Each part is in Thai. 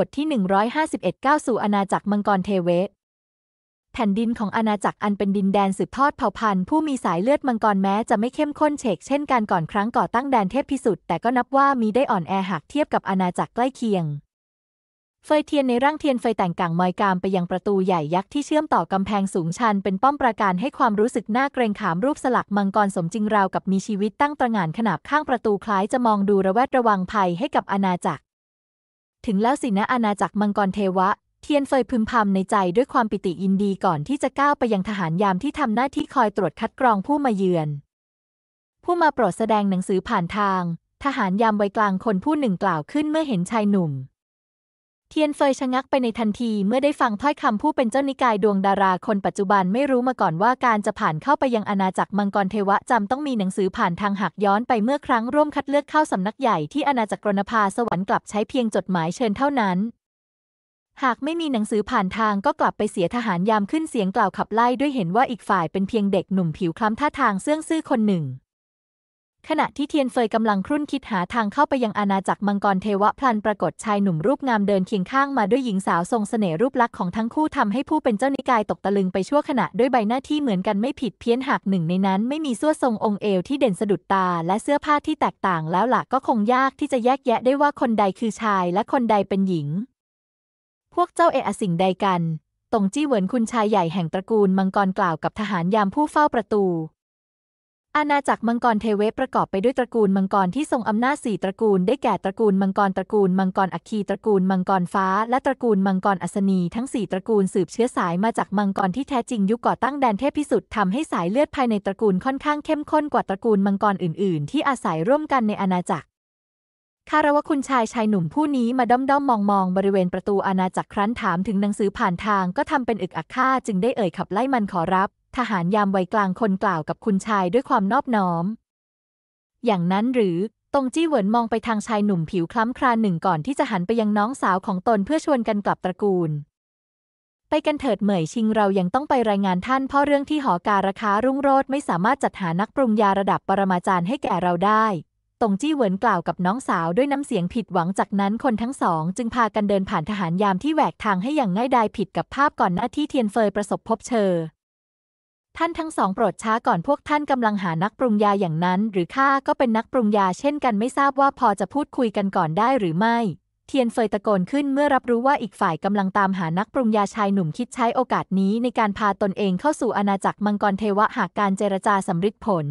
บทที่151ก้าวสู่อาณาจักรมังกรเทเวศแผ่นดินของอาณาจักรอันเป็นดินแดนสืบทอดเผ่าพันธุ์ผู้มีสายเลือดมังกรแม้จะไม่เข้มข้นเฉกเช่นการก่อนครั้งก่อตั้งแดนเทพพิสุทธิ์แต่ก็นับว่ามีได้อ่อนแอหากเทียบกับอาณาจักรใกล้เคียงเฟยเทียนในร่างเทียนไฟแต่งก่างมอยกามไปยังประตูใหญ่ยักษ์ที่เชื่อมต่อกำแพงสูงชันเป็นป้อมปราการให้ความรู้สึกน่าเกรงขามรูปสลักมังกรสมจริงราวกับมีชีวิตตั้งตระหง่านขนาบข้างประตูคล้ายจะมองดูระแวดระวังภัยให้กับอาณาจักรถึงแล้วสินะอาณาจักรมังกรเทวะเทียนเฟยพึมพำในใจด้วยความปิติยินดีก่อนที่จะก้าวไปยังทหารยามที่ทำหน้าที่คอยตรวจคัดกรองผู้มาเยือนผู้มาโปรดแสดงหนังสือผ่านทางทหารยามวัยกลางคนผู้หนึ่งกล่าวขึ้นเมื่อเห็นชายหนุ่มเทียนเฟยชะงักไปในทันทีเมื่อได้ฟังถ้อยคำผู้เป็นเจ้านิกายดวงดาราคนปัจจุบันไม่รู้มาก่อนว่าการจะผ่านเข้าไปยังอาณาจักรมังกรเทวะจำต้องมีหนังสือผ่านทางหักย้อนไปเมื่อครั้งร่วมคัดเลือกเข้าสำนักใหญ่ที่อาณาจักรรณภาสวรรค์กลับใช้เพียงจดหมายเชิญเท่านั้นหากไม่มีหนังสือผ่านทางก็กลับไปเสียทหารยามขึ้นเสียงกล่าวขับไล่ด้วยเห็นว่าอีกฝ่ายเป็นเพียงเด็กหนุ่มผิวคล้ำท่าทางเสื่องซื่อคนหนึ่งขณะที่เทียนเฟยกำลังครุ่นคิดหาทางเข้าไปยังอาณาจักรมังกรเทวะพลันปรากฏชายหนุ่มรูปงามเดินเคียงข้างมาด้วยหญิงสาวทรงเสน่ห์รูปลักษณ์ของทั้งคู่ทำให้ผู้เป็นเจ้านิกายตกตะลึงไปชั่วขณะด้วยใบหน้าที่เหมือนกันไม่ผิดเพี้ยนหากหนึ่งในนั้นไม่มีส้วทรงองค์เอวที่เด่นสะดุดตาและเสื้อผ้าที่แตกต่างแล้วล่ะก็คงยากที่จะแยกแยะได้ว่าคนใดคือชายและคนใดเป็นหญิงพวกเจ้าอะสิ่งใดกันตงจี้เหวินคุณชายใหญ่แห่งตระกูลมังกรกล่าวกับทหารยามผู้เฝ้าประตูอาณาจักรมังกรเทเวศประกอบไปด้วยตระกูลมังกรที่ทรงอำนาจ4ตระกูลได้แก่ตระกูลมังกรตระกูลมังกรอัคคีตระกูลมังกรฟ้าและตระกูลมังกรอัศนีทั้ง4ตระกูลสืบเชื้อสายมาจากมังกรที่แท้จริงยุคก่อตั้งแดนเทพพิสุทธิ์ทำให้สายเลือดภายในตระกูลค่อนข้างเข้มข้นกว่าตระกูลมังกรอื่นๆที่อาศัยร่วมกันในอาณาจักรคารวะคุณชายหนุ่มผู้นี้มาด้อมๆมองบริเวณประตูอาณาจักรครั้นถามถึงหนังสือผ่านทางก็ทำเป็นอึกอักข้าจึงได้เอ่ยขับไล่มันขอรับทหารยามวัยกลางคนกล่าวกับคุณชายด้วยความนอบน้อมอย่างนั้นหรือตงจี้เหวินมองไปทางชายหนุ่มผิวคล้ำคลาหนึ่งก่อนที่จะหันไปยังน้องสาวของตนเพื่อชวนกันกลับตระกูลไปกันเถิดเหมยชิงเรายังต้องไปรายงานท่านพ่อเรื่องที่หอการค้ารุ่งโรจน์ไม่สามารถจัดหานักปรุงยาระดับปรมาจารย์ให้แก่เราได้ตงจี้เหวินกล่าวกับน้องสาวด้วยน้ำเสียงผิดหวังจากนั้นคนทั้งสองจึงพากันเดินผ่านทหารยามที่แหวกทางให้อย่างง่ายดายผิดกับภาพก่อนหน้าที่เทียนเฟยประสบพบเชอท่านทั้งสองโปรดช้าก่อนพวกท่านกำลังหานักปรุงยาอย่างนั้นหรือข้าก็เป็นนักปรุงยาเช่นกันไม่ทราบว่าพอจะพูดคุยกันก่อนได้หรือไม่เทียนเฟยตะโกนขึ้นเมื่อรับรู้ว่าอีกฝ่ายกำลังตามหานักปรุงยาชายหนุ่มคิดใช้โอกาสนี้ในการพาตนเองเข้าสู่อาณาจักรมังกรเทวะหากการเจรจาสำฤทธิ์ผล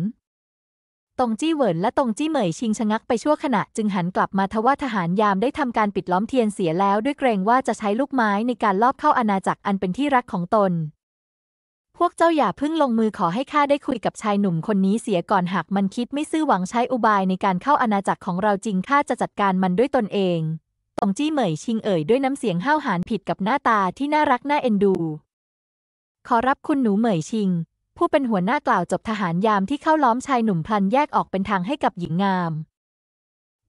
ตงจี้เหวินและตงจี้เหมยชิงชะงักไปชั่วขณะจึงหันกลับมาทว่าทหารยามได้ทำการปิดล้อมเทียนเสียแล้วด้วยเกรงว่าจะใช้ลูกไม้ในการลอบเข้าอาณาจักรอันเป็นที่รักของตนพวกเจ้าอย่าพึ่งลงมือขอให้ข้าได้คุยกับชายหนุ่มคนนี้เสียก่อนหากมันคิดไม่ซื่อหวังใช้อุบายในการเข้าอาณาจักรของเราจริงข้าจะจัดการมันด้วยตนเองตงจี้เหมยชิงเอ่ยด้วยน้ำเสียงห้าวหาญผิดกับหน้าตาที่น่ารักน่าเอ็นดูขอรับคุณหนูเหมยชิงผู้เป็นหัวหน้ากล่าวจบทหารยามที่เข้าล้อมชายหนุ่มพลันแยกออกเป็นทางให้กับหญิงงาม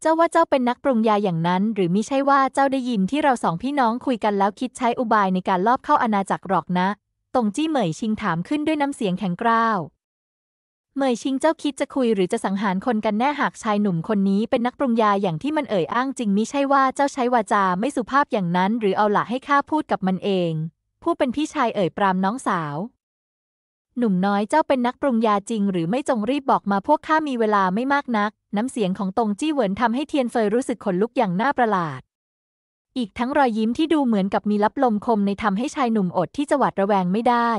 เจ้าว่าเจ้าเป็นนักปรุงยาอย่างนั้นหรือมิใช่ว่าเจ้าได้ยินที่เราสองพี่น้องคุยกันแล้วคิดใช้อุบายในการลอบเข้าอาณาจักรหรอกนะตงจี้เหมยชิงถามขึ้นด้วยน้ำเสียงแข็งกร้าวเหมยชิงเจ้าคิดจะคุยหรือจะสังหารคนกันแน่หากชายหนุ่มคนนี้เป็นนักปรุงยาอย่างที่มันเอ่ยอ้างจริงมิใช่ว่าเจ้าใช้วาจาไม่สุภาพอย่างนั้นหรือเอาล่ะให้ข้าพูดกับมันเองผู้เป็นพี่ชายเอ่ยปรามน้องสาวหนุ่มน้อยเจ้าเป็นนักปรุงยาจริงหรือไม่จงรีบบอกมาพวกข้ามีเวลาไม่มากนักน้ำเสียงของตงจี้เหวินทำให้เทียนเฟยรู้สึกขนลุกอย่างน่าประหลาดอีกทั้งรอยยิ้มที่ดูเหมือนกับมีลับลมคมในทำให้ชายหนุ่มอดที่จะหวาดระแวงไม่ได้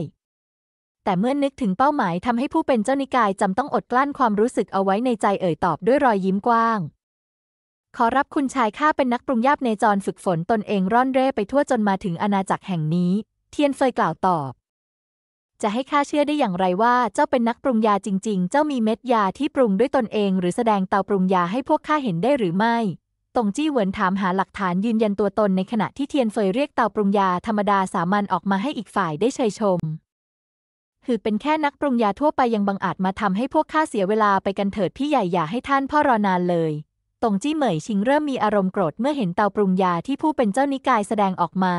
แต่เมื่อนึกถึงเป้าหมายทำให้ผู้เป็นเจ้านิกายจำต้องอดกลั้นความรู้สึกเอาไว้ในใจเอ่ยตอบด้วยรอยยิ้มกว้างขอรับคุณชายข้าเป็นนักปรุงยาเนจรฝึกฝนตนเองร่อนเร่ไปทั่วจนมาถึงอาณาจักรแห่งนี้เทียนเฟยกล่าวตอบจะให้ข้าเชื่อได้อย่างไรว่าเจ้าเป็นนักปรุงยาจริงๆเจ้ามีเม็ดยาที่ปรุงด้วยตนเองหรือแสดงเตาปรุงยาให้พวกข้าเห็นได้หรือไม่ตงจี้เหวินถามหาหลักฐานยืนยันตัวตนในขณะที่เทียนเฟยเรียกเตาปรุงยาธรรมดาสามัญออกมาให้อีกฝ่ายได้เชยชมคือเป็นแค่นักปรุงยาทั่วไปยังบังอาจมาทำให้พวกข้าเสียเวลาไปกันเถิดพี่ใหญ่อย่าให้ท่านพ่อรอนานเลยตงจี้เหมยชิงเริ่มมีอารมณ์โกรธเมื่อเห็นเตาปรุงยาที่ผู้เป็นเจ้านิกายแสดงออกมา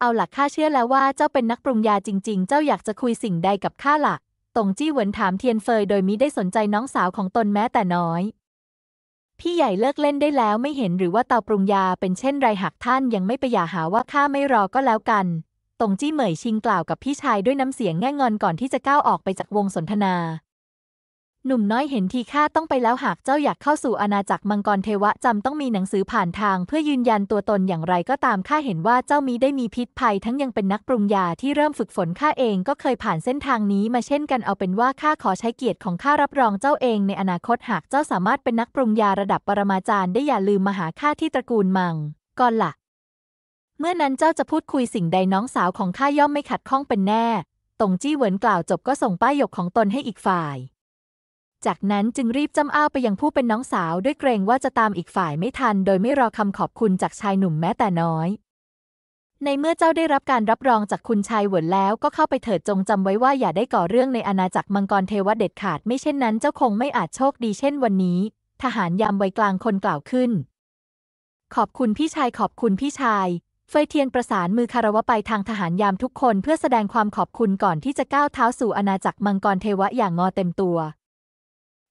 เอาล่ะข้าเชื่อแล้วว่าเจ้าเป็นนักปรุงยาจริงๆเจ้าอยากจะคุยสิ่งใดกับข้าล่ะตงจี้เหวินถามเทียนเฟยโดยมิได้สนใจน้องสาวของตนแม้แต่น้อย พี่ใหญ่เลิกเล่นได้แล้วไม่เห็นหรือว่าเตาปรุงยาเป็นเช่นไรหากท่านยังไม่ไปอย่าหาว่าข้าไม่รอก็แล้วกันตงจี้เหมยชิงกล่าวกับพี่ชายด้วยน้ำเสียงแง่งอนก่อนที่จะก้าวออกไปจากวงสนทนาหนุ่มน้อยเห็นทีข้าต้องไปแล้วหากเจ้าอยากเข้าสู่อาณาจักรมังกรเทวะจำต้องมีหนังสือผ่านทางเพื่อยืนยันตัวตนอย่างไรก็ตามข้าเห็นว่าเจ้ามีได้มีพิษภัยทั้งยังเป็นนักปรุงยาที่เริ่มฝึกฝนข้าเองก็เคยผ่านเส้นทางนี้มาเช่นกันเอาเป็นว่าข้าขอใช้เกียรติของข้ารับรองเจ้าเองในอนาคตหากเจ้าสามารถเป็นนักปรุงยาระดับปรมาจารย์ได้อย่าลืมมาหาข้าที่ตระกูลมังกรล่ะเมื่อนั้นเจ้าจะพูดคุยสิ่งใดน้องสาวของข้าย่อมไม่ขัดข้องเป็นแน่ตงจี้เหวินกล่าวจบก็ส่งป้ายหยกของตนให้อีกฝ่ายจากนั้นจึงรีบจ้ำอ้าวไปยังผู้เป็นน้องสาวด้วยเกรงว่าจะตามอีกฝ่ายไม่ทันโดยไม่รอคำขอบคุณจากชายหนุ่มแม้แต่น้อยในเมื่อเจ้าได้รับการรับรองจากคุณชายเหวินแล้วก็เข้าไปเถิดจงจำไว้ว่าอย่าได้ก่อเรื่องในอาณาจักรมังกรเทวะเด็ดขาดไม่เช่นนั้นเจ้าคงไม่อาจโชคดีเช่นวันนี้ทหารยามวัยกลางคนกล่าวขึ้นขอบคุณพี่ชายขอบคุณพี่ชายเฟยเทียนประสานมือคารวะไปทางทหารยามทุกคนเพื่อแสดงความขอบคุณก่อนที่จะก้าวเท้าสู่อาณาจักรมังกรเทวะอย่างงอเต็มตัว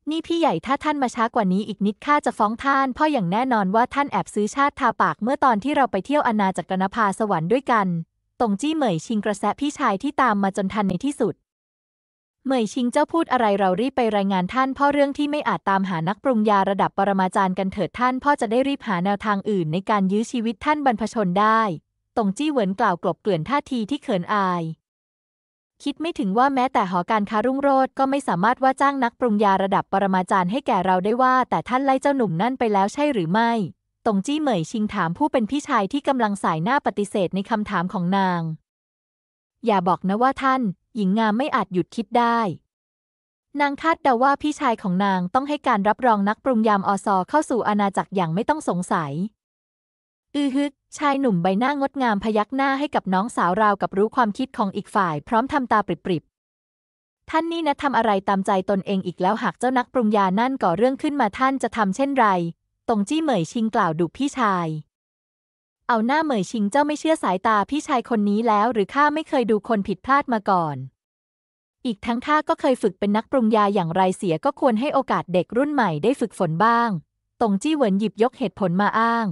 นี่พี่ใหญ่ถ้าท่านมาช้ากว่านี้อีกนิดข้าจะฟ้องท่านพ่ออย่างแน่นอนว่าท่านแอบซื้อชาติทาปากเมื่อตอนที่เราไปเที่ยวอาณาจักรนภาสวรรค์ด้วยกันตงจี้เหมยชิงกระแสพี่ชายที่ตามมาจนทันในที่สุดเหมยชิงเจ้าพูดอะไรเรารีบไปรายงานท่านพ่อเรื่องที่ไม่อาจตามหานักปรุงยาระดับปรมาจารย์กันเถิดท่านพ่อจะได้รีบหาแนวทางอื่นในการยื้อชีวิตท่านบรรพชนได้ตงจี้เหวินกล่าวกลบเกลื่อนท่าทีที่เขินอายคิดไม่ถึงว่าแม้แต่หอการค้ารุ่งโรจน์ก็ไม่สามารถว่าจ้างนักปรุงยาระดับปรมาจารย์ให้แก่เราได้ว่าแต่ท่านไล่เจ้าหนุ่มนั่นไปแล้วใช่หรือไม่ตงจี้เหมยชิงถามผู้เป็นพี่ชายที่กำลังสายหน้าปฏิเสธในคำถามของนางอย่าบอกนะว่าท่านหญิงงามไม่อาจหยุดคิดได้นางคาดเดาว่าพี่ชายของนางต้องให้การรับรองนักปรุงยามอซอเข้าสู่อาณาจักรอย่างไม่ต้องสงสัยฮึกชายหนุ่มใบหน้างดงามพยักหน้าให้กับน้องสาวราวกับรู้ความคิดของอีกฝ่ายพร้อมทำตาปริบๆท่านนี่นะทำอะไรตามใจตนเองอีกแล้วหากเจ้านักปรุงยานั่นก่อเรื่องขึ้นมาท่านจะทำเช่นไรตงจี้เหมยชิงกล่าวดุพี่ชายเอาหน้าเหมยชิงเจ้าไม่เชื่อสายตาพี่ชายคนนี้แล้วหรือข้าไม่เคยดูคนผิดพลาดมาก่อนอีกทั้งข้าก็เคยฝึกเป็นนักปรุงยาอย่างไรเสียก็ควรให้โอกาสเด็กรุ่นใหม่ได้ฝึกฝนบ้างตงจี้เหวินหยิบยกเหตุผลมาอ้าง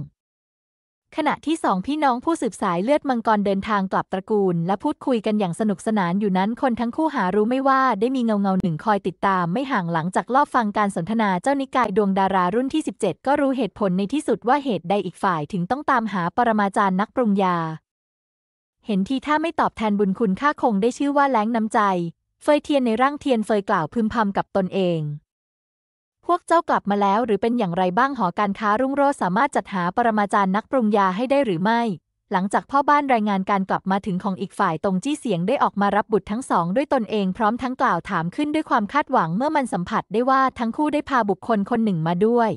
ขณะที่สองพี่น้องผู้สืบสายเลือดมังกรเดินทางกลับตระกูลและพูดคุยกันอย่างสนุกสนานอยู่นั้นคนทั้งคู่หารู้ไม่ว่าได้มีเงาหนึ่งคอยติดตามไม่ห่างหลังจากรอบฟังการสนทนาเจ้านิกายดวงดารารุ่นที่17ก็รู้เหตุผลในที่สุดว่าเหตุใดอีกฝ่ายถึงต้องตามหาปรมาจารย์นักปรุงยาเห็นทีถ้าไม่ตอบแทนบุญคุณข้าคงได้ชื่อว่าแล้งน้ำใจเฟยเทียนในร่างเทียนเฟยกล่าวพึมพำกับตนเองพวกเจ้ากลับมาแล้วหรือเป็นอย่างไรบ้างหอการค้ารุ่งโรจน์สามารถจัดหาปรมาจารย์นักปรุงยาให้ได้หรือไม่หลังจากพ่อบ้านรายงานการกลับมาถึงของอีกฝ่ายตงจี้เสียงได้ออกมารับบุตรทั้งสองด้วยตนเองพร้อมทั้งกล่าวถามขึ้นด้วยความคาดหวังเมื่อมันสัมผัสได้ว่าทั้งคู่ได้พาบุคคลคนหนึ่งมาด้วย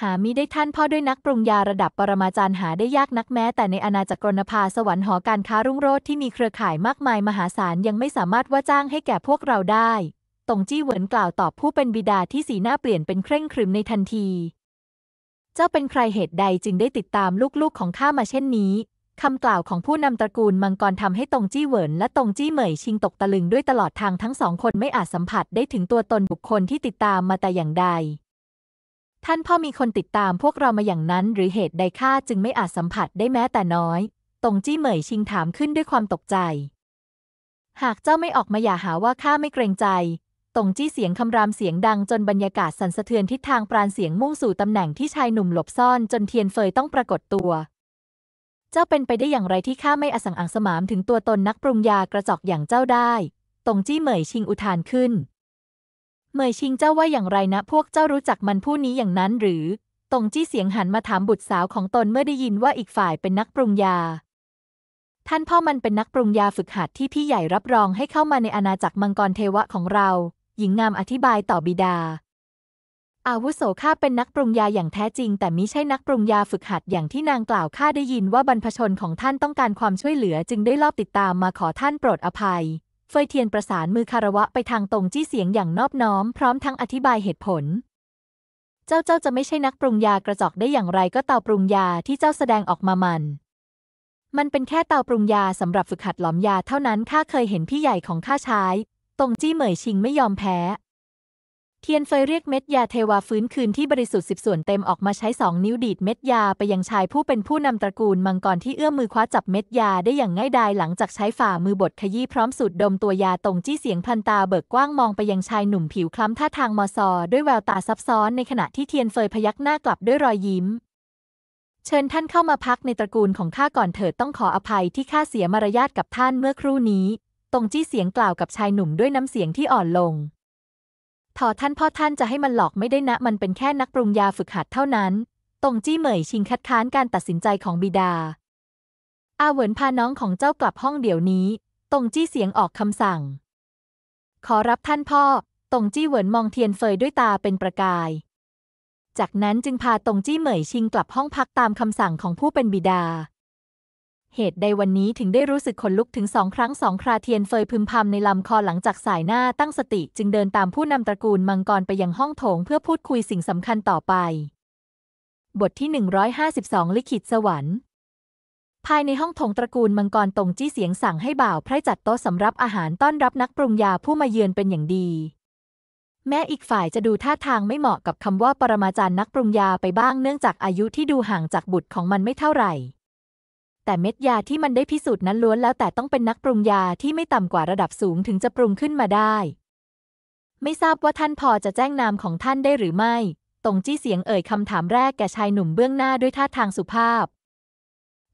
หามิได้ท่านพ่อด้วยนักปรุงยาระดับปรมาจารย์หาได้ยากนักแม้แต่ในอาณาจักรนภาสวรรค์หอการค้ารุ่งโรจน์ที่มีเครือข่ายมากมายมหาศาลยังไม่สามารถว่าจ้างให้แก่พวกเราได้ตงจี้เหวินกล่าวตอบผู้เป็นบิดาที่สีหน้าเปลี่ยนเป็นเคร่งครึมในทันทีเจ้าเป็นใครเหตุใดจึงได้ติดตามลูกๆของข้ามาเช่นนี้คำกล่าวของผู้นำตระกูลมังกรทำให้ตงจี้เหวินและตงจี้เหมยชิงตกตะลึงด้วยตลอดทางทั้งสองคนไม่อาจสัมผัสได้ถึงตัวตนบุคคลที่ติดตามมาแต่อย่างใดท่านพ่อมีคนติดตามพวกเรามาอย่างนั้นหรือเหตุใดข้าจึงไม่อาจสัมผัสได้แม้แต่น้อยตงจี้เหมยชิงถามขึ้นด้วยความตกใจหากเจ้าไม่ออกมาอย่าหาว่าข้าไม่เกรงใจตงจี้เสียงคำรามเสียงดังจนบรรยากาศสั่นสะเทือนทิศทางปราณเสียงมุ่งสู่ตำแหน่งที่ชายหนุ่มหลบซ่อนจนเทียนเฟยต้องปรากฏตัวเจ้าเป็นไปได้อย่างไรที่ข้าไม่อสังอังสมามถึงตัวตนนักปรุงยากระจอกอย่างเจ้าได้ตงจี้เหมยชิงอุทานขึ้นเหมยชิงเจ้าว่าอย่างไรนะพวกเจ้ารู้จักมันผู้นี้อย่างนั้นหรือตงจี้เสียงหันมาถามบุตรสาวของตนเมื่อได้ยินว่าอีกฝ่ายเป็นนักปรุงยาท่านพ่อมันเป็นนักปรุงยาฝึกหัดที่พี่ใหญ่รับรองให้เข้ามาในอาณาจักรมังกรเทวะของเราหญิงงามอธิบายต่อบิดาอาวุโสข้าเป็นนักปรุงยาอย่างแท้จริงแต่มิใช่นักปรุงยาฝึกหัดอย่างที่นางกล่าวข้าได้ยินว่าบรรพชนของท่านต้องการความช่วยเหลือจึงได้ลอบติดตามมาขอท่านโปรดอภัยเฟยเทียนประสานมือคารวะไปทางตงจี้เสียงอย่างนอบน้อมพร้อมทั้งอธิบายเหตุผลเจ้าจะไม่ใช่นักปรุงยากระจอกได้อย่างไรก็เตาปรุงยาที่เจ้าแสดงออกมามันเป็นแค่เตาปรุงยาสำหรับฝึกหัดหลอมยาเท่านั้นข้าเคยเห็นพี่ใหญ่ของข้าใช้ตงจี้เหมยชิงไม่ยอมแพ้ เทียนเฟยเรียกเม็ดยาเทวาฟื้นคืนที่บริสุทธิ์10ส่วนเต็มออกมาใช้2นิ้วดีดเม็ดยาไปยังชายผู้เป็นผู้นำตระกูลมังกรที่เอื้อมมือคว้าจับเม็ดยาได้อย่างง่ายดายหลังจากใช้ฝ่ามือบดขยี้พร้อมสูดดมตัวยาตรงจี้เสียงพลันตาเบิกกว้างมองไปยังชายหนุ่มผิวคล้ำท่าทางมอซอด้วยแววตาซับซ้อนในขณะที่เทียนเฟยพยักหน้ากลับด้วยรอยยิ้มเชิญท่านเข้ามาพักในตระกูลของข้าก่อนเถิดต้องขออภัยที่ข้าเสียมารยาทกับท่านเมื่อครู่นี้ตรงจี้เสียงกล่าวกับชายหนุ่มด้วยน้ำเสียงที่อ่อนลงขอท่านพ่อท่านจะให้มันหลอกไม่ได้นะมันเป็นแค่นักปรุงยาฝึกหัดเท่านั้นตงจี้เหมยชิงคัดค้านการตัดสินใจของบิดาอาเหวินพาน้องของเจ้ากลับห้องเดี๋ยวนี้ตงจี้เสียงออกคำสั่งขอรับท่านพ่อตงจี้เหวินมองเทียนเฟยด้วยตาเป็นประกายจากนั้นจึงพาตงจี้เหมยชิงกลับห้องพักตามคำสั่งของผู้เป็นบิดาเหตุใดวันนี้ถึงได้รู้สึกขนลุกถึง2 ครั้ง 2 คราเทียนเฟยพึมพำในลำคอหลังจากสายหน้าตั้งสติจึงเดินตามผู้นำตระกูลมังกรไปยังห้องโถงเพื่อพูดคุยสิ่งสำคัญต่อไปบทที่152ลิขิตสวรรค์ภายในห้องโถงตระกูลมังกรตงจี้เสียงสั่งให้บ่าวไพร่จัดโต๊ะสำหรับอาหารต้อนรับนักปรุงยาผู้มาเยือนเป็นอย่างดีแม้อีกฝ่ายจะดูท่าทางไม่เหมาะกับคำว่าปรมาจารย์นักปรุงยาไปบ้างเนื่องจากอายุที่ดูห่างจากบุตรของมันไม่เท่าไหร่แต่เม็ดยาที่มันได้พิสูจน์นั้นล้วนแล้วแต่ต้องเป็นนักปรุงยาที่ไม่ต่ำกว่าระดับสูงถึงจะปรุงขึ้นมาได้ไม่ทราบว่าท่านพอจะแจ้งนามของท่านได้หรือไม่ตงจี้เสียงเอ่ยคำถามแรกแก่ชายหนุ่มเบื้องหน้าด้วยท่าทางสุภาพ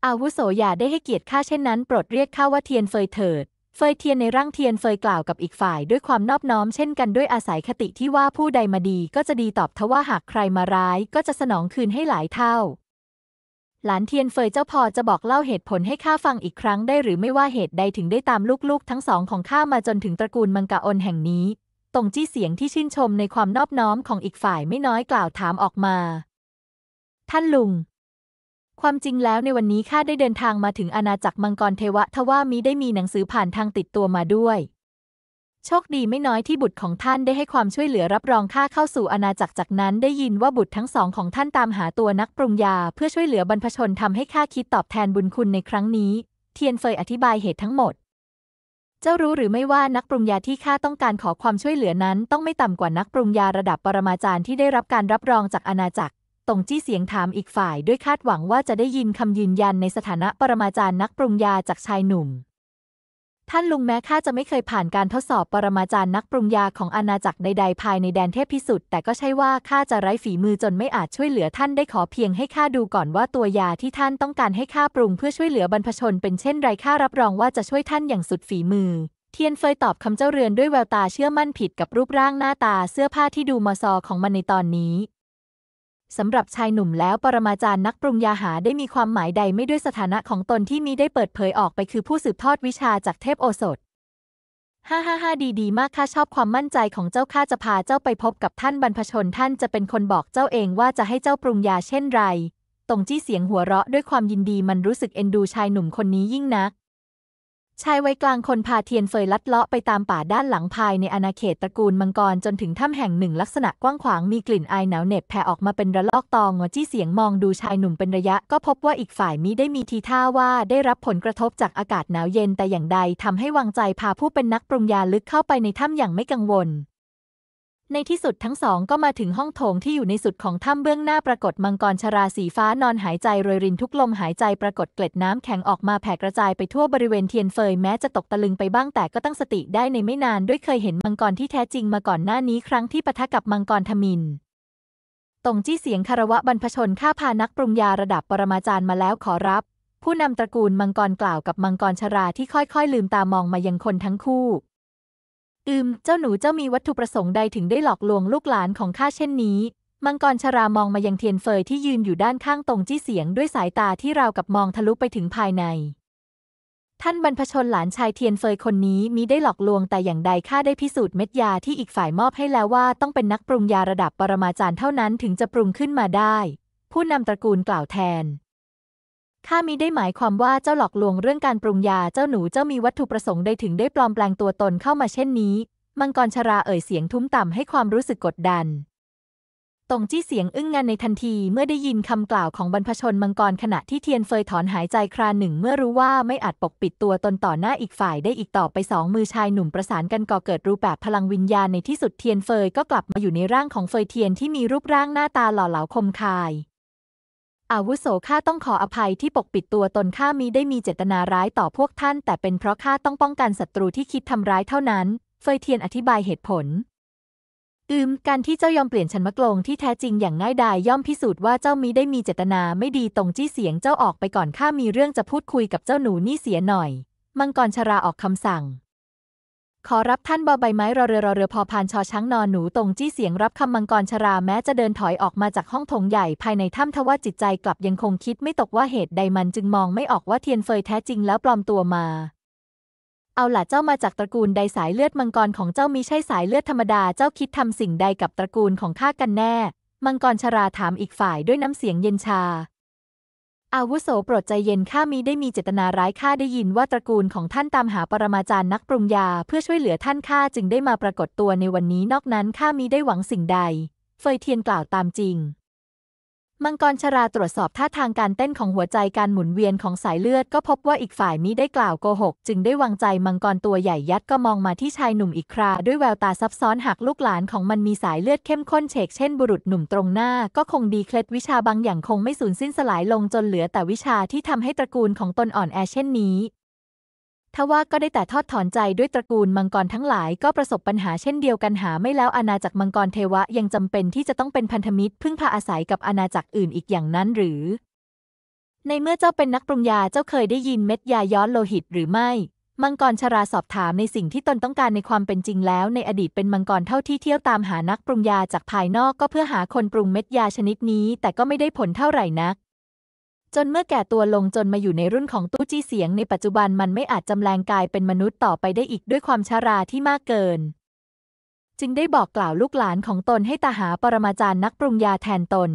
อาวุโสอย่าได้ให้เกียรติข้าเช่นนั้นโปรดเรียกข้าว่าเทียนเฟยเถิดเฟยเทียนในร่างเทียนเฟยกล่าวกับอีกฝ่ายด้วยความนอบน้อมเช่นกันด้วยอาศัยคติที่ว่าผู้ใดมาดีก็จะดีตอบทว่าหากใครมาร้ายก็จะสนองคืนให้หลายเท่าหลานเทียนเฟยเจ้าพอจะบอกเล่าเหตุผลให้ข้าฟังอีกครั้งได้หรือไม่ว่าเหตุใดถึงได้ตามลูกๆทั้งสองของข้ามาจนถึงตระกูลมังกรอนแห่งนี้ตงจี้เสียงที่ชื่นชมในความนอบน้อมของอีกฝ่ายไม่น้อยกล่าวถามออกมาท่านลุงความจริงแล้วในวันนี้ข้าได้เดินทางมาถึงอาณาจักรมังกรเทวะทว่ามิได้มีหนังสือผ่านทางติดตัวมาด้วยโชคดีไม่น้อยที่บุตรของท่านได้ให้ความช่วยเหลือรับรองข้าเข้าสู่อาณาจักรจากนั้นได้ยินว่าบุตรทั้งสองของท่านตามหาตัวนักปรุงยาเพื่อช่วยเหลือบรรพชนทำให้ข้าคิดตอบแทนบุญคุณในครั้งนี้เทียนเฟยอธิบายเหตุทั้งหมดเจ้ารู้หรือไม่ว่านักปรุงยาที่ข้าต้องการขอความช่วยเหลือนั้นต้องไม่ต่ำกว่านักปรุงยาระดับปรมาจารย์ที่ได้รับการรับรองจากอาณาจักรตงจี้เสียงถามอีกฝ่ายด้วยคาดหวังว่าจะได้ยินคำยืนยันในสถานะปรมาจารย์นักปรุงยาจากชายหนุ่มท่านลุงแม้ข้าจะไม่เคยผ่านการทดสอบปรมาจารย์นักปรุงยาของอาณาจักรใดๆภายในแดนเทพพิสุทธิ์แต่ก็ใช่ว่าข้าจะไร้ฝีมือจนไม่อาจช่วยเหลือท่านได้ขอเพียงให้ข้าดูก่อนว่าตัวยาที่ท่านต้องการให้ข้าปรุงเพื่อช่วยเหลือบรรพชนเป็นเช่นไรข้ารับรองว่าจะช่วยท่านอย่างสุดฝีมือเทียนเฟยตอบคำเจ้าเรือนด้วยแววตาเชื่อมั่นผิดกับรูปร่างหน้าตาเสื้อผ้าที่ดูมอซอของมันในตอนนี้สำหรับชายหนุ่มแล้วปรมาจารย์นักปรุงยาหาได้มีความหมายใดไม่ด้วยสถานะของตนที่มิได้เปิดเผยออกไปคือผู้สืบทอดวิชาจากเทพโอสถฮ่าดีมากข้าชอบความมั่นใจของเจ้าข้าจะพาเจ้าไปพบกับท่านบรรพชนท่านจะเป็นคนบอกเจ้าเองว่าจะให้เจ้าปรุงยาเช่นไรตงจี้เสียงหัวเราะด้วยความยินดีมันรู้สึกเอ็นดูชายหนุ่มคนนี้ยิ่งนักชายวัยกลางคนพาเทียนเฟยลัดเลาะไปตามป่าด้านหลังภายในอาณาเขตตระกูลมังกรจนถึงถ้ำแห่งหนึ่งลักษณะกว้างขวางมีกลิ่นอายหนาวเหน็บแผ่ออกมาเป็นระลอกตองจี้เสียงมองดูชายหนุ่มเป็นระยะก็พบว่าอีกฝ่ายมิได้มีทีท่าว่าได้รับผลกระทบจากอากาศหนาวเย็นแต่อย่างใดทำให้วางใจพาผู้เป็นนักปรุงยาลึกเข้าไปในถ้ำอย่างไม่กังวลในที่สุดทั้งสองก็มาถึงห้องโถงที่อยู่ในสุดของถ้ำเบื้องหน้าปรากฏมังกรชราสีฟ้านอนหายใจรวยรินทุกลมหายใจปรากฏเกล็ดน้ำแข็งออกมาแผ่กระจายไปทั่วบริเวณเทียนเฟยแม้จะตกตะลึงไปบ้างแต่ก็ตั้งสติได้ในไม่นานด้วยเคยเห็นมังกรที่แท้จริงมาก่อนหน้านี้ครั้งที่ปะทะกับมังกรทมิฬตงจี้เสียงคารวะบรรพชนข้าพานักปรุงยาระดับปรมาจารย์มาแล้วขอรับผู้นำตระกูลมังกรกล่าวกับมังกรชราที่ค่อยๆลืมตามองมายังคนทั้งคู่เจ้าหนูเจ้ามีวัตถุประสงค์ใดถึงได้หลอกลวงลูกหลานของข้าเช่นนี้มังกรชรามองมายังเทียนเฟยที่ยืนอยู่ด้านข้างตงจี้เสียงด้วยสายตาที่ราวกับมองทะลุไปถึงภายในท่านบรรพชนหลานชายเทียนเฟยคนนี้มิได้หลอกลวงแต่อย่างใดข้าได้พิสูจน์เม็ดยาที่อีกฝ่ายมอบให้แล้วว่าต้องเป็นนักปรุงยาระดับปรมาจารย์เท่านั้นถึงจะปรุงขึ้นมาได้ผู้นำตระกูลกล่าวแทนข้ามิได้หมายความว่าเจ้าหลอกลวงเรื่องการปรุงยาเจ้าหนูเจ้ามีวัตถุประสงค์ใดถึงได้ปลอมแปลงตัวตนเข้ามาเช่นนี้มังกรชราเอ่ยเสียงทุ้มต่ำให้ความรู้สึกกดดัน ตงจี้เสียงอึ้งงันในทันทีเมื่อได้ยินคำกล่าวของบรรพชนมังกรขณะที่เทียนเฟยถอนหายใจคราหนึ่งเมื่อรู้ว่าไม่อาจปกปิดตัวตนต่อหน้าอีกฝ่ายได้อีกต่อไปสองมือชายหนุ่มประสานกันก่อเกิดรูปแบบพลังวิญญาณในที่สุดเทียนเฟยก็กลับมาอยู่ในร่างของเฟยเทียนที่มีรูปร่างหน้าตาหล่อเหลาคมคายอาวุโสข้าต้องขออภัยที่ปกปิดตัวตนข้ามิได้มีเจตนาร้ายต่อพวกท่านแต่เป็นเพราะข้าต้องป้องกันศัตรูที่คิดทำร้ายเท่านั้นเฟยเทียนอธิบายเหตุผลการที่เจ้ายอมเปลี่ยนฉันมะกลงที่แท้จริงอย่างง่ายดายย่อมพิสูจน์ว่าเจ้ามิได้มีเจตนาไม่ดีตรงจี้เสียงเจ้าออกไปก่อนข้ามีเรื่องจะพูดคุยกับเจ้าหนูนี่เสียหน่อยมังกรชราออกคำสั่งขอรับท่านบอใบไม้รอเรือพอพานชอช้างนอนหนูตรงจี้เสียงรับคำมังกรชราแม้จะเดินถอยออกมาจากห้องโถงใหญ่ภายในถ้ำทว่าจิตใจกลับยังคงคิดไม่ตกว่าเหตุใดมันจึงมองไม่ออกว่าเทียนเฟยแท้จริงแล้วปลอมตัวมาเอาล่ะเจ้ามาจากตระกูลใดสายเลือดมังกรของเจ้ามิใช่สายเลือดธรรมดาเจ้าคิดทำสิ่งใดกับตระกูลของข้ากันแน่มังกรชราถามอีกฝ่ายด้วยน้ำเสียงเย็นชาอาวุโสโปรดใจเย็นข้ามิได้มีเจตนาร้ายข้าได้ยินว่าตระกูลของท่านตามหาปรมาจารย์นักปรุงยาเพื่อช่วยเหลือท่านข้าจึงได้มาปรากฏตัวในวันนี้นอกนั้นข้ามิได้หวังสิ่งใดเฟยเทียนกล่าวตามจริงมังกรชราตรวจสอบท่าทางการเต้นของหัวใจการหมุนเวียนของสายเลือดก็พบว่าอีกฝ่ายมิได้กล่าวโกหกจึงได้วางใจมังกรตัวใหญ่ยัดก็มองมาที่ชายหนุ่มอีกคราด้วยแววตาซับซ้อนหากลูกหลานของมันมีสายเลือดเข้มข้นเฉกเช่นบุรุษหนุ่มตรงหน้าก็คงดีเคล็ดวิชาบางอย่างคงไม่สูญสิ้นสลายลงจนเหลือแต่วิชาที่ทำให้ตระกูลของตนอ่อนแอเช่นนี้ทว่าก็ได้แต่ทอดถอนใจด้วยตระกูลมังกรทั้งหลายก็ประสบปัญหาเช่นเดียวกันหาไม่แล้วอาณาจักรมังกรเทวะยังจำเป็นที่จะต้องเป็นพันธมิตรพึ่งพาอาศัยกับอาณาจักรอื่นอีกอย่างนั้นหรือในเมื่อเจ้าเป็นนักปรุงยาเจ้าเคยได้ยินเม็ดยาย้อนโลหิตหรือไม่มังกรชราสอบถามในสิ่งที่ตนต้องการในความเป็นจริงแล้วในอดีตเป็นมังกรเท่าที่เที่ยวตามหานักปรุงยาจากภายนอกก็เพื่อหาคนปรุงเม็ดยาชนิดนี้แต่ก็ไม่ได้ผลเท่าไหร่นักจนเมื่อแก่ตัวลงจนมาอยู่ในรุ่นของตู้จี้เสียงในปัจจุบันมันไม่อาจจำแรงกายเป็นมนุษย์ต่อไปได้อีกด้วยความชราที่มากเกินจึงได้บอกกล่าวลูกหลานของตนให้ตาหาปรมาจารย์นักปรุงยาแทนตน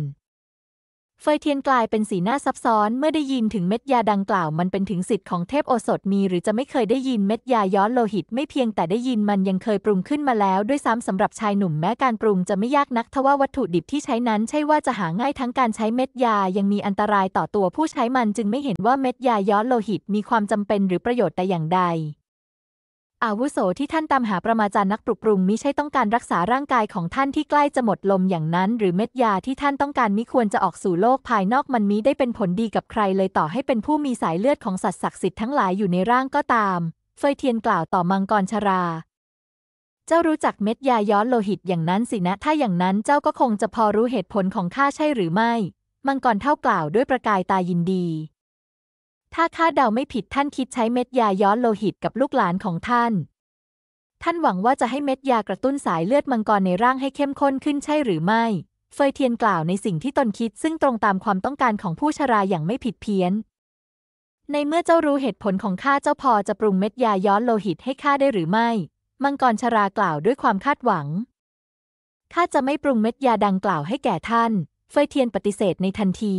เฟยเทียนกลายเป็นสีหน้าซับซ้อนเมื่อได้ยินถึงเม็ดยาดังกล่าวมันเป็นถึงสิทธิ์ของเทพโอสถมีหรือจะไม่เคยได้ยินเม็ดยาย้อนโลหิตไม่เพียงแต่ได้ยินมันยังเคยปรุงขึ้นมาแล้วด้วยซ้ำสำหรับชายหนุ่มแม้การปรุงจะไม่ยากนักทว่าวัตถุดิบที่ใช้นั้นใช่ว่าจะหาง่ายทั้งการใช้เม็ดยายังมีอันตรายต่อตัวผู้ใช้มันจึงไม่เห็นว่าเม็ดยาย้อนโลหิตมีความจำเป็นหรือประโยชน์แต่อย่างใดอาวุโสที่ท่านตามหาปรมาจารย์นักปรุงมิใช่ต้องการรักษาร่างกายของท่านที่ใกล้จะหมดลมอย่างนั้นหรือเม็ดยาที่ท่านต้องการมิควรจะออกสู่โลกภายนอกมันมิได้เป็นผลดีกับใครเลยต่อให้เป็นผู้มีสายเลือดของสัตว์ศักดิ์สิทธิ์ทั้งหลายอยู่ในร่างก็ตามเฟยเทียนกล่าวต่อมังกรชราเจ้ารู้จักเม็ดยาย้อนโลหิตอย่างนั้นสินะถ้าอย่างนั้นเจ้าก็คงจะพอรู้เหตุผลของข้าใช่หรือไม่มังกรเฒ่ากล่าวด้วยประกายตายินดีถ้าข้าเดาไม่ผิดท่านคิดใช้เม็ดยาย้อนโลหิตกับลูกหลานของท่านท่านหวังว่าจะให้เม็ดยากระตุ้นสายเลือดมังกรในร่างให้เข้มข้นขึ้นใช่หรือไม่เฟยเทียนกล่าวในสิ่งที่ตนคิดซึ่งตรงตามความต้องการของผู้ชราอย่างไม่ผิดเพี้ยนในเมื่อเจ้ารู้เหตุผลของข้าเจ้าพอจะปรุงเม็ดยาย้อนโลหิตให้ข้าได้หรือไม่มังกรชรากล่าวด้วยความคาดหวังข้าจะไม่ปรุงเม็ดยาดังกล่าวให้แก่ท่านเฟยเทียนปฏิเสธในทันที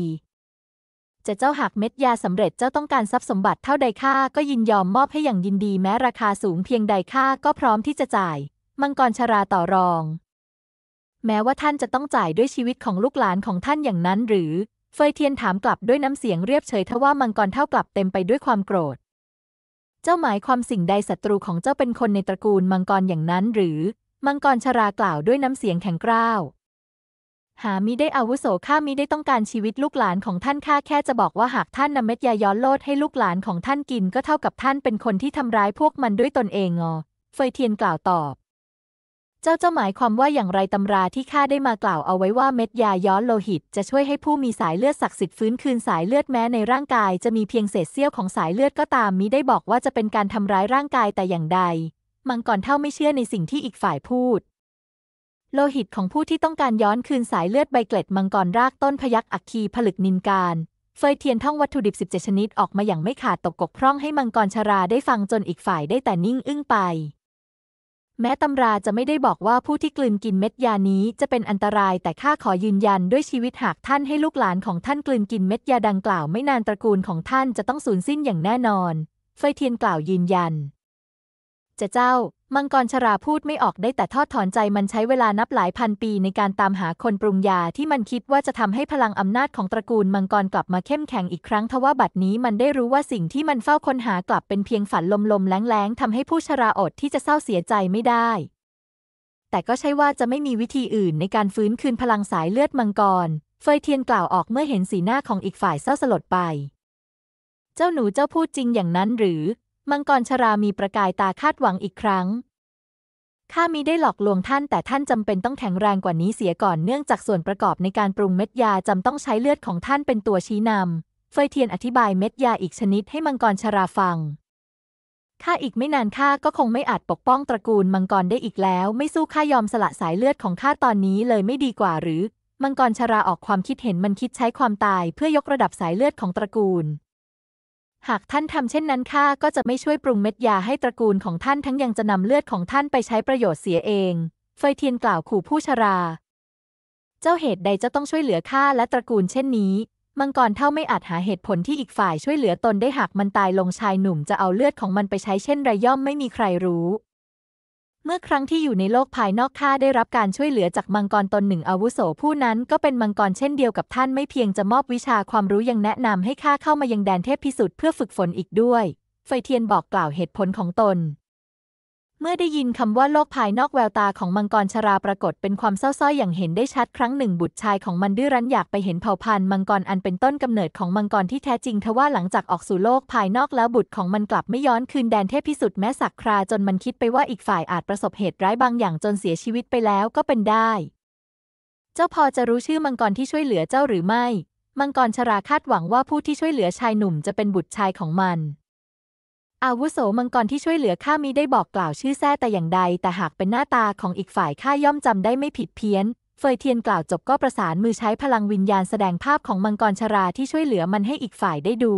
จะเจ้าหากเม็ดยาสำเร็จเจ้าต้องการทรัพย์สมบัติเท่าใดข้าก็ยินยอมมอบให้อย่างยินดีแม้ราคาสูงเพียงใดข้าก็พร้อมที่จะจ่ายมังกรชราต่อรองแม้ว่าท่านจะต้องจ่ายด้วยชีวิตของลูกหลานของท่านอย่างนั้นหรือเฟยเทียนถามกลับด้วยน้ำเสียงเรียบเฉยทว่ามังกรเฒ่ากลับเต็มไปด้วยความโกรธเจ้าหมายความสิ่งใดศัตรูของเจ้าเป็นคนในตระกูลมังกรอย่างนั้นหรือมังกรชรากล่าวด้วยน้ำเสียงแข็งกร้าวหามิได้อาวุโสข้ามิได้ต้องการชีวิตลูกหลานของท่านข้าแค่จะบอกว่าหากท่านนำเม็ดยาย้อนโลดให้ลูกหลานของท่านกินก็เท่ากับท่านเป็นคนที่ทำร้ายพวกมันด้วยตนเองเฟยเทียนกล่าวตอบเจ้าหมายความว่าอย่างไรตำราที่ข้าได้มากล่าวเอาไว้ว่าเม็ดยาย้อนโลหิตจะช่วยให้ผู้มีสายเลือดศักดิ์สิทธิ์ฟื้นคืนสายเลือดแม้ในร่างกายจะมีเพียงเศษเสี้ยวของสายเลือดก็ตามมิได้บอกว่าจะเป็นการทำร้ายร่างกายแต่อย่างใดมังกรเฒ่าไม่เชื่อในสิ่งที่อีกฝ่ายพูดโลหิตของผู้ที่ต้องการย้อนคืนสายเลือดใบเกล็ดมังกรรากต้นพยัคฆ์อัคคีผลึกนินการเฟยเทียนท่องวัตถุดิบ17ชนิดออกมาอย่างไม่ขาดตกกพร่องให้มังกรชราได้ฟังจนอีกฝ่ายได้แต่นิ่งอึ้งไปแม้ตำราจะไม่ได้บอกว่าผู้ที่กลืนกินเม็ดยานี้จะเป็นอันตรายแต่ข้าขอยืนยันด้วยชีวิตหากท่านให้ลูกหลานของท่านกลืนกินเม็ดยาดังกล่าวไม่นานตระกูลของท่านจะต้องสูญสิ้นอย่างแน่นอนเฟยเทียนกล่าวยืนยัน จะเจ้ามังกรชราพูดไม่ออกได้แต่ทอดถอนใจมันใช้เวลานับหลายพันปีในการตามหาคนปรุงยาที่มันคิดว่าจะทำให้พลังอำนาจของตระกูลมังกรกลับมาเข้มแข็งอีกครั้งทว่าบัดนี้มันได้รู้ว่าสิ่งที่มันเฝ้าค้นหากลับเป็นเพียงฝันลมๆแล้งๆทำให้ผู้ชราอดที่จะเศร้าเสียใจไม่ได้แต่ก็ใช่ว่าจะไม่มีวิธีอื่นในการฟื้นคืนพลังสายเลือดมังกรเฟยเทียนกล่าวออกเมื่อเห็นสีหน้าของอีกฝ่ายเศร้าสลดไปเจ้าหนูเจ้าพูดจริงอย่างนั้นหรือมังกรชรามีประกายตาคาดหวังอีกครั้งข้ามิได้หลอกลวงท่านแต่ท่านจำเป็นต้องแข็งแรงกว่านี้เสียก่อนเนื่องจากส่วนประกอบในการปรุงเม็ดยาจำต้องใช้เลือดของท่านเป็นตัวชี้นำเฟยเทียนอธิบายเม็ดยาอีกชนิดให้มังกรชราฟังข้าอีกไม่นานข้าก็คงไม่อาจปกป้องตระกูลมังกรได้อีกแล้วไม่สู้ข้ายอมสละสายเลือดของข้าตอนนี้เลยไม่ดีกว่าหรือมังกรชราออกความคิดเห็นมันคิดใช้ความตายเพื่อยกระดับสายเลือดของตระกูลหากท่านทำเช่นนั้นข้าก็จะไม่ช่วยปรุงเม็ดยาให้ตระกูลของท่านทั้งยังจะนำเลือดของท่านไปใช้ประโยชน์เสียเองเฟยเทียนกล่าวขู่ผู้ชราเจ้าเหตุใดจะต้องช่วยเหลือข้าและตระกูลเช่นนี้มังกรเฒ่าไม่อาจหาเหตุผลที่อีกฝ่ายช่วยเหลือตนได้หากมันตายลงชายหนุ่มจะเอาเลือดของมันไปใช้เช่นไรย่อมไม่มีใครรู้เมื่อครั้งที่อยู่ในโลกภายนอกข้าได้รับการช่วยเหลือจากมังกรตนหนึ่งอาวุโสผู้นั้นก็เป็นมังกรเช่นเดียวกับท่านไม่เพียงจะมอบวิชาความรู้ยังแนะนำให้ข้าเข้ามายังแดนเทพพิสุทธิ์เพื่อฝึกฝนอีกด้วยเฟยเทียนบอกกล่าวเหตุผลของตนเมื่อได้ยินคำว่าโลกภายนอกแววตาของมังกรชราปรากฏเป็นความเศร้าส้อยอย่างเห็นได้ชัดครั้งหนึ่งบุตรชายของมันดื้อรั้นอยากไปเห็นเผ่าพันธุ์มังกรอันเป็นต้นกำเนิดของมังกรที่แท้จริงทว่าหลังจากออกสู่โลกภายนอกแล้วบุตรของมันกลับไม่ย้อนคืนแดนเทพพิสุทธิ์แม้สักคราจนมันคิดไปว่าอีกฝ่ายอาจประสบเหตุร้ายบางอย่างจนเสียชีวิตไปแล้วก็เป็นได้เจ้าพอจะรู้ชื่อมังกรที่ช่วยเหลือเจ้าหรือไม่มังกรชราคาดหวังว่าผู้ที่ช่วยเหลือชายหนุ่มจะเป็นบุตรชายของมันอาวุโสมังกรที่ช่วยเหลือข้ามิได้บอกกล่าวชื่อแท้แต่อย่างใดแต่หากเป็นหน้าตาของอีกฝ่ายข้าย่อมจำได้ไม่ผิดเพี้ยนเฟยเทียนกล่าวจบก็ประสานมือใช้พลังวิญญาณแสดงภาพของมังกรชราที่ช่วยเหลือมันให้อีกฝ่ายได้ดู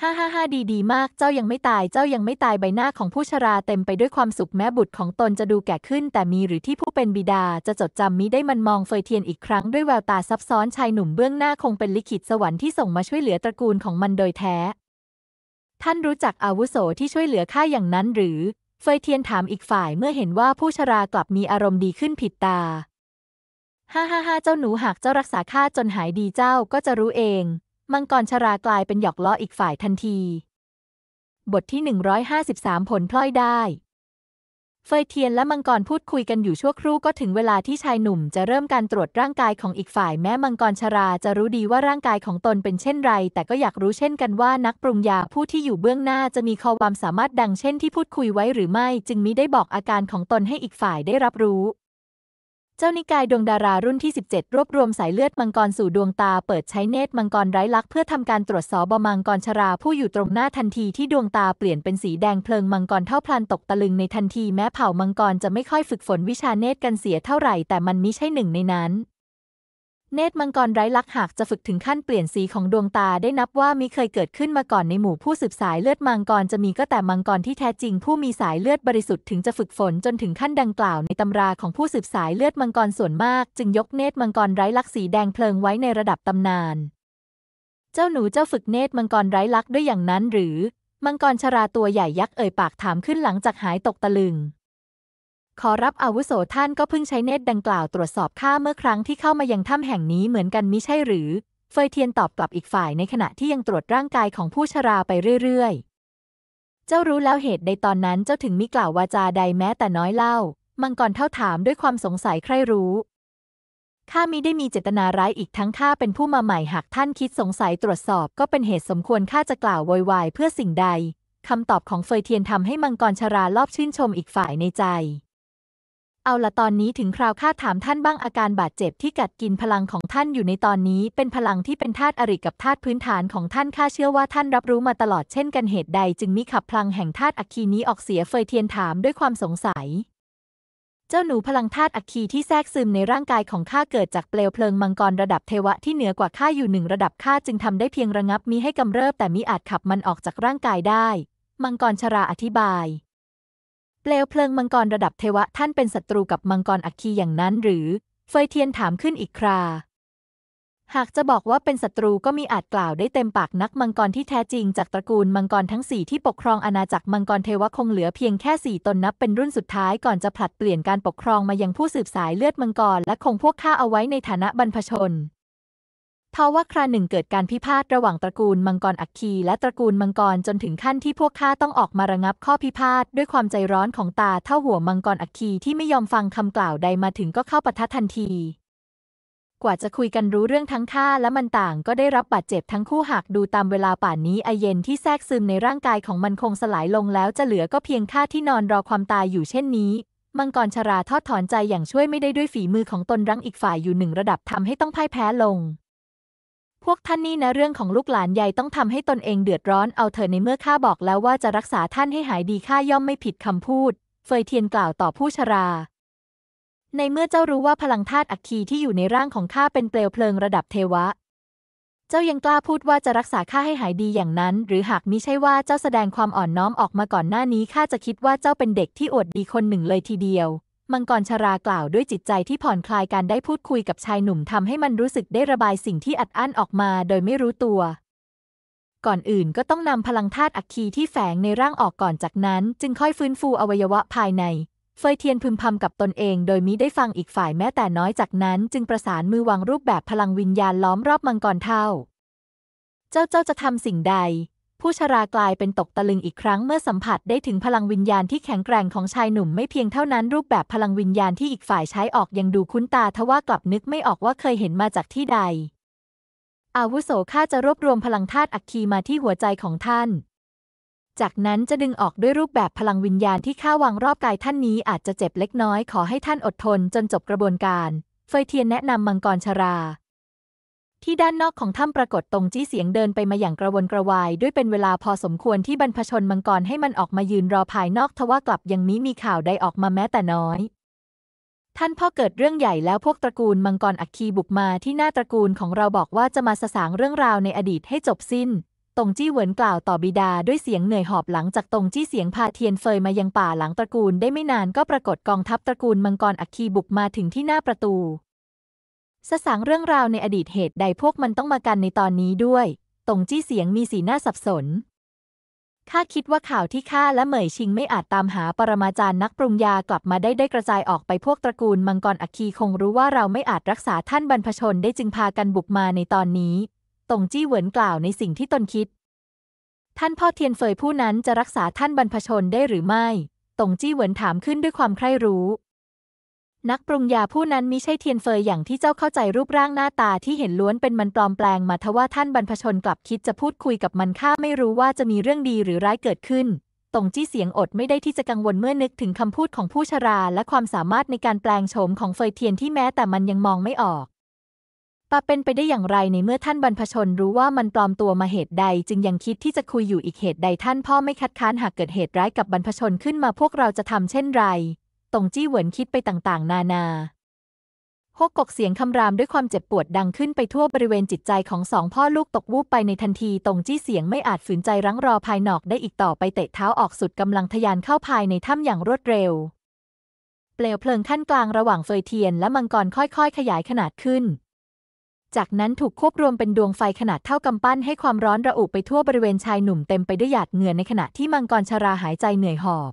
ฮ่าดีมากเจ้ายังไม่ตายเจ้ายังไม่ตายใบหน้าของผู้ชราเต็มไปด้วยความสุขแม้บุตรของตนจะดูแก่ขึ้นแต่มีหรือที่ผู้เป็นบิดาจะจดจำมิได้มันมองเฟยเทียนอีกครั้งด้วยแววตาซับซ้อนชายหนุ่มเบื้องหน้าคงเป็นลิขิตสวรรค์ที่ส่งมาช่วยเหลือตระกูลของมันโดยแท้ท่านรู้จักอาวุโสที่ช่วยเหลือข้าอย่างนั้นหรือเฟยเทียนถามอีกฝ่ายเมื่อเห็นว่าผู้ชรากลับมีอารมณ์ดีขึ้นผิดตาฮ่าเจ้าหนูหากเจ้ารักษาข้าจนหายดีเจ้าก็จะรู้เองมังกรชรากลายเป็นหยอกล้ออีกฝ่ายทันทีบทที่153ผลพลอยได้เฟยเทียนและมังกรพูดคุยกันอยู่ชั่วครู่ก็ถึงเวลาที่ชายหนุ่มจะเริ่มการตรวจร่างกายของอีกฝ่ายแม้มังกรชราจะรู้ดีว่าร่างกายของตนเป็นเช่นไรแต่ก็อยากรู้เช่นกันว่านักปรุงยาผู้ที่อยู่เบื้องหน้าจะมีความสามารถดังเช่นที่พูดคุยไว้หรือไม่จึงมิได้บอกอาการของตนให้อีกฝ่ายได้รับรู้เจ้านิกายดวงดารารุ่นที่17รวบรวมสายเลือดมังกรสู่ดวงตาเปิดใช้เนตรมังกรไร้ลักเพื่อทำการตรวจสอบมังกรชราผู้อยู่ตรงหน้าทันทีที่ดวงตาเปลี่ยนเป็นสีแดงเพลิงมังกรเท่าพลันตกตะลึงในทันทีแม้เผ่ามังกรจะไม่ค่อยฝึกฝนวิชาเนตรกันเสียเท่าไหร่แต่มันมิใช่หนึ่งในนั้นเนตรมังกรไร้ลักหากจะฝึกถึงขั้นเปลี่ยนสีของดวงตาได้นับว่ามิเคยเกิดขึ้นมาก่อนในหมู่ผู้สืบสายเลือดมังกรจะมีก็แต่มังกรที่แท้จริงผู้มีสายเลือดบริสุทธิ์ถึงจะฝึกฝนจนถึงขั้นดังกล่าวในตำราของผู้สืบสายเลือดมังกรส่วนมากจึงยกเนตรมังกรไร้ลักสีแดงเพลิงไว้ในระดับตำนานเจ้าหนูเจ้าฝึกเนตรมังกรไร้ลักด้วยอย่างนั้นหรือมังกรชราตัวใหญ่ยักษ์เอ่ยปากถามขึ้นหลังจากหายตกตะลึงขอรับอาวุโสท่านก็เพิ่งใช้เนตรดังกล่าวตรวจสอบข้าเมื่อครั้งที่เข้ามายังถ้ำแห่งนี้เหมือนกันมิใช่หรือเฟยเทียนตอบกลับอีกฝ่ายในขณะที่ยังตรวจร่างกายของผู้ชราไปเรื่อยๆเจ้ารู้แล้วเหตุใดตอนนั้นเจ้าถึงมิกล่าววาจาใดแม้แต่น้อยเล่ามังกรเฒ่าถามด้วยความสงสัยใคร่รู้ข้ามิได้มีเจตนาร้ายอีกทั้งข้าเป็นผู้มาใหม่หากท่านคิดสงสัยตรวจสอบก็เป็นเหตุสมควรข้าจะกล่าวโวยวายเพื่อสิ่งใดคำตอบของเฟยเทียนทำให้มังกรชรารอบชื่นชมอีกฝ่ายในใจเอาละตอนนี้ถึงคราวข้าถามท่านบ้างอาการบาดเจ็บที่กัดกินพลังของท่านอยู่ในตอนนี้เป็นพลังที่เป็นธาตุอริกับธาตุพื้นฐานของท่านข้าเชื่อว่าท่านรับรู้มาตลอดเช่นกันเหตุใดจึงมิขับพลังแห่งธาตุอัคคีนี้ออกเสียเฟยเทียนถามด้วยความสงสัยเจ้าหนูพลังธาตุอัคคีที่แทรกซึมในร่างกายของข้าเกิดจากเปลวเพลิงมังกรระดับเทวะที่เหนือกว่าข้าอยู่หนึ่งระดับข้าจึงทำได้เพียงระงับมิให้กำเริบแต่มิอาจขับมันออกจากร่างกายได้มังกรชราอธิบายเปลวเพลิงมังกรระดับเทวะท่านเป็นศัตรูกับมังกรอัคคีอย่างนั้นหรือเฟยเทียนถามขึ้นอีกครา หากจะบอกว่าเป็นศัตรูก็มีอาจกล่าวได้เต็มปากนักมังกรที่แท้จริงจากตระกูลมังกรทั้ง4ที่ปกครองอาณาจักรมังกรเทวะคงเหลือเพียงแค่4ตนนับเป็นรุ่นสุดท้ายก่อนจะผลัดเปลี่ยนการปกครองมายังผู้สืบสายเลือดมังกรและคงพวกข้าเอาไว้ในฐานะบรรพชนเพราะว่าคราหนึ่งเกิดการพิพาทระหว่างตระกูลมังกรอัคคีและตระกูลมังกรจนถึงขั้นที่พวกข้าต้องออกมาระงับข้อพิพาทด้วยความใจร้อนของตาเท่าหัวมังกรอัคคีที่ไม่ยอมฟังคำกล่าวใดมาถึงก็เข้าปะทะทันทีกว่าจะคุยกันรู้เรื่องทั้งข้าและมันต่างก็ได้รับบาดเจ็บทั้งคู่หากดูตามเวลาป่านนี้ไอเย็นที่แทรกซึมในร่างกายของมันคงสลายลงแล้วจะเหลือก็เพียงข้าที่นอนรอความตายอยู่เช่นนี้มังกรชราทอดถอนใจอย่างช่วยไม่ได้ด้วยฝีมือของตนรั้งอีกฝ่ายอยู่หนึ่งระดับทำให้ต้องพ่ายแพ้ลงพวกท่านนี่นะเรื่องของลูกหลานใหญ่ต้องทำให้ตนเองเดือดร้อนเอาเถิดในเมื่อข้าบอกแล้วว่าจะรักษาท่านให้หายดีข้าย่อมไม่ผิดคำพูดเฟยเทียนกล่าวต่อผู้ชราในเมื่อเจ้ารู้ว่าพลังธาตุอัคคีที่อยู่ในร่างของข้าเป็นเปลวเพลิงระดับเทวะเจ้ายังกล้าพูดว่าจะรักษาข้าให้หายดีอย่างนั้นหรือหากมิใช่ว่าเจ้าแสดงความอ่อนน้อมออกมาก่อนหน้านี้ข้าจะคิดว่าเจ้าเป็นเด็กที่อวดดีคนหนึ่งเลยทีเดียวมังกรชรากล่าวด้วยจิตใจที่ผ่อนคลายการได้พูดคุยกับชายหนุ่มทำให้มันรู้สึกได้ระบายสิ่งที่อัดอั้นออกมาโดยไม่รู้ตัวก่อนอื่นก็ต้องนำพลังธาตุอัคคีที่แฝงในร่างออกก่อนจากนั้นจึงค่อยฟื้นฟูอวัยวะภายในเฟยเทียนพึมพำกับตนเองโดยมิได้ฟังอีกฝ่ายแม้แต่น้อยจากนั้นจึงประสานมือวางรูปแบบพลังวิญญาณล้อมรอบมังกรเท่าเจ้าจะทำสิ่งใดผู้ชรากลายเป็นตกตะลึงอีกครั้งเมื่อสัมผัสได้ถึงพลังวิญญาณที่แข็งแกร่งของชายหนุ่มไม่เพียงเท่านั้นรูปแบบพลังวิญญาณที่อีกฝ่ายใช้ออกยังดูคุ้นตาทว่ากลับนึกไม่ออกว่าเคยเห็นมาจากที่ใดอาวุโสข้าจะรวบรวมพลังธาตุอัคคีมาที่หัวใจของท่านจากนั้นจะดึงออกด้วยรูปแบบพลังวิญญาณที่ข้าวางรอบกายท่านนี้อาจจะเจ็บเล็กน้อยขอให้ท่านอดทนจนจบกระบวนการเฟยเทียนแนะนำมังกรชราที่ด้านนอกของถ้ำปรากฏตรงจี้เสียงเดินไปมาอย่างกระวนกระวายด้วยเป็นเวลาพอสมควรที่บรรพชนมังกรให้มันออกมายืนรอภายนอกทว่ากลับยังมิมีข่าวใดออกมาแม้แต่น้อยท่านพ่อเกิดเรื่องใหญ่แล้วพวกตระกูลมังกรอัคคีบุกมาที่หน้าตระกูลของเราบอกว่าจะมาสะสางเรื่องราวในอดีตให้จบสิ้นตงจี้เหวินกล่าวต่อบิดาด้วยเสียงเหนื่อยหอบหลังจากตงจี้เสียงพาเทียนเฟยมายังป่าหลังตระกูลได้ไม่นานก็ปรากฏกองทัพตระกูลมังกรอัคคีบุกมาถึงที่หน้าประตูสะสางเรื่องราวในอดีตเหตุใดพวกมันต้องมากันในตอนนี้ด้วยตงจี้เสียงมีสีหน้าสับสนข้าคิดว่าข่าวที่ข้าและเหมยชิงไม่อาจตามหาปรมาจารย์นักปรุงยากลับมาได้กระจายออกไปพวกตระกูลมังกรอัคคีคงรู้ว่าเราไม่อาจรักษาท่านบรรพชนได้จึงพากันบุกมาในตอนนี้ตงจี้เหวินกล่าวในสิ่งที่ตนคิดท่านพ่อเทียนเฟยผู้นั้นจะรักษาท่านบรรพชนได้หรือไม่ตงจี้เหวินถามขึ้นด้วยความใคร่รู้นักปรุงยาผู้นั้นมิใช่เทียนเฟยอย่างที่เจ้าเข้าใจรูปร่างหน้าตาที่เห็นล้วนเป็นมันปลอมแปลงมาทว่าท่านบรรพชนกลับคิดจะพูดคุยกับมันข้าไม่รู้ว่าจะมีเรื่องดีหรือร้ายเกิดขึ้นตงจี้เสียงอดไม่ได้ที่จะกังวลเมื่อนึกถึงคำพูดของผู้ชราและความสามารถในการแปลงโฉมของเฟยเทียนที่แม้แต่มันยังมองไม่ออกเป็นไปได้อย่างไรในเมื่อท่านบรรพชนรู้ว่ามันปลอมตัวมาเหตุใดจึงยังคิดที่จะคุยอยู่อีกเหตุใดท่านพ่อไม่คัดค้านหากเกิดเหตุร้ายกับบรรพชนขึ้นมาพวกเราจะทำเช่นไรตงจี้เหวินคิดไปต่างๆนานาฮกกกเสียงคำรามด้วยความเจ็บปวดดังขึ้นไปทั่วบริเวณจิตใจของสองพ่อลูกตกวูบไปในทันทีตงจี้เสียงไม่อาจฝืนใจรั้งรอภายนอกได้อีกต่อไปเตะเท้าออกสุดกำลังทะยานเข้าภายในถ้ำอย่างรวดเร็วเปลวเพลิงขั้นกลางระหว่างเฟยเทียนและมังกรค่อยๆขยายขนาดขึ้นจากนั้นถูกควบรวมเป็นดวงไฟขนาดเท่ากำปั้นให้ความร้อนระอุไปทั่วบริเวณชายหนุ่มเต็มไปด้วยหยาดเหงื่อในขณะที่มังกรชราหายใจเหนื่อยหอบ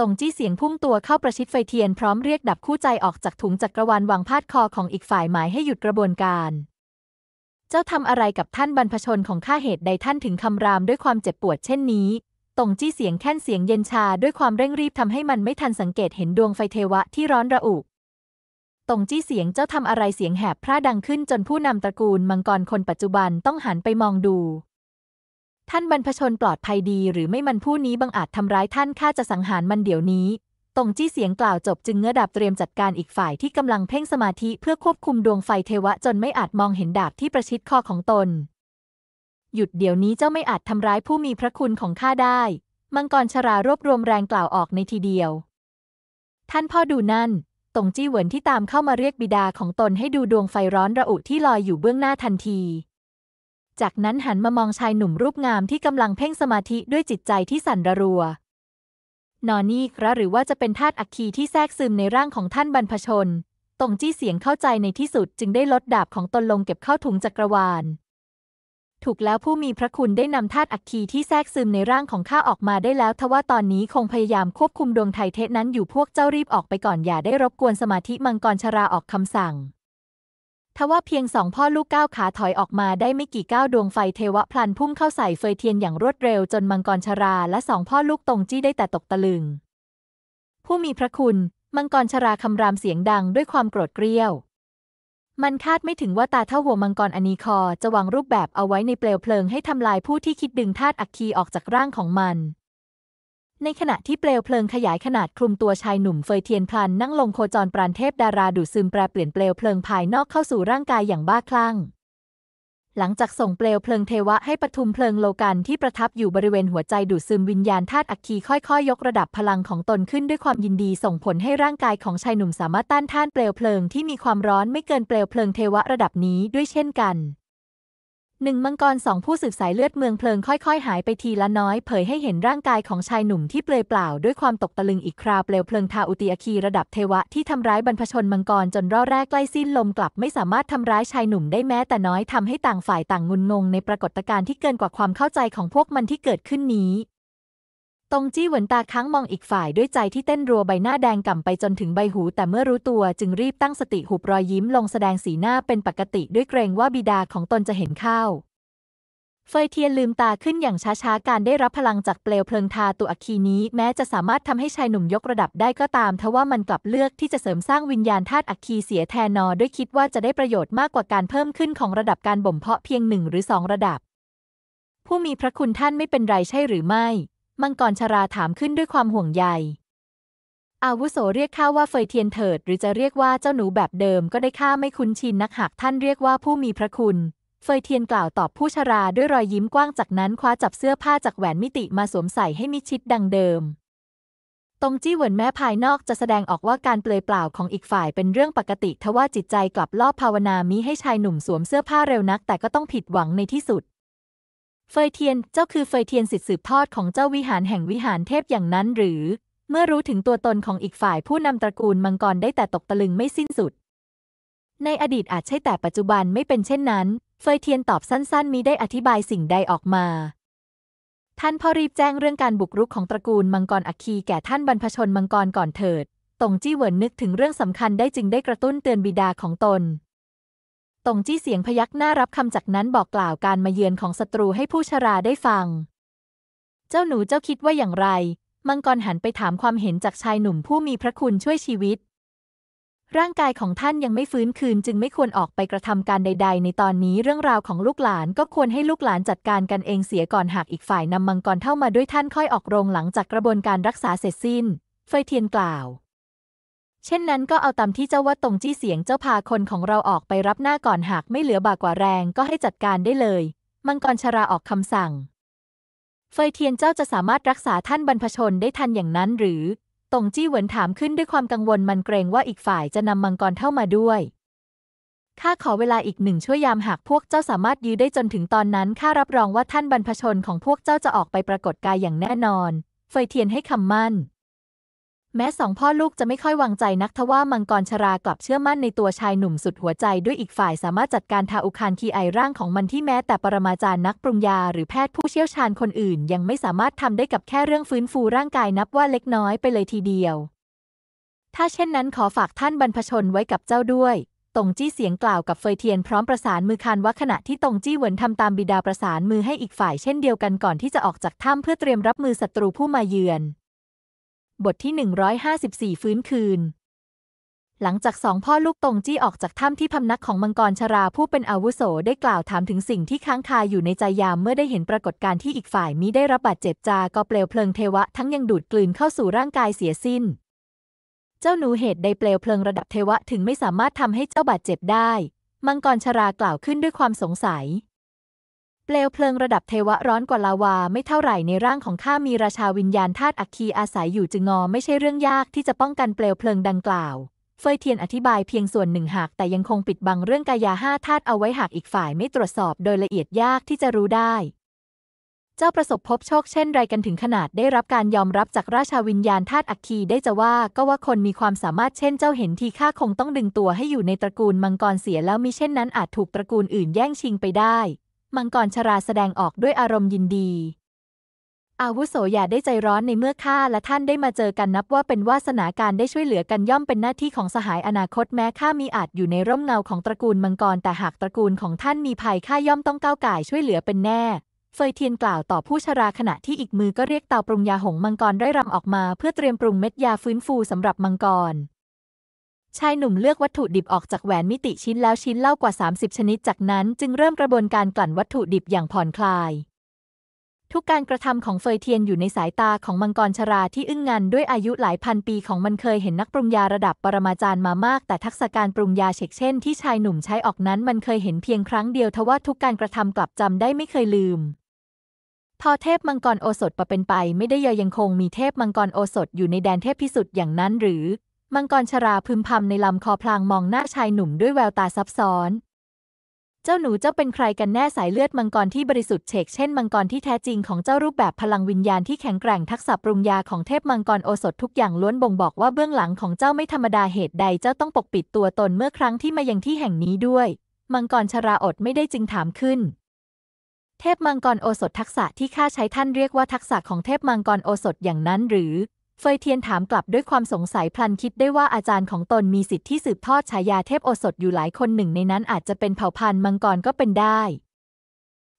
ตงจี้เสียงพุ่งตัวเข้าประชิดไฟเทียนพร้อมเรียกดับคู่ใจออกจากถุงจักรวาลวางพาดคอของอีกฝ่ายหมายให้หยุดกระบวนการเจ้าทำอะไรกับท่านบรรพชนของข้าเหตุใดท่านถึงคำรามด้วยความเจ็บปวดเช่นนี้ตงจี้เสียงแค่นเสียงเย็นชาด้วยความเร่งรีบทำให้มันไม่ทันสังเกตเห็นดวงไฟเทวะที่ร้อนระอุตงจี้เสียงเจ้าทำอะไรเสียงแหบพร่าดังขึ้นจนผู้นำตระกูลมังกรคนปัจจุบันต้องหันไปมองดูท่านบรรพชนปลอดภัยดีหรือไม่มันผู้นี้บังอาจทำร้ายท่านข้าจะสังหารมันเดี๋ยวนี้ตงจี้เสียงกล่าวจบจึงเงื้อดาบเตรียมจัดการอีกฝ่ายที่กำลังเพ่งสมาธิเพื่อควบคุมดวงไฟเทวะจนไม่อาจมองเห็นดาบที่ประชิดคอของตนหยุดเดี๋ยวนี้เจ้าไม่อาจทำร้ายผู้มีพระคุณของข้าได้มังกรชรารวบรวมแรงกล่าวออกในทีเดียวท่านพ่อดูนั่นตงจี้เหวินที่ตามเข้ามาเรียกบิดาของตนให้ดูดวงไฟร้อนระอุที่ลอยอยู่เบื้องหน้าทันทีจากนั้นหันมามองชายหนุ่มรูปงามที่กำลังเพ่งสมาธิด้วยจิตใจที่สั่นระรัวนอนี่ครับหรือว่าจะเป็นธาตุอัคคีที่แทรกซึมในร่างของท่านบรรพชน ตงจี้เสียงเข้าใจในที่สุดจึงได้ลดดาบของตนลงเก็บเข้าถุงจักรวาลถูกแล้วผู้มีพระคุณได้นำธาตุอัคคีที่แทรกซึมในร่างของข้าออกมาได้แล้วทว่าตอนนี้คงพยายามควบคุมดวงไทเทะนั้นอยู่พวกเจ้ารีบออกไปก่อนอย่าได้รบกวนสมาธิมังกรชราออกคำสั่งทว่าเพียงสองพ่อลูกก้าวขาถอยออกมาได้ไม่กี่ก้าวดวงไฟเทวะพลันพุ่งเข้าใส่เฟยเทียนอย่างรวดเร็วจนมังกรชราและสองพ่อลูกตงจี้ได้แต่ตกตะลึงผู้มีพระคุณมังกรชราคำรามเสียงดังด้วยความโกรธเกรี้ยวมันคาดไม่ถึงว่าตาเท่าหัวมังกรอนีคอจะวางรูปแบบเอาไว้ในเปลวเพลิงให้ทำลายผู้ที่คิดดึงธาตุอัคคีออกจากร่างของมันในขณะที่เปลวเพลิงขยายขนาดคลุมตัวชายหนุ่มเฟยเทียนพลันนั่งลงโคจรปราณเทพดาราดูดซึมแปรเปลี่ยนเปลวเพลิงภายนอกเข้าสู่ร่างกายอย่างบ้าคลั่งหลังจากส่งเปลวเพลิงเทวะให้ปฐุมเพลิงโลกันที่ประทับอยู่บริเวณหัวใจดูดซึมวิญญาณธาตุอัคคีค่อยๆยกระดับพลังของตนขึ้นด้วยความยินดีส่งผลให้ร่างกายของชายหนุ่มสามารถต้านทานเปลวเพลิงที่มีความร้อนไม่เกินเปลวเพลิงเทวะระดับนี้ด้วยเช่นกันหนึ่งมังกรสองผู้สืบสายเลือดเมืองเพลิงค่อยๆหายไปทีละน้อยเผยให้เห็นร่างกายของชายหนุ่มที่เปลือยเปล่าด้วยความตกตะลึงอีกคราเปลวเพลิงทาอุติอัคคีระดับเทวะที่ทำร้ายบรรพชนมังกรจนร่อแรกใกล้สิ้นลมกลับไม่สามารถทำร้ายชายหนุ่มได้แม้แต่น้อยทำให้ต่างฝ่ายต่างงุนงงในปรากฏการณ์ที่เกินกว่าความเข้าใจของพวกมันที่เกิดขึ้นนี้ตงจี้หวนตาค้างมองอีกฝ่ายด้วยใจที่เต้นรัวใบหน้าแดงก่ำไปจนถึงใบหูแต่เมื่อรู้ตัวจึงรีบตั้งสติหุบรอยยิ้มลงแสดงสีหน้าเป็นปกติด้วยเกรงว่าบิดาของตนจะเห็นเข้าเฟยเทียนลืมตาขึ้นอย่างช้าๆการได้รับพลังจากเปลวเพลิงทาตัวอัคคีนี้แม้จะสามารถทำให้ชายหนุ่มยกระดับได้ก็ตามทว่ามันกลับเลือกที่จะเสริมสร้างวิญญาณธาตุอัคคีเสียแทนนอด้วยคิดว่าจะได้ประโยชน์มากกว่าการเพิ่มขึ้นของระดับการบ่มเพาะเพียง1หรือ2ระดับผู้มีพระคุณท่านไม่เป็นไรใช่หรือไม่มังกรชราถามขึ้นด้วยความห่วงใยอาวุโสเรียกข้าว่าเฟยเทียนเถิดหรือจะเรียกว่าเจ้าหนูแบบเดิมก็ได้ข้าไม่คุ้นชินนักหากท่านเรียกว่าผู้มีพระคุณเฟยเทียนกล่าวตอบผู้ชราด้วยรอยยิ้มกว้างจากนั้นคว้าจับเสื้อผ้าจากแหวนมิติมาสวมใส่ให้มิดชิดดังเดิมตงจี้เหวินแม้ภายนอกจะแสดงออกว่าการเปลือยเปล่าของอีกฝ่ายเป็นเรื่องปกติทว่าจิตใจกลับลอบภาวนามิให้ชายหนุ่มสวมเสื้อผ้าเร็วนักแต่ก็ต้องผิดหวังในที่สุดเฟยเทียนเจ้าคือเฟยเทียนสิทธิสืบทอดของเจ้าวิหารแห่งวิหารเทพอย่างนั้นหรือเมื่อรู้ถึงตัวตนของอีกฝ่ายผู้นำตระกูลมังกรได้แต่ตกตะลึงไม่สิ้นสุดในอดีตอาจใช่แต่ปัจจุบันไม่เป็นเช่นนั้นเฟยเทียนตอบสั้นๆมิได้อธิบายสิ่งใดออกมาท่านพ่อรีบแจ้งเรื่องการบุกรุกของตระกูลมังกรอัคคีแก่ท่านบรรพชนมังกรก่อนเถิดตงจี้เหวินนึกถึงเรื่องสำคัญได้จึงได้กระตุ้นเตือนบิดาของตนตงจี้เสียงพยักหน้ารับคำจากนั้นบอกกล่าวการมาเยือนของศัตรูให้ผู้ชราได้ฟังเจ้าหนูเจ้าคิดว่าอย่างไรมังกรหันไปถามความเห็นจากชายหนุ่มผู้มีพระคุณช่วยชีวิตร่างกายของท่านยังไม่ฟื้นคืนจึงไม่ควรออกไปกระทำการใดๆในตอนนี้เรื่องราวของลูกหลานก็ควรให้ลูกหลานจัดการกันเองเสียก่อนหากอีกฝ่ายนำมังกรเข้ามาด้วยท่านค่อยออกโรงหลังจากกระบวนการรักษาเสร็จสิ้นเฟยเทียนกล่าวเช่นนั้นก็เอาตามที่เจ้าว่าตงจี้เสียงเจ้าพาคนของเราออกไปรับหน้าก่อนหากไม่เหลือบากกว่าแรงก็ให้จัดการได้เลยมังกรชราออกคำสั่งเฟยเทียนเจ้าจะสามารถรักษาท่านบรรพชนได้ทันอย่างนั้นหรือตงจี้เหวินถามขึ้นด้วยความกังวลมันเกรงว่าอีกฝ่ายจะนำมังกรเข้ามาด้วยข้าขอเวลาอีก1ชั่วยามหากพวกเจ้าสามารถยื้อได้จนถึงตอนนั้นข้ารับรองว่าท่านบรรพชนของพวกเจ้าจะออกไปปรากฏกายอย่างแน่นอนเฟยเทียนให้คำมั่นแม้สองพ่อลูกจะไม่ค่อยวางใจนักทว่ามังกรชรากลับเชื่อมั่นในตัวชายหนุ่มสุดหัวใจด้วยอีกฝ่ายสามารถจัดการทาอุคานคีไอร่างของมันที่แม้แต่ปรมาจารย์นักปรุงยาหรือแพทย์ผู้เชี่ยวชาญคนอื่นยังไม่สามารถทำได้กับแค่เรื่องฟื้นฟูร่างกายนับว่าเล็กน้อยไปเลยทีเดียวถ้าเช่นนั้นขอฝากท่านบรรพชนไว้กับเจ้าด้วยตงจี้เสียงกล่าวกับเฟยเทียนพร้อมประสานมือคานว่าขณะที่ตงจี้เหวินทำตามบิดาประสานมือให้อีกฝ่ายเช่นเดียวกันก่อนที่จะออกจากถ้ำเพื่อเตรียมรับมือศัตรูผู้มาเยือนบทที่154ฟื้นคืนหลังจากสองพ่อลูกตงจี้ออกจากถ้ำที่พำนักของมังกรชราผู้เป็นอาวุโสได้กล่าวถามถึงสิ่งที่ค้างคาอยู่ในใจยามเมื่อได้เห็นปรากฏการณ์ที่อีกฝ่ายมิได้รับบาดเจ็บจาก็เปลวเพลิงเทวะทั้งยังดูดกลืนเข้าสู่ร่างกายเสียสิ้นเจ้าหนูเหตุใดเปลวเพลิงระดับเทวะถึงไม่สามารถทำให้เจ้าบาดเจ็บได้มังกรชรากล่าวขึ้นด้วยความสงสัยเปลวเพลิงระดับเทวะร้อนกว่าลาวาไม่เท่าไหร่ในร่างของข้ามีราชาวิญญาณธาตุอัคคีอาศัยอยู่จึงไม่ใช่เรื่องยากที่จะป้องกันเปลวเพลิงดังกล่าวเฟยเทียนอธิบายเพียงส่วนหนึ่งหากแต่ยังคงปิดบังเรื่องกายา5ธาตุเอาไว้หากอีกฝ่ายไม่ตรวจสอบโดยละเอียดยากที่จะรู้ได้ เจ้าประสบพบโชคเช่นไรกันถึงขนาดได้รับการยอมรับจากราชาวิญญาณธาตุอัคคีได้จะว่าก็ว่าคนมีความสามารถเช่นเจ้าเห็นทีข้าคงต้องดึงตัวให้อยู่ในตระกูลมังกรเสียแล้วมิเช่นนั้นอาจถูกตระกูลอื่นแย่งชิงไปได้มังกรชราแสดงออกด้วยอารมณ์ยินดีอาวุโสอย่าได้ใจร้อนในเมื่อข้าและท่านได้มาเจอกันนับว่าเป็นวาสนาการได้ช่วยเหลือกันย่อมเป็นหน้าที่ของสหายอนาคตแม้ข้ามีอาจอยู่ในร่มเงาของตระกูลมังกรแต่หากตระกูลของท่านมีภัยข้าย่อมต้องก้าวก่ายช่วยเหลือเป็นแน่เฟยเทียนกล่าวต่อผู้ชราขณะที่อีกมือก็เรียกเตาปรุงยาหงมังกรไร้รำออกมาเพื่อเตรียมปรุงเม็ดยาฟื้นฟูสำหรับมังกรชายหนุ่มเลือกวัตถุดิบออกจากแหวนมิติชิ้นแล้วชิ้นเล่ากว่า30ชนิดจากนั้นจึงเริ่มกระบวนการกลั่นวัตถุดิบอย่างผ่อนคลายทุกการกระทำของเฟยเทียนอยู่ในสายตาของมังกรชราที่อึ้งงันด้วยอายุหลายพันปีของมันเคยเห็นนักปรุงยาระดับปรมาจารย์มามากแต่ทักษะการปรุงยาเช่นที่ชายหนุ่มใช้ออกนั้นมันเคยเห็นเพียงครั้งเดียวทว่าทุกการกระทำกลับจำได้ไม่เคยลืมพอเทพมังกรโอสถเป็นไปไม่ได้ยังคงมีเทพมังกรโอสถอยู่ในแดนเทพพิสุทธิ์อย่างนั้นหรือมังกรชราพึมพำในลำคอพลางมองหน้าชายหนุ่มด้วยแววตาซับซ้อนเจ้าหนูเจ้าเป็นใครกันแน่สายเลือดมังกรที่บริสุทธิ์เช่นมังกรที่แท้จริงของเจ้ารูปแบบพลังวิญญาณที่แข็งแกร่งทักษะปรุงยาของเทพมังกรโอสถทุกอย่างล้วนบ่งบอกว่าเบื้องหลังของเจ้าไม่ธรรมดาเหตุใดเจ้าต้องปกปิดตัวตนเมื่อครั้งที่มายังที่แห่งนี้ด้วยมังกรชราอดไม่ได้จึงถามขึ้นเทพมังกรโอสถทักษะที่ข้าใช้ท่านเรียกว่าทักษะของเทพมังกรโอสถอย่างนั้นหรือเฟยเทียนถามกลับด้วยความสงสัยพลันคิดได้ว่าอาจารย์ของตนมีสิทธิ์ที่สืบทอดฉายาเทพโอสถอยู่หลายคนหนึ่งในนั้นอาจจะเป็นเผ่าพันธุ์มังกรก็เป็นได้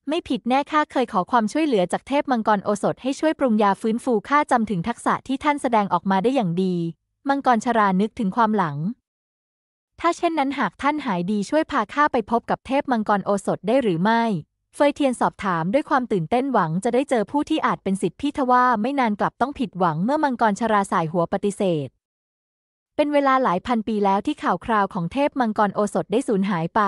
ไม่ผิดแน่ข้าเคยขอความช่วยเหลือจากเทพมังกรโอสถให้ช่วยปรุงยาฟื้นฟูข้าจำถึงทักษะที่ท่านแสดงออกมาได้อย่างดีมังกรชรานึกถึงความหลังถ้าเช่นนั้นหากท่านหายดีช่วยพาข้าไปพบกับเทพมังกรโอสถได้หรือไม่เฟยเทียนสอบถามด้วยความตื่นเต้นหวังจะได้เจอผู้ที่อาจเป็นสิทธิพี่ทว่าไม่นานกลับต้องผิดหวังเมื่อมังกรชราสายหัวปฏิเสธเป็นเวลาหลายพันปีแล้วที่ข่าวคราวของเทพมังกรโอสถได้สูญหายไป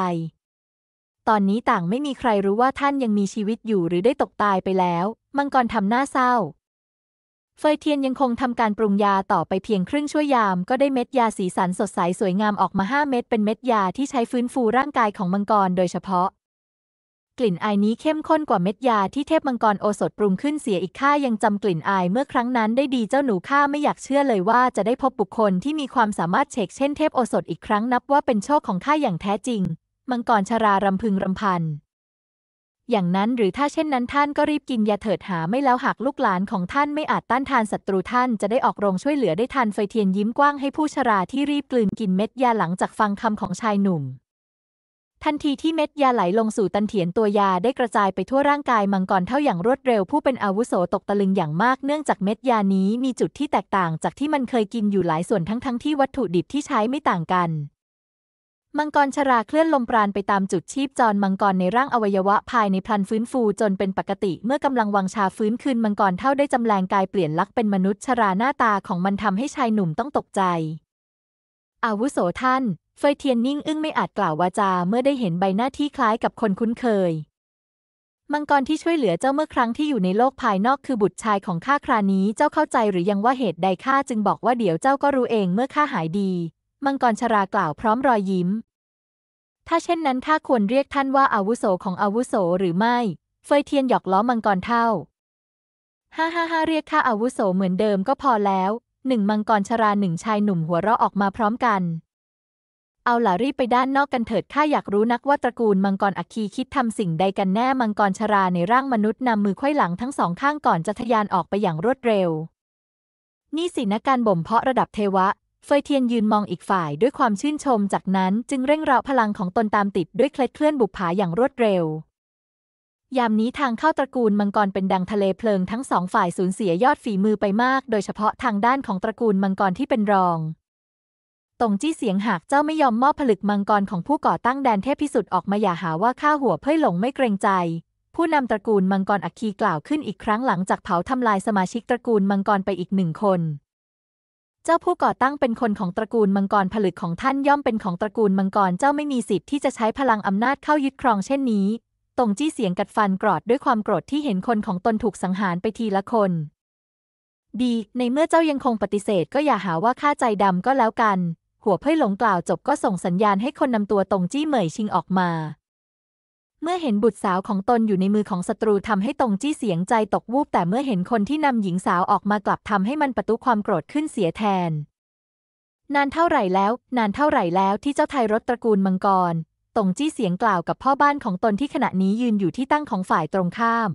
ตอนนี้ต่างไม่มีใครรู้ว่าท่านยังมีชีวิตอยู่หรือได้ตกตายไปแล้วมังกรทำหน้าเศร้าเฟยเทียนยังคงทำการปรุงยาต่อไปเพียงครึ่งชั่วยามก็ได้เม็ดยาสีสันสดใสสวยงามออกมา5 เม็ดเป็นเม็ดยาที่ใช้ฟื้นฟูร่างกายของมังกรโดยเฉพาะกลิ่นอายนี้เข้มข้นกว่าเม็ดยาที่เทพมังกรโอสถปรุงขึ้นเสียอีกข้ายังจำกลิ่นอายเมื่อครั้งนั้นได้ดีเจ้าหนูข้าไม่อยากเชื่อเลยว่าจะได้พบบุคคลที่มีความสามารถเช่นเทพโอสถอีกครั้งนับว่าเป็นโชคของข้าอย่างแท้จริงมังกรชรารำพึงรำพันอย่างนั้นหรือถ้าเช่นนั้นท่านก็รีบกินยาเถิดหาไม่แล้วหากลูกหลานของท่านไม่อาจต้านทานศัตรูท่านจะได้ออกโรงช่วยเหลือได้ทันเฟยเทียนยิ้มกว้างให้ผู้ชราที่รีบกลืนกินเม็ดยาหลังจากฟังคำของชายหนุ่มทันทีที่เม็ดยาไหลลงสู่ตันเถียนตัวยาได้กระจายไปทั่วร่างกายมังกรเท่าอย่างรวดเร็วผู้เป็นอาวุโสตกตะลึงอย่างมากเนื่องจากเม็ดยานี้มีจุดที่แตกต่างจากที่มันเคยกินอยู่หลายส่วนทั้งที่วัตถุดิบที่ใช้ไม่ต่างกันมังกรชราเคลื่อนลมปราณไปตามจุดชีพจรมังกรในร่างอวัยวะภายในพลันฟื้นฟูจนเป็นปกติเมื่อกำลังวังชาฟื้นคืนมังกรเท่าได้จำแรงกายเปลี่ยนลักษณ์เป็นมนุษย์ชราหน้าตาของมันทำให้ชายหนุ่มต้องตกใจอาวุโสท่านเฟยเทียนนิ่งอึ้งไม่อาจกล่าววาจาเมื่อได้เห็นใบหน้าที่คล้ายกับคนคุ้นเคยมังกรที่ช่วยเหลือเจ้าเมื่อครั้งที่อยู่ในโลกภายนอกคือบุตรชายของข้าครานี้เจ้าเข้าใจหรือยังว่าเหตุใดข้าจึงบอกว่าเดี๋ยวเจ้าก็รู้เองเมื่อข้าหายดีมังกรชรากล่าวพร้อมรอยยิ้มถ้าเช่นนั้นข้าควรเรียกท่านว่าอาวุโสของอาวุโสหรือไม่เฟยเทียนหยอกล้อมังกรเท่าฮ่าเรียกข้าอาวุโสเหมือนเดิมก็พอแล้วหนึ่งมังกรชราหนึ่งชายหนุ่มหัวเราะออกมาพร้อมกันเอาล่ะรีบไปด้านนอกกันเถิดข้าอยากรู้นักว่าตระกูลมังกรอัคคีคิดทำสิ่งใดกันแน่มังกรชราในร่างมนุษย์นำมือไขว้หลังทั้งสองข้างก่อนจะทะยานออกไปอย่างรวดเร็วนี่สินะการบ่มเพาะระดับเทวะเฟยเทียนยืนมองอีกฝ่ายด้วยความชื่นชมจากนั้นจึงเร่งเร้าพลังของตนตามติดด้วยเคล็ดเคลื่อนบุปผาอย่างรวดเร็วยามนี้ทางเข้าตระกูลมังกรเป็นดังทะเลเพลิงทั้งสองฝ่ายสูญเสียยอดฝีมือไปมากโดยเฉพาะทางด้านของตระกูลมังกรที่เป็นรองตงจี้เสียงหากเจ้าไม่ยอมมอบผลึกมังกรของผู้ก่อตั้งแดนเทพพิสุทธิ์ออกมาอย่าหาว่าข้าหัวเพ่ยหลงไม่เกรงใจผู้นำตระกูลมังกรอัคคีกล่าวขึ้นอีกครั้งหลังจากเผาทำลายสมาชิกตระกูลมังกรไปอีก1 คนเจ้าผู้ก่อตั้งเป็นคนของตระกูลมังกรผลึกของท่านย่อมเป็นของตระกูลมังกรเจ้าไม่มีสิทธิ์ที่จะใช้พลังอำนาจเข้ายึดครองเช่นนี้ตงจี้เสียงกัดฟันกรอดด้วยความโกรธที่เห็นคนของตนถูกสังหารไปทีละคนดีในเมื่อเจ้ายังคงปฏิเสธก็อย่าหาว่าข้าใจดำก็แล้วกันหัวเพ่ยหลงกล่าวจบก็ส่งสัญญาณให้คนนำตัวตงจี้เหมยชิงออกมา เมื่อเห็นบุตรสาวของตนอยู่ในมือของศัตรูทำให้ตงจี้เสียงใจตกวูบแต่เมื่อเห็นคนที่นำหญิงสาวออกมากลับทำให้มันปะทุความโกรธขึ้นเสียแทนนานเท่าไหร่แล้วที่เจ้าไทยรถตระกูลมังกรตงจี้เสียงกล่าวกับพ่อบ้านของตนที่ขณะนี้ยืนอยู่ที่ตั้งของฝ่ายตรงข้าม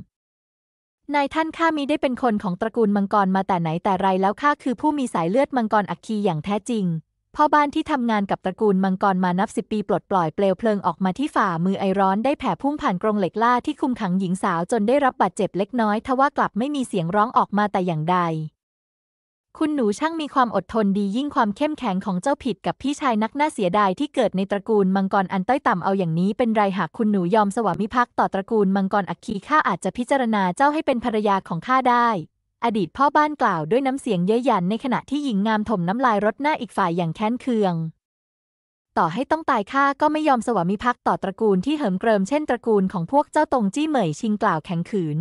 นายท่านข้ามิได้เป็นคนของตระกูลมังกรมาแต่ไหนแต่ไรแล้วข้าคือผู้มีสายเลือดมังกรอัคคีอย่างแท้จริงพ่อบ้านที่ทำงานกับตระกูลมังกรมานับ10 ปีปลดปล่อยเปลวเพลิงออกมาที่ฝ่ามือไอร้อนได้แผ่พุ่งผ่านกรงเหล็กล่าที่คุมขังหญิงสาวจนได้รับบาดเจ็บเล็กน้อยทว่ากลับไม่มีเสียงร้องออกมาแต่อย่างใดคุณหนูช่างมีความอดทนดียิ่งความเข้มแข็งของเจ้าผิดกับพี่ชายนักน่าเสียดายที่เกิดในตระกูลมังกรอันต้อยต่ำเอาอย่างนี้เป็นไรหากคุณหนูยอมสวามิภักดิ์ต่อตระกูลมังกรอัคคีข้าอาจจะพิจารณาเจ้าให้เป็นภรรยาของข้าได้อดีตพ่อบ้านกล่าวด้วยน้ำเสียงเย้ยหยันในขณะที่หญิงงามถมน้ำลายรดหน้าอีกฝ่ายอย่างแค้นเคืองต่อให้ต้องตายข้าก็ไม่ยอมสวามิภักดิ์ต่อตระกูลที่เหิมเกริมเช่นตระกูลของพวกเจ้าตงจี้เหมยชิงกล่าวแข็งขืน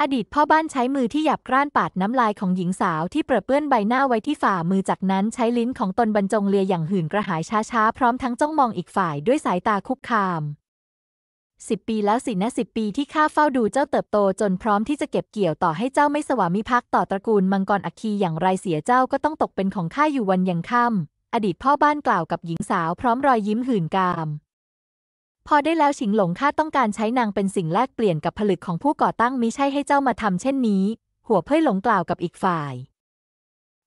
อดีตพ่อบ้านใช้มือที่หยาบกร้านปาดน้ำลายของหญิงสาวที่เปรอะเปื้อนใบหน้าไว้ที่ฝ่ามือจากนั้นใช้ลิ้นของตนบรรจงเลียอย่างหื่นกระหายช้าๆพร้อมทั้งจ้องมองอีกฝ่ายด้วยสายตาคุกคาม10 ปีแล้วสินะ10 ปีที่ข้าเฝ้าดูเจ้าเติบโตจนพร้อมที่จะเก็บเกี่ยวต่อให้เจ้าไม่สวามิภักดิ์ต่อตระกูลมังกรอัคคีอย่างไรเสียเจ้าก็ต้องตกเป็นของข้าอยู่วันยังค่ำอดีตพ่อบ้านกล่าวกับหญิงสาวพร้อมรอยยิ้มหื่นกามพอได้แล้วฉิงหลงข้าต้องการใช้นางเป็นสิ่งแลกเปลี่ยนกับผลึกของผู้ก่อตั้งมิใช่ให้เจ้ามาทำเช่นนี้หัวเพ่ยหลงกล่าวกับอีกฝ่าย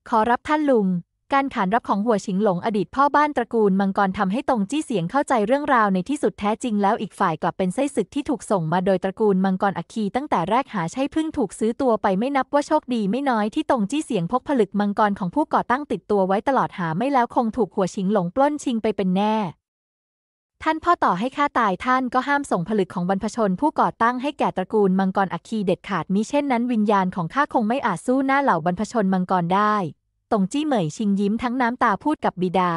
ขอรับท่านลุงการขานรับของหัวฉิงหลงอดีตพ่อบ้านตระกูลมังกรทำให้ตงจี้เสียงเข้าใจเรื่องราวในที่สุดแท้จริงแล้วอีกฝ่ายกลับเป็นไส้ศึกที่ถูกส่งมาโดยตระกูลมังกรอัคคีตั้งแต่แรกหาใช่เพิ่งถูกซื้อตัวไปไม่นับว่าโชคดีไม่น้อยที่ตงจี้เสียงพกผลึกมังกรของผู้ก่อตั้งติดตัวไว้ตลอดหาไม่แล้วคงถูกหัวฉิงหลงปล้นชิงไปเป็นแน่ท่านพ่อต่อให้ข้าตายท่านก็ห้ามส่งผลึกของบรรพชนผู้ก่อตั้งให้แก่ตระกูลมังกรอัคคีเด็ดขาดมิเช่นนั้นวิญญาณของข้าคงไม่อาจสู้หน้าเหล่าบรรพชนมังกรได้ตงจี้เหมยชิงยิ้มทั้งน้ำตาพูดกับบิดา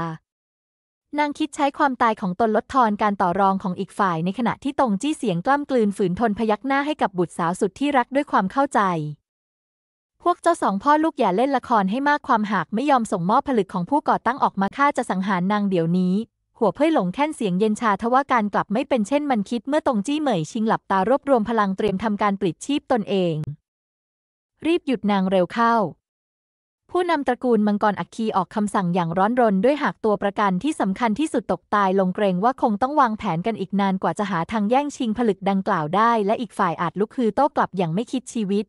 นางคิดใช้ความตายของตนลดทอนการต่อรองของอีกฝ่ายในขณะที่ตงจี้เสียงกล้ำกลืนฝืนทนพยักหน้าให้กับบุตรสาวสุดที่รักด้วยความเข้าใจพวกเจ้าสองพ่อลูกอย่าเล่นละครให้มากความหากไม่ยอมส่งมอบผลึกของผู้ก่อตั้งออกมาข้าจะสังหารนางเดี๋ยวนี้หัวเพ่ยหลงแค่นเสียงเย็นชาทว่าการกลับไม่เป็นเช่นมันคิดเมื่อตงจี้เหมยชิงหลับตารวบรวมพลังเตรียมทำการปลิดชีพตนเองรีบหยุดนางเร็วเข้าผู้นำตระกูลมังกรอัคคีออกคำสั่งอย่างร้อนรนด้วยหากตัวประกันที่สำคัญที่สุดตกตายลงเกรงว่าคงต้องวางแผนกันอีกนานกว่าจะหาทางแย่งชิงผลึกดังกล่าวได้และอีกฝ่ายอาจลุกฮือโต้กลับอย่างไม่คิดชีวิต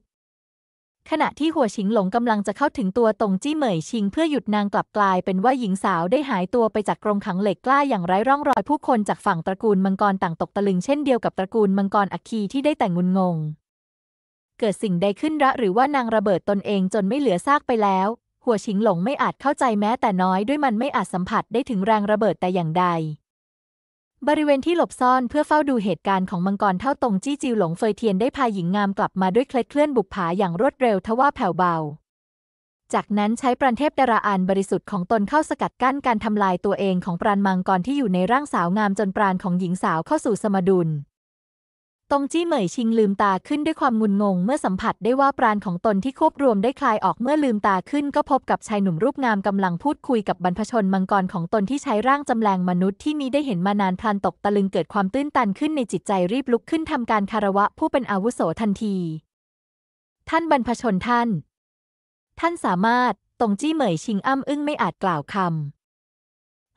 ขณะที่หัวฉิงหลงกำลังจะเข้าถึงตัวตงจี้เหมยชิงเพื่อหยุดนางกลับกลายเป็นว่าหญิงสาวได้หายตัวไปจากกรงขังเหล็กกล้าอย่างไร้ร่องรอยผู้คนจากฝั่งตระกูลมังกรต่างตกตะลึงเช่นเดียวกับตระกูลมังกรอัคคีที่ได้แต่งุนงงเกิดสิ่งใดขึ้นระหรือว่านางระเบิดตนเองจนไม่เหลือซากไปแล้วหัวฉิงหลงไม่อาจเข้าใจแม้แต่น้อยด้วยมันไม่อาจสัมผัสได้ถึงแรงระเบิดแต่อย่างใดบริเวณที่หลบซ่อนเพื่อเฝ้าดูเหตุการณ์ของมังกรเท่าตงจี้จิวหลงเฟยเทียนได้พาหญิงงามกลับมาด้วยเคล็ดเคลื่อนบุกผาอย่างรวดเร็วทว่าแผ่วเบาจากนั้นใช้ปราณเทพดาราอันบริสุทธิ์ของตนเข้าสกัดกั้นการทำลายตัวเองของปราณมังกรที่อยู่ในร่างสาวงามจนปราณของหญิงสาวเข้าสู่สมดุลตงจี้เหมยชิงลืมตาขึ้นด้วยความงุนงงเมื่อสัมผัสได้ว่าปราณของตนที่ควบรวมได้คลายออกเมื่อลืมตาขึ้นก็พบกับชายหนุ่มรูปงามกำลังพูดคุยกับบรรพชนมังกรของตนที่ใช้ร่างจำแรงมนุษย์ที่มิได้เห็นมานานพลันตกตะลึงเกิดความตื้นตันขึ้นในจิตใจรีบลุกขึ้นทำการคารวะผู้เป็นอาวุโสทันทีท่านบรรพชนท่านสามารถตงจี้เหมยชิงอ้ำอึ้งไม่อาจกล่าวคำ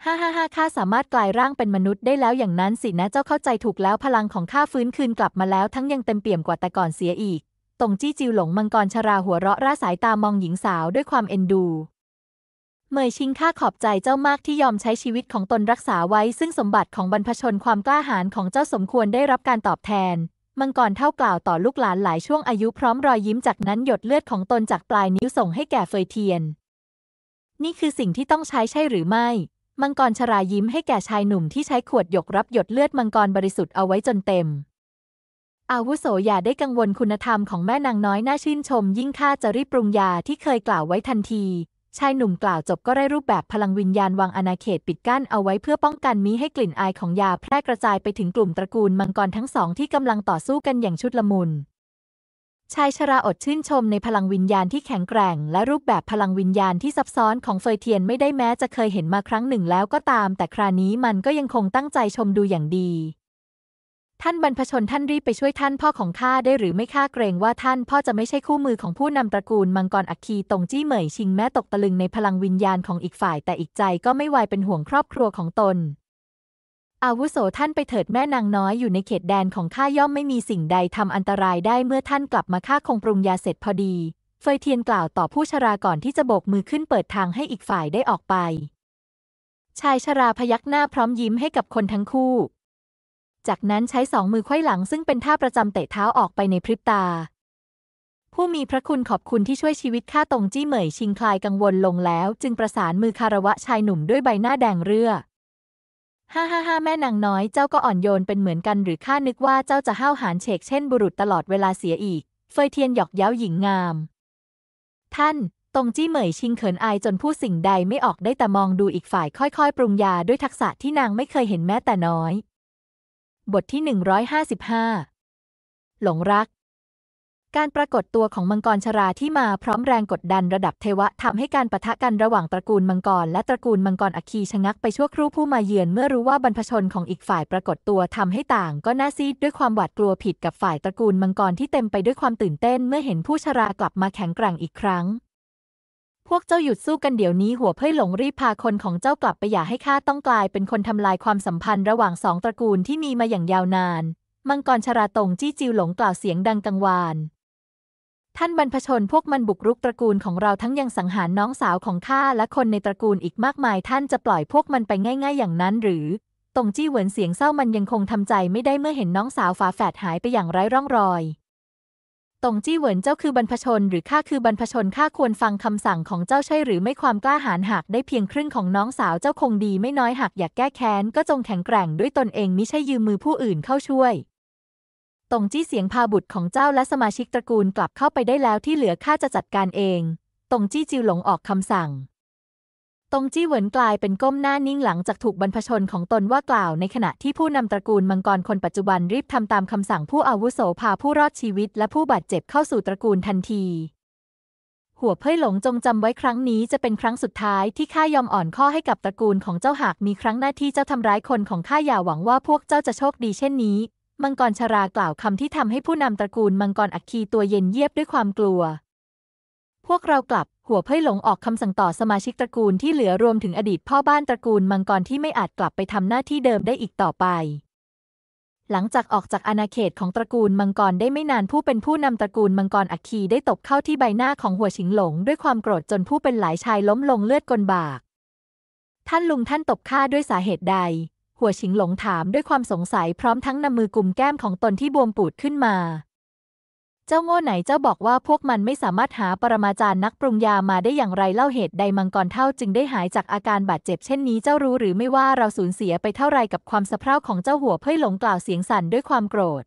ฮ่าข้าสามารถกลายร่างเป็นมนุษย์ได้แล้วอย่างนั้นสินะเจ้าเข้าใจถูกแล้วพลังของข้าฟื้นคืนกลับมาแล้วทั้งยังเต็มเปี่ยมกว่าแต่ก่อนเสียอีกตงจี้จิวหลงมังกรชราหัวเราะร่าสายตามองหญิงสาวด้วยความเอ็นดูเหมยชิงข้าขอบใจเจ้ามากที่ยอมใช้ชีวิตของตนรักษาไว้ซึ่งสมบัติของบรรพชนความกล้าหาญของเจ้าสมควรได้รับการตอบแทนมังกรเท่ากล่าวต่อลูกหลานหลายช่วงอายุพร้อมรอยยิ้มจากนั้นหยดเลือดของตนจากปลายนิ้วส่งให้แก่เฟยเทียนนี่คือสิ่งที่ต้องใช้ใช่หรือไม่มังกรชรายิ้มให้แก่ชายหนุ่มที่ใช้ขวดหยกรับหยดเลือดมังกรบริสุทธิ์เอาไว้จนเต็มอาวุโสอย่าได้กังวลคุณธรรมของแม่นางน้อยน่าชื่นชมยิ่งข้าจะรีบปรุงยาที่เคยกล่าวไว้ทันทีชายหนุ่มกล่าวจบก็ได้รูปแบบพลังวิญญาณวางอาณาเขตปิดกั้นเอาไว้เพื่อป้องกันมิให้กลิ่นอายของยาแพร่กระจายไปถึงกลุ่มตระกูลมังกรทั้งสองที่กำลังต่อสู้กันอย่างชุลมุนชายชราอดชื่นชมในพลังวิญญาณที่แข็งแกร่งและรูปแบบพลังวิญญาณที่ซับซ้อนของเฟยเทียนไม่ได้แม้จะเคยเห็นมาครั้งหนึ่งแล้วก็ตามแต่คราวนี้มันก็ยังคงตั้งใจชมดูอย่างดี ท่านบรรพชนท่านรีบไปช่วยท่านพ่อของข้าได้หรือไม่ข้าเกรงว่าท่านพ่อจะไม่ใช่คู่มือของผู้นำตระกูลมังกรอัคคีตงจี้เหมยชิงแม้ตกตะลึงในพลังวิญญาณของอีกฝ่ายแต่อีกใจก็ไม่วายเป็นห่วงครอบครัวของตนอาวุโสท่านไปเถิดแม่นางน้อยอยู่ในเขตแดนของข้าย่อมไม่มีสิ่งใดทำอันตรายได้เมื่อท่านกลับมาข้าคงปรุงยาเสร็จพอดีเฟยเทียนกล่าวต่อผู้ชราก่อนที่จะโบกมือขึ้นเปิดทางให้อีกฝ่ายได้ออกไปชายชราพยักหน้าพร้อมยิ้มให้กับคนทั้งคู่จากนั้นใช้สองมือไขว้หลังซึ่งเป็นท่าประจำเตะเท้าออกไปในพริบตาผู้มีพระคุณขอบคุณที่ช่วยชีวิตข้าตงจี้เหมยชิงคลายกังวลลงแล้วจึงประสานมือคารวะชายหนุ่มด้วยใบหน้าแดงเรื่อฮ่าฮ่าฮ่าแม่นางน้อยเจ้าก็อ่อนโยนเป็นเหมือนกันหรือข้านึกว่าเจ้าจะห้าวหาญเฉกเช่นบุรุษตลอดเวลาเสียอีกเฟยเทียนหยอกเย้าหญิงงามท่านตงจี้เหมยชิงเขินอายจนพูดสิ่งใดไม่ออกได้แต่มองดูอีกฝ่ายค่อยๆปรุงยาด้วยทักษะที่นางไม่เคยเห็นแม้แต่น้อยบทที่155หลงรักการปรากฏตัวของมังกรชราที่มาพร้อมแรงกดดันระดับเทวะทำให้การปะทะกันระหว่างตระกูลมังกรและตระกูลมังกรอัคคีชะงักไปชั่วครู่ผู้มาเยือนเมื่อรู้ว่าบรรพชนของอีกฝ่ายปรากฏตัวทำให้ต่างก็หน้าซีดด้วยความหวาดกลัวผิดกับฝ่ายตระกูลมังกรที่เต็มไปด้วยความตื่นเต้นเมื่อเห็นผู้ชรากลับมาแข็งแกร่งอีกครั้งพวกเจ้าหยุดสู้กันเดี๋ยวนี้หัวเพ่ยหลงรีบพาคนของเจ้ากลับไปอย่าให้ข้าต้องกลายเป็นคนทำลายความสัมพันธ์ระหว่างสองตระกูลที่มีมาอย่างยาวนานมังกรชราตงจี้จิวหลงกล่าวเสียงดังกังวานท่านบรรพชนพวกมันบุกรุกตระกูลของเราทั้งยังสังหารน้องสาวของข้าและคนในตระกูลอีกมากมายท่านจะปล่อยพวกมันไปง่ายๆอย่างนั้นหรือตงจี้เหวินเสียงเศร้ามันยังคงทำใจไม่ได้เมื่อเห็นน้องสาวฝาแฝดหายไปอย่างไร้ร่องรอยตงจี้เหวินเจ้าคือบรรพชนหรือข้าคือบรรพชนข้าควรฟังคำสั่งของเจ้าใช่หรือไม่ความกล้าหาญหากได้เพียงครึ่งของน้องสาวเจ้าคงดีไม่น้อยหากอยากแก้แค้นก็จงแข็งแกร่งด้วยตนเองมิใช่ยืมมือผู้อื่นเข้าช่วยตงจี้เสียงพาบุตรของเจ้าและสมาชิกตระกูลกลับเข้าไปได้แล้วที่เหลือข้าจะจัดการเองตงจี้จิวหลงออกคำสั่งตงจี้เหวินกลายเป็นก้มหน้านิ่งหลังจากถูกบรรพชนของตนว่ากล่าวในขณะที่ผู้นำตระกูลมังกรคนปัจจุบันรีบทำตามคำสั่งผู้อาวุโสพาผู้รอดชีวิตและผู้บาดเจ็บเข้าสู่ตระกูลทันทีหัวเพ่ยหลงจงจำไว้ครั้งนี้จะเป็นครั้งสุดท้ายที่ข้ายอมอ่อนข้อให้กับตระกูลของเจ้าหากมีครั้งหน้าที่เจ้าทำร้ายคนของข้าอย่าหวังว่าพวกเจ้าจะโชคดีเช่นนี้มังกรชรากล่าวคำที่ทำให้ผู้นำตระกูลมังกรอัคคีตัวเย็นเยียบด้วยความกลัวพวกเรากลับหัวเพ่ยหลงออกคำสั่งต่อสมาชิกตระกูลที่เหลือรวมถึงอดีตพ่อบ้านตระกูลมังกรที่ไม่อาจกลับไปทำหน้าที่เดิมได้อีกต่อไปหลังจากออกจากอาณาเขตของตระกูลมังกรได้ไม่นานผู้เป็นผู้นำตระกูลมังกรอัคคีได้ตบเข้าที่ใบหน้าของหัวฉิงหลงด้วยความโกรธจนผู้เป็นหลายชายล้มลงเลือดกลบากท่านลุงท่านตบข้าด้วยสาเหตุใดหัวฉิงหลงถามด้วยความสงสัยพร้อมทั้งนำมือกลุ่มแก้มของตนที่บวมปูดขึ้นมาเจ้าโง่ไหนเจ้าบอกว่าพวกมันไม่สามารถหาปรมาจารย์นักปรุงยามาได้อย่างไรเล่าเหตุใดมังกรเฒ่าจึงได้หายจากอาการบาดเจ็บเช่นนี้เจ้ารู้หรือไม่ว่าเราสูญเสียไปเท่าไรกับความสะเพร่าของเจ้าหัวเพ่ยหลงกล่าวเสียงสั่นด้วยความโกรธ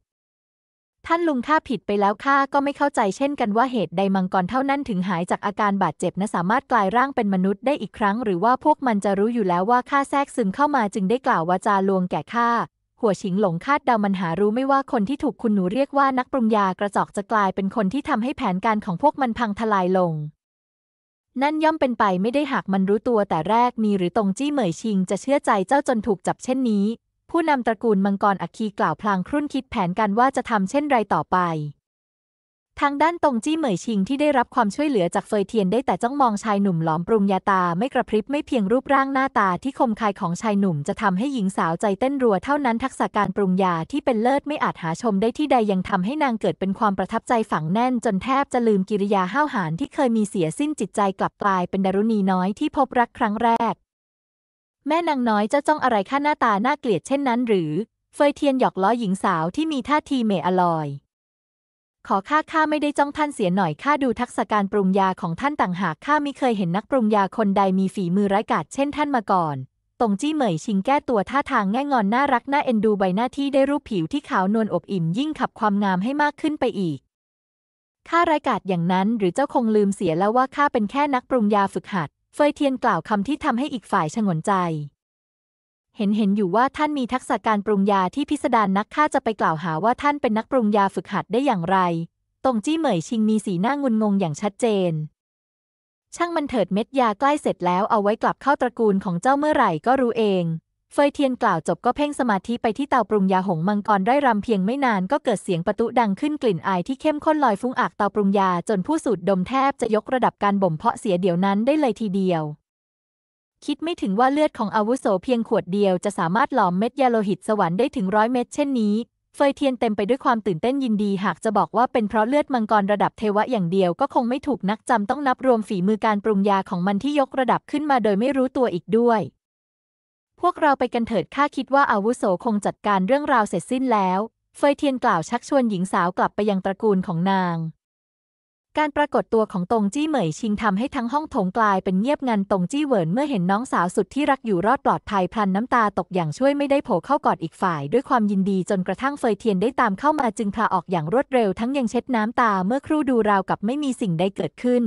ท่านลุงข้าผิดไปแล้วข้าก็ไม่เข้าใจเช่นกันว่าเหตุใดมังกรเฒ่านั้นถึงหายจากอาการบาดเจ็บนะสามารถกลายร่างเป็นมนุษย์ได้อีกครั้งหรือว่าพวกมันจะรู้อยู่แล้วว่าข้าแทรกซึมเข้ามาจึงได้กล่าววาจาลวงแก่ข้าหัวฉิงหลงคาดเดามันหารู้ไม่ว่าคนที่ถูกคุณหนูเรียกว่านักปรุงยากระจอกจะกลายเป็นคนที่ทำให้แผนการของพวกมันพังทลายลงนั่นย่อมเป็นไปไม่ได้หากมันรู้ตัวแต่แรกมีหรือตงจี้เหมยชิงจะเชื่อใจเจ้าจนถูกจับเช่นนี้ผู้นำตระกูลมังกรอัคคีกล่าวพลางครุ่นคิดแผนการว่าจะทำเช่นไรต่อไปทางด้านตงจี้เหมยชิงที่ได้รับความช่วยเหลือจากเฟยเทียนได้แต่จ้องมองชายหนุ่มหลอมปรุงยาตาไม่กระพริบไม่เพียงรูปร่างหน้าตาที่คมคายของชายหนุ่มจะทำให้หญิงสาวใจเต้นรัวเท่านั้นทักษะการปรุงยาที่เป็นเลิศไม่อาจหาชมได้ที่ใดยังทำให้นางเกิดเป็นความประทับใจฝังแน่นจนแทบจะลืมกิริยาห้าวหาญที่เคยมีเสียสิ้นจิตใจกลับกลายเป็นดารุณีน้อยที่พบรักครั้งแรกแม่นางน้อยจะจ้องอะไรข้าหน้าตาน่าเกลียดเช่นนั้นหรือเฟยเทียนหยอกล้อหญิงสาวที่มีท่าทีเมอลอยขอข้าไม่ได้จ้องท่านเสียหน่อยข้าดูทักษะการปรุงยาของท่านต่างหากข้าไม่เคยเห็นนักปรุงยาคนใดมีฝีมือร้ายกาจเช่นท่านมาก่อนตงจี้เหมยชิงแก้ตัวท่าทางแง่งอนน่ารักน่าเอ็นดูใบหน้าที่ได้รูปผิวที่ขาวนวลอบอิ่มยิ่งขับความงามให้มากขึ้นไปอีกข้าร้ายกาจอย่างนั้นหรือเจ้าคงลืมเสียแล้วว่าข้าเป็นแค่นักปรุงยาฝึกหัดเฟยเทียนกล่าวคำที่ทำให้อีกฝ่ายชงนใจเห็นอยู่ว่าท่านมีทักษะการปรุงยาที่พิสดารนักข้าจะไปกล่าวหาว่าท่านเป็นนักปรุงยาฝึกหัดได้อย่างไรตงจี้เหมยชิงมีสีหน้างุนงงอย่างชัดเจนช่างมันเถิดเม็ดยาใกล้เสร็จแล้วเอาไว้กลับเข้าตระกูลของเจ้าเมื่อไหร่ก็รู้เอง เฟยเทียนกล่าวจบก็เพ่งสมาธิไปที่เตาปรุงยาหงมังกรไร้รำเพียงไม่นานก็เกิดเสียงประตูดังขึ้นกลิ่นอายที่เข้มข้นลอยฟุ้งอากเตาปรุงยาจนผู้สูดดมแทบจะยกระดับการบ่มเพาะเสียเดี๋ยวนั้นได้เลยทีเดียวคิดไม่ถึงว่าเลือดของอาวุโสเพียงขวดเดียวจะสามารถหลอมเม็ดยาโลหิตสวรรค์ได้ถึง100เม็ดเช่นนี้เฟยเทียนเต็มไปด้วยความตื่นเต้นยินดีหากจะบอกว่าเป็นเพราะเลือดมังกรระดับเทวะอย่างเดียวก็คงไม่ถูกนักจำต้องนับรวมฝีมือการปรุงยาของมันที่ยกระดับขึ้นมาโดยไม่รู้ตัวอีกด้วยพวกเราไปกันเถิดข้าคิดว่าอาวุโสคงจัดการเรื่องราวเสร็จสิ้นแล้วเฟยเทียนกล่าวชักชวนหญิงสาวกลับไปยังตระกูลของนางการปรากฏตัวของตงจี้เหมยชิงทำให้ทั้งห้องโถงกลายเป็นเงียบงันตงจี้เหวินเมื่อเห็นน้องสาวสุดที่รักอยู่รอดปลอดภัยพลันน้ำตาตกอย่างช่วยไม่ได้โผล่เข้ากอดอีกฝ่ายด้วยความยินดีจนกระทั่งเฟยเทียนได้ตามเข้ามาจึงพาออกอย่างรวดเร็วทั้งยังเช็ดน้ำตาเมื่อครู่ดูราวกับไม่มีสิ่งใดเกิดขึ้น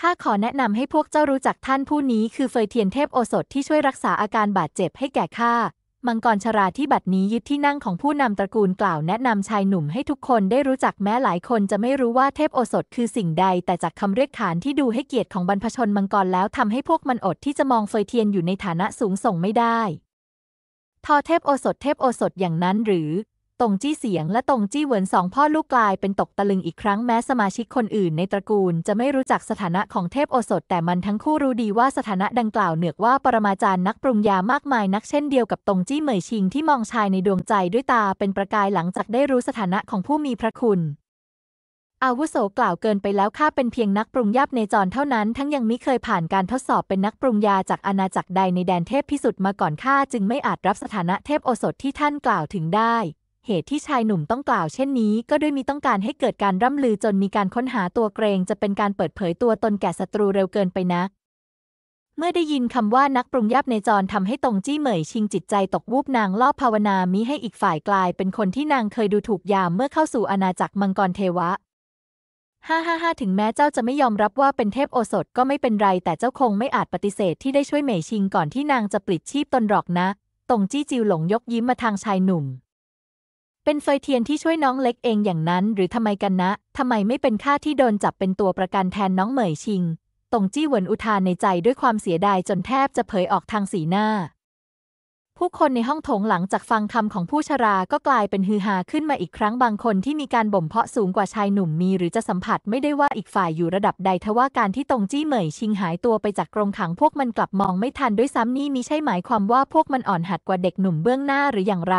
ข้าขอแนะนำให้พวกเจ้ารู้จักท่านผู้นี้คือเฟยเทียนเทพโอสถที่ช่วยรักษาอาการบาดเจ็บให้แก่ข้ามังกรชราที่บัดนี้ยึดที่นั่งของผู้นำตระกูลกล่าวแนะนำชายหนุ่มให้ทุกคนได้รู้จักแม้หลายคนจะไม่รู้ว่าเทพโอสถคือสิ่งใดแต่จากคำเรียกขานที่ดูให้เกียรติของบรรพชนมังกรแล้วทำให้พวกมันอดที่จะมองเฟยเทียนอยู่ในฐานะสูงส่งไม่ได้ทอเทพโอสถอย่างนั้นหรือตงจี้เสียงและตงจี้เหวินสองพ่อลูกกลายเป็นตกตะลึงอีกครั้งแม้สมาชิกคนอื่นในตระกูลจะไม่รู้จักสถานะของเทพโอสถแต่มันทั้งคู่รู้ดีว่าสถานะดังกล่าวเหนือว่าปรมาจารย์นักปรุงยามากมายนักเช่นเดียวกับตงจี้เหมยชิงที่มองชายในดวงใจด้วยตาเป็นประกายหลังจากได้รู้สถานะของผู้มีพระคุณอาวุโสกล่าวเกินไปแล้วข้าเป็นเพียงนักปรุงยาเนจรเท่านั้นทั้งยังไม่เคยผ่านการทดสอบเป็นนักปรุงยาจากอาณาจักรใดในแดนเทพพิสุทธิ์มาก่อนข้าจึงไม่อาจรับสถานะเทพโอสถที่ท่านกล่าวถึงได้เหตุที่ชายหนุ่มต้องกล่าวเช่นนี้ก็ด้วยมีต้องการให้เกิดการร่ำลือจนมีการค้นหาตัวเกรงจะเป็นการเปิดเผยตัวตนแก่ศัตรูเร็วเกินไปนักเมื่อได้ยินคำว่านักปรุงยาเนจรทำให้ตงจี้เหมยชิงจิตใจตกวูบนางลอบภาวนามิให้อีกฝ่ายกลายเป็นคนที่นางเคยดูถูกยามเมื่อเข้าสู่อาณาจักรมังกรเทวะฮ่าถึงแม้เจ้าจะไม่ยอมรับว่าเป็นเทพโอสถก็ไม่เป็นไรแต่เจ้าคงไม่อาจปฏิเสธที่ได้ช่วยเหมยชิงก่อนที่นางจะปลิดชีพตนหรอกนะตงจี้จิวหลงยกยิ้มมาทางชายหนุ่มเป็นเฟยเทียนที่ช่วยน้องเล็กเองอย่างนั้นหรือทำไมกันนะทำไมไม่เป็นข้าที่โดนจับเป็นตัวประกันแทนน้องเหมยชิงตงจี้เหวินอุทานในใจด้วยความเสียดายจนแทบจะเผยออกทางสีหน้าผู้คนในห้องโถงหลังจากฟังคำของผู้ชราก็กลายเป็นฮือฮาขึ้นมาอีกครั้งบางคนที่มีการบ่มเพาะสูงกว่าชายหนุ่มมีหรือจะสัมผัสไม่ได้ว่าอีกฝ่ายอยู่ระดับใดทว่าการที่ตงจี้เหมยชิงหายตัวไปจากกรงขังพวกมันกลับมองไม่ทันด้วยซ้ำนี่มิใช่หมายความว่าพวกมันอ่อนหัดกว่าเด็กหนุ่มเบื้องหน้าหรืออย่างไร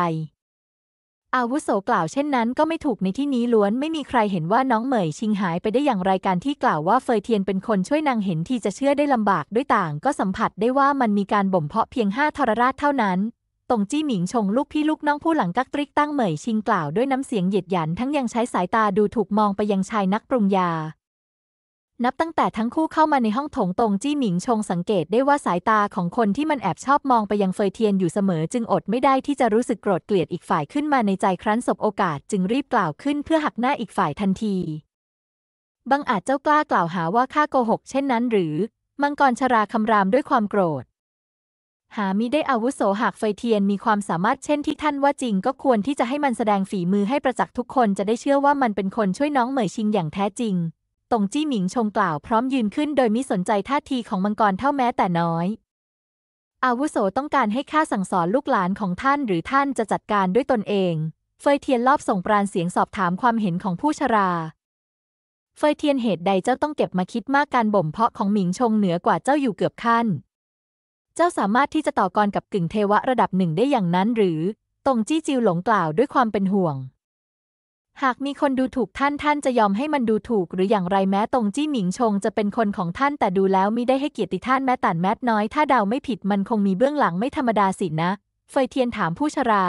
อาวุโสกล่าวเช่นนั้นก็ไม่ถูกในที่นี้ล้วนไม่มีใครเห็นว่าน้องเหมยชิงหายไปได้อย่างไรการที่กล่าวว่าเฟยเทียนเป็นคนช่วยนางเห็นที่จะเชื่อได้ลำบากด้วยต่างก็สัมผัสได้ว่ามันมีการบ่มเพาะเพียง5ทรราชเท่านั้นตงจี้หมิงชงลูกพี่ลูกน้องผู้หลังกักตริกตั้งเหมยชิงกล่าวด้วยน้ำเสียงเหยียดหยันทั้งยังใช้สายตาดูถูกมองไปยังชายนักปรุงยานับตั้งแต่ทั้งคู่เข้ามาในห้องโถงตงจี้หมิงชงสังเกตได้ว่าสายตาของคนที่มันแอบชอบมองไปยังเฟยเทียนอยู่เสมอจึงอดไม่ได้ที่จะรู้สึกโกรธเกลียดอีกฝ่ายขึ้นมาในใจครั้นสบโอกาสจึงรีบกล่าวขึ้นเพื่อหักหน้าอีกฝ่ายทันทีบังอาจเจ้ากล้ากล่าวหาว่าข้าโกหกเช่นนั้นหรือมังกรชราคำรามด้วยความโกรธหามิได้อาวุโสหากเฟยเทียนมีความสามารถเช่นที่ท่านว่าจริงก็ควรที่จะให้มันแสดงฝีมือให้ประจักษ์ทุกคนจะได้เชื่อว่ามันเป็นคนช่วยน้องเหมยชิงอย่างแท้จริงตงจี้หมิงชงกล่าวพร้อมยืนขึ้นโดยมิสนใจท่าทีของมังกรเท่าแม้แต่น้อยอาวุโสต้องการให้ข้าสั่งสอนลูกหลานของท่านหรือท่านจะจัดการด้วยตนเองเฟยเทียนลอบส่งปราณเสียงสอบถามความเห็นของผู้ชราเฟยเทียนเหตุใดเจ้าต้องเก็บมาคิดมากการบ่มเพาะของหมิงชงเหนือกว่าเจ้าอยู่เกือบขั้นเจ้าสามารถที่จะต่อกรกับกึ่งเทวะระดับหนึ่งได้อย่างนั้นหรือตงจี้จิวหลงกล่าวด้วยความเป็นห่วงหากมีคนดูถูกท่านจะยอมให้มันดูถูกหรืออย่างไรแม้ตงจี้หมิงชงจะเป็นคนของท่านแต่ดูแล้วมิได้ให้เกียรติท่านแม้แต่แม้น้อยถ้าเดาไม่ผิดมันคงมีเบื้องหลังไม่ธรรมดาสินะเฟยเทียนถามผู้ชรา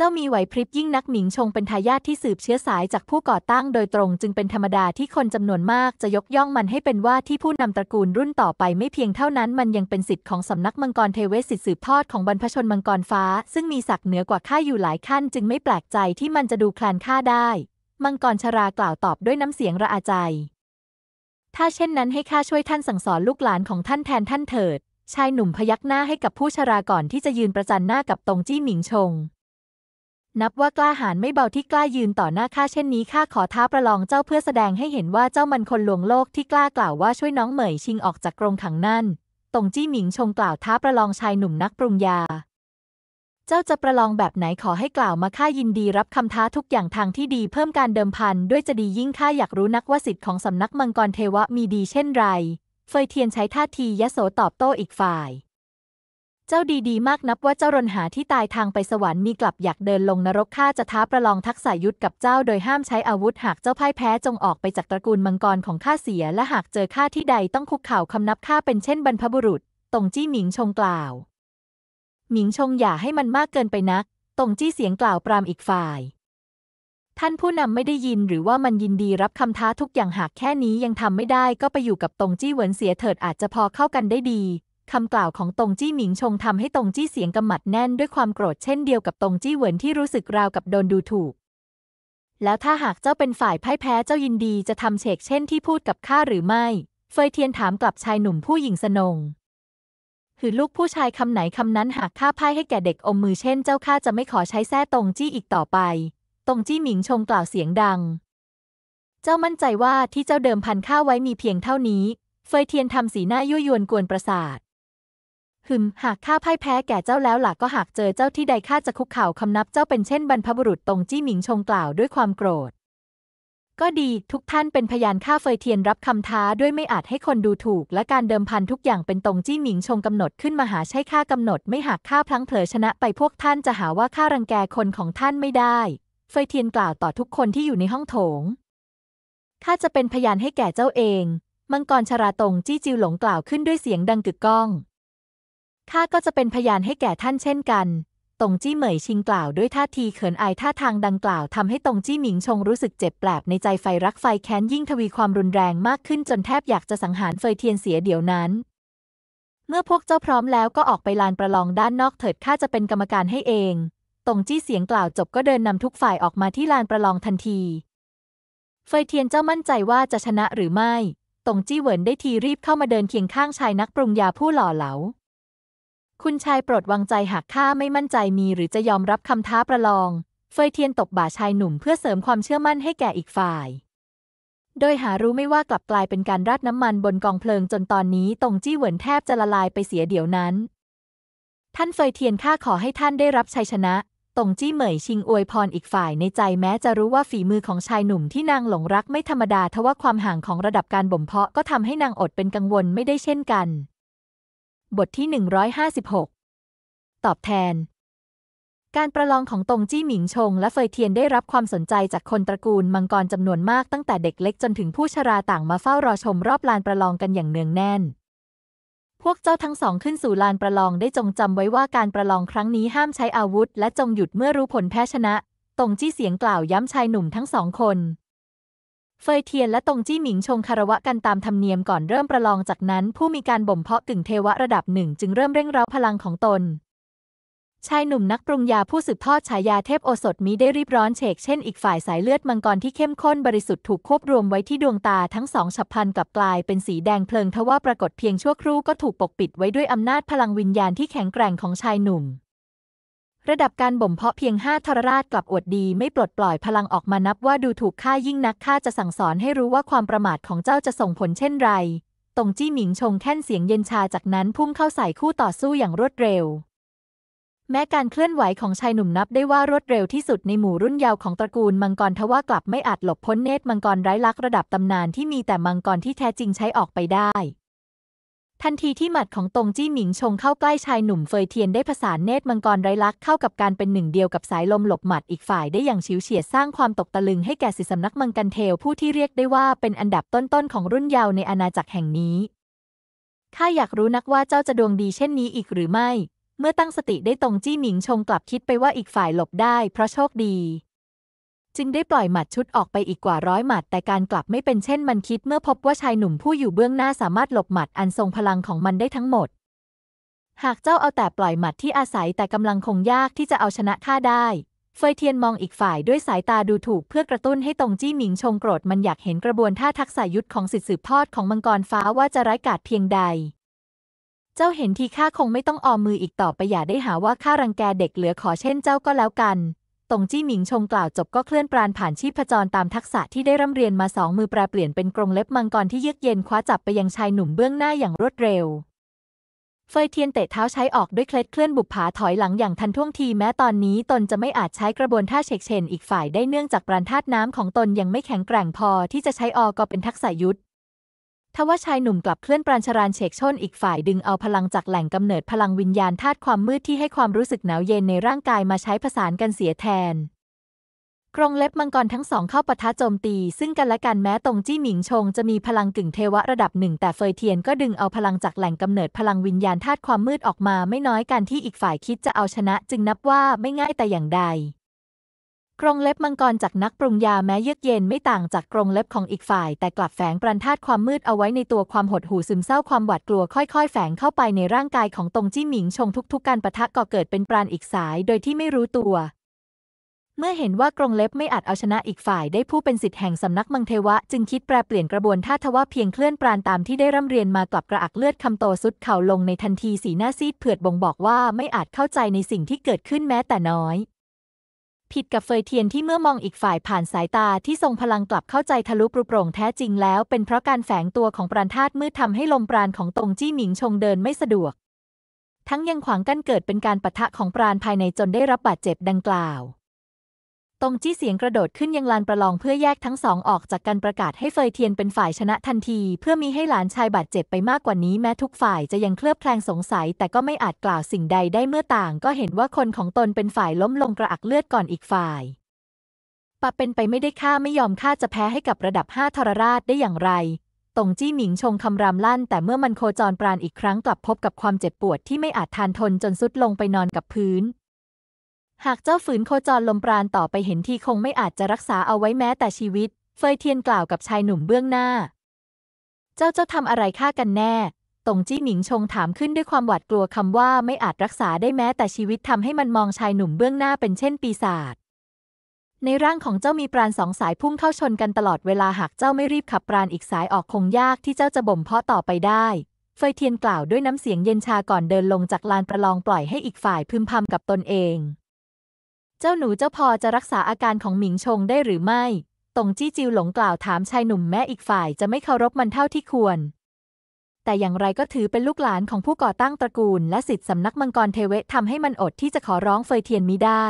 เจ้ามีไหวพริบยิ่งนักหมิงชงเป็นทายาทที่สืบเชื้อสายจากผู้ก่อตั้งโดยตรงจึงเป็นธรรมดาที่คนจำนวนมากจะยกย่องมันให้เป็นว่าที่ผู้นำตระกูลรุ่นต่อไปไม่เพียงเท่านั้นมันยังเป็นสิทธิ์ของสำนักมังกรเทวสิทธิ์สืบทอดของบรรพชนมังกรฟ้าซึ่งมีศักดิ์เหนือกว่าข้าอยู่หลายขั้นจึงไม่แปลกใจที่มันจะดูแคลนข้าได้มังกรชรากล่าวตอบด้วยน้ำเสียงระอาใจถ้าเช่นนั้นให้ข้าช่วยท่านสั่งสอนลูกหลานของท่านแทนท่านเถิดชายหนุ่มพยักหน้าให้กับผู้ชราก่อนที่จะยืนประจันหน้ากับตงจี้หมิงชงนับว่ากล้าหาญไม่เบาที่กล้ายืนต่อหน้าข้าเช่นนี้ข้าขอท้าประลองเจ้าเพื่อแสดงให้เห็นว่าเจ้ามันคนลวงโลกที่กล้ากล่าวว่าช่วยน้องเหมยชิงออกจากกรงขังนั่น ตงจี้หมิงชงกล่าวท้าประลองชายหนุ่มนักปรุงยาเจ้าจะประลองแบบไหนขอให้กล่าวมาข้ายินดีรับคำท้าทุกอย่างทางที่ดีเพิ่มการเดิมพันด้วยจะดียิ่งข้าอยากรู้นักว่าสิทธิ์ของสำนักมังกรเทวะมีดีเช่นไรเฟยเทียนใช้ท่าทียโสตอบโต้อีกฝ่ายเจ้าดีมากนับว่าเจ้ารนหาที่ตายทางไปสวรรค์มีกลับอยากเดินลงนรกข้าจะท้าประลองทักษะยุทธกับเจ้าโดยห้ามใช้อาวุธหากเจ้าพ่ายแพ้จงออกไปจากตระกูลมังกรของข้าเสียและหากเจอข้าที่ใดต้องคุกเข่าคำนับข้าเป็นเช่นบรรพบุรุษตงจี้หมิงชงกล่าวหมิงชงอย่าให้มันมากเกินไปนักตงจี้เสียงกล่าวปรามอีกฝ่ายท่านผู้นำไม่ได้ยินหรือว่ามันยินดีรับคำท้าทุกอย่างหากแค่นี้ยังทำไม่ได้ก็ไปอยู่กับตงจี้เหวินเสียเถิดอาจจะพอเข้ากันได้ดีคำกล่าวของตงจี้หมิงชงทำให้ตงจี้เสียงกำหมัดแน่นด้วยความโกรธเช่นเดียวกับตงจี้เหวินที่รู้สึกราวกับโดนดูถูกแล้วถ้าหากเจ้าเป็นฝ่ายพ่ายแพ้เจ้ายินดีจะทำเฉกเช่นที่พูดกับข้าหรือไม่เฟยเทียนถามกลับชายหนุ่มผู้หญิงสนงหือลูกผู้ชายคำไหนคำนั้นหากข้าพ่ายให้แก่เด็กอมมือเช่นเจ้าข้าจะไม่ขอใช้แซ่ตงจี้อีกต่อไปตงจี้หมิงชงกล่าวเสียงดังเจ้ามั่นใจว่าที่เจ้าเดิมพันข้าไว้มีเพียงเท่านี้เฟยเทียนทำสีหน้ายั่วยวนกวนประสาทหากข้าพ่ายแพ้แก่เจ้าแล้วล่ะก็หากเจอเจ้าที่ใดข้าจะคุกเข่าคำนับเจ้าเป็นเช่นบรรพบุรุษตงจี้หมิงชงกล่าวด้วยความโกรธก็ดีทุกท่านเป็นพยานข้าเฟยเทียนรับคำท้าด้วยไม่อาจให้คนดูถูกและการเดิมพันทุกอย่างเป็นตงจี้หมิงชงกำหนดขึ้นมาหาใช่ข้ากำหนดไม่หากข้าพลั้งเผลอชนะไปพวกท่านจะหาว่าข้ารังแกคนของท่านไม่ได้เฟยเทียนกล่าวต่อทุกคนที่อยู่ในห้องโถงข้าจะเป็นพยานให้แก่เจ้าเองมังกรชราตงจี้จิวหลงกล่าวขึ้นด้วยเสียงดังกึกก้องข้าก็จะเป็นพยานให้แก่ท่านเช่นกันตงจี้เหมยชิงกล่าวด้วยท่าทีเขินอายท่าทางดังกล่าวทำให้ตงจี้หมิงชงรู้สึกเจ็บแปลบในใจไฟรักไฟแค้นยิ่งทวีความรุนแรงมากขึ้นจนแทบอยากจะสังหารเฟยเทียนเสียเดี๋ยวนั้นเมื่อพวกเจ้าพร้อมแล้วก็ออกไปลานประลองด้านนอกเถิดข้าจะเป็นกรรมการให้เองตงจี้เสียงกล่าวจบก็เดินนำทุกฝ่ายออกมาที่ลานประลองทันทีเฟยเทียนเจ้ามั่นใจว่าจะชนะหรือไม่ตงจี้เหวินได้ทีรีบเข้ามาเดินเคียงข้างชายนักปรุงยาผู้หล่อเหลาคุณชายโปรดวางใจหากข้าไม่มั่นใจมีหรือจะยอมรับคำท้าประลองเฟยเทียนตบบ่าชายหนุ่มเพื่อเสริมความเชื่อมั่นให้แก่อีกฝ่ายโดยหารู้ไม่ว่ากลับกลายเป็นการราดน้ำมันบนกองเพลิงจนตอนนี้ตงจี้เหวินแทบจะละลายไปเสียเดี๋ยวนั้นท่านเฟยเทียนข้าขอให้ท่านได้รับชัยชนะตงจี้เหมยชิงอวยพรอีกฝ่ายในใจแม้จะรู้ว่าฝีมือของชายหนุ่มที่นางหลงรักไม่ธรรมดาทว่าความห่างของระดับการบ่มเพาะก็ทำให้นางอดเป็นกังวลไม่ได้เช่นกันบทที่ 156 ตอบแทนการประลองของตงจี้หมิงชงและเฟยเทียนได้รับความสนใจจากคนตระกูลมังกรจำนวนมากตั้งแต่เด็กเล็กจนถึงผู้ชราต่างมาเฝ้ารอชมรอบลานประลองกันอย่างเนืองแน่นพวกเจ้าทั้งสองขึ้นสู่ลานประลองได้จงจำไว้ว่าการประลองครั้งนี้ห้ามใช้อาวุธและจงหยุดเมื่อรู้ผลแพ้ชนะตงจี้เสียงกล่าวย้ำชายหนุ่มทั้งสองคนเฟยเทียนและตงจี้หมิงชงคารวะกันตามธรรมเนียมก่อนเริ่มประลองจากนั้นผู้มีการบ่มเพาะกึ่งเทวะระดับหนึ่งจึงเริ่มเร่งเร้าพลังของตนชายหนุ่มนักปรุงยาผู้สืบทอดฉายาเทพโอสถมิได้รีบร้อนเฉกเช่นอีกฝ่ายสายเลือดมังกรที่เข้มข้นบริสุทธิ์ถูกควบรวมไว้ที่ดวงตาทั้งสองฉับพลันกลับกลายเป็นสีแดงเพลิงทว่าปรากฏเพียงชั่วครู่ก็ถูกปกปิดไว้ด้วยอำนาจพลังวิญญาณที่แข็งแกร่งของชายหนุ่มระดับการบ่มเพาะเพียง5ทรราชกลับอวดดีไม่ปลดปล่อยพลังออกมานับว่าดูถูกข้ายิ่งนักข้าจะสั่งสอนให้รู้ว่าความประมาทของเจ้าจะส่งผลเช่นไรตงจี้หมิงชงแค่นเสียงเย็นชาจากนั้นพุ่งเข้าใส่คู่ต่อสู้อย่างรวดเร็วแม้การเคลื่อนไหวของชายหนุ่มนับได้ว่ารวดเร็วที่สุดในหมู่รุ่นเยาว์ของตระกูลมังกรทว่ากลับไม่อาจหลบพ้นเนตรมังกรไร้ลักระดับตำนานที่มีแต่มังกรที่แท้จริงใช้ออกไปได้ทันทีที่หมัดของตงจี้หมิงชงเข้าใกล้ชายหนุ่มเฟยเทียนได้ผสานเนตรมังกรไร้ลักเข้ากับการเป็นหนึ่งเดียวกับสายลมหลบหมัดอีกฝ่ายได้อย่างฉิวเฉียดสร้างความตกตะลึงให้แก่ศิษย์สำนักมังกรเทวผู้ที่เรียกได้ว่าเป็นอันดับต้นๆของรุ่นเยาว์ในอาณาจักรแห่งนี้ข้าอยากรู้นักว่าเจ้าจะดวงดีเช่นนี้อีกหรือไม่เมื่อตั้งสติได้ตงจี้หมิงชงกลับคิดไปว่าอีกฝ่ายหลบได้เพราะโชคดีจึงได้ปล่อยหมัดชุดออกไปอีกกว่าร้อยหมัดแต่การกลับไม่เป็นเช่นมันคิดเมื่อพบว่าชายหนุ่มผู้อยู่เบื้องหน้าสามารถหลบหมัดอันทรงพลังของมันได้ทั้งหมดหากเจ้าเอาแต่ปล่อยหมัดที่อาศัยแต่กำลังคงยากที่จะเอาชนะข้าได้เฟยเทียนมองอีกฝ่ายด้วยสายตาดูถูกเพื่อกระตุ้นให้ตงจี้หมิงชงโกรธมันอยากเห็นกระบวนท่าทักษะยุทธของศิษย์สืบทอดของมังกรฟ้าว่าจะร้ายกาจเพียงใดเจ้าเห็นทีข้าคงไม่ต้องออมมืออีกต่อไปอย่าได้หาว่าข้ารังแกเด็กเหลือขอเช่นเจ้าก็แล้วกันตงจี้หมิงชงกล่าวจบก็เคลื่อนปราณผ่านชีพจรตามทักษะที่ได้ร่ำเรียนมาสองมือแปรเปลี่ยนเป็นกรงเล็บมังกรที่เยือกเย็นคว้าจับไปยังชายหนุ่มเบื้องหน้าอย่างรวดเร็ว เฟยเทียนเตะเท้าใช้ออกด้วยเคล็ดเคลื่อนบุบผาถอยหลังอย่างทันท่วงทีแม้ตอนนี้ตนจะไม่อาจใช้กระบวนท่าเฉกเฉนอีกฝ่ายได้เนื่องจากปราณธาตุน้ำของตนยังไม่แข็งแกร่งพอที่จะใช้ออกก็เป็นทักษะยุทธทว่าชายหนุ่มกลับเคลื่อนปราณชรานเฉกชนอีกฝ่ายดึงเอาพลังจากแหล่งกำเนิดพลังวิญญาณธาตุความมืดที่ให้ความรู้สึกหนาวเย็นในร่างกายมาใช้ผสานกันเสียแทนกรงเล็บมังกรทั้งสองเข้าปะทะโจมตีซึ่งกันและกันแม้ตงจี้หมิงชงจะมีพลังกึ่งเทวะระดับหนึ่งแต่เฟยเทียนก็ดึงเอาพลังจากแหล่งกำเนิดพลังวิญญาณธาตุความมืดออกมาไม่น้อยกันที่อีกฝ่ายคิดจะเอาชนะจึงนับว่าไม่ง่ายแต่อย่างใดกรงเล็บมังกรจากนักปรุงยาแม้เยือกเย็นไม่ต่างจากกรงเล็บของอีกฝ่ายแต่กลับแฝงปราณธาตุความมืดเอาไว้ในตัวความหดหู่ซึมเศร้าความหวาดกลัวค่อยๆแฝงเข้าไปในร่างกายของตงจี้หมิงชงทุกๆการปะทะก่อเกิดเป็นปราณอีกสายโดยที่ไม่รู้ตัวเมื่อเห็นว่ากรงเล็บไม่อาจเอาชนะอีกฝ่ายได้ผู้เป็นสิทธิ์แห่งสำนักมังเทวะจึงคิดแปรเปลี่ยนกระบวนท่าทว่าเพียงเคลื่อนปราณตามที่ได้ร่ำเรียนมากลับกระอักเลือดคำโตสุดเข่าลงในทันทีสีหน้าซีดเผือดบ่งบอกว่าไม่อาจเข้าใจในสิ่งที่เกิดขึ้นแม้แต่น้อยผิดกับเฟยเทียนที่เมื่อมองอีกฝ่ายผ่านสายตาที่ทรงพลังกลับเข้าใจทะลุปรุโปร่งแท้จริงแล้วเป็นเพราะการแฝงตัวของปราณธาตุมืดทำให้ลมปราณของตงจี้หมิงชงเดินไม่สะดวกทั้งยังขวางกั้นเกิดเป็นการปะทะของปราณภายในจนได้รับบาดเจ็บดังกล่าวตงจี้เสียงกระโดดขึ้นยังลานประลองเพื่อแยกทั้งสองออกจากกันประกาศให้เฟยเทียนเป็นฝ่ายชนะทันทีเพื่อมีให้หลานชายบาดเจ็บไปมากกว่านี้แม้ทุกฝ่ายจะยังเคลือบแคลงสงสัยแต่ก็ไม่อาจกล่าวสิ่งใดได้เมื่อต่างก็เห็นว่าคนของตนเป็นฝ่ายล้มลงกระอักเลือดก่อนอีกฝ่ายปะเป็นไปไม่ได้ข้าไม่ยอมข้าจะแพ้ให้กับระดับ5ทรราชได้อย่างไรตงจี้หมิงชงคำรามลั่นแต่เมื่อมันโคจรปราณอีกครั้งกลับพบกับความเจ็บปวดที่ไม่อาจทนทนจนทรุดลงไปนอนกับพื้นหากเจ้าฝืนโคจรลมปราณต่อไปเห็นทีคงไม่อาจจะรักษาเอาไว้แม้แต่ชีวิตเฟยเทียนกล่าวกับชายหนุ่มเบื้องหน้าเจ้าทำอะไรข้ากันแน่ตงจี้หมิงชงถามขึ้นด้วยความหวาดกลัวคำว่าไม่อาจรักษาได้แม้แต่ชีวิตทำให้มันมองชายหนุ่มเบื้องหน้าเป็นเช่นปีศาจในร่างของเจ้ามีปราณสองสายพุ่งเข้าชนกันตลอดเวลาหากเจ้าไม่รีบขับปราณอีกสายออกคงยากที่เจ้าจะบ่มเพาะต่อไปได้เฟยเทียนกล่าวด้วยน้ำเสียงเย็นชาก่อนเดินลงจากลานประลองปล่อยให้อีกฝ่ายพึมพำกับตนเองเจ้าหนูเจ้าพอจะรักษาอาการของหมิงชงได้หรือไม่ตงจี้จิวหลงกล่าวถามชายหนุ่มแม้อีกฝ่ายจะไม่เคารพมันเท่าที่ควรแต่อย่างไรก็ถือเป็นลูกหลานของผู้ก่อตั้งตระกูลและศิษย์สำนักมังกรเทเวะทำให้มันอดที่จะขอร้องเฟยเทียนมิได้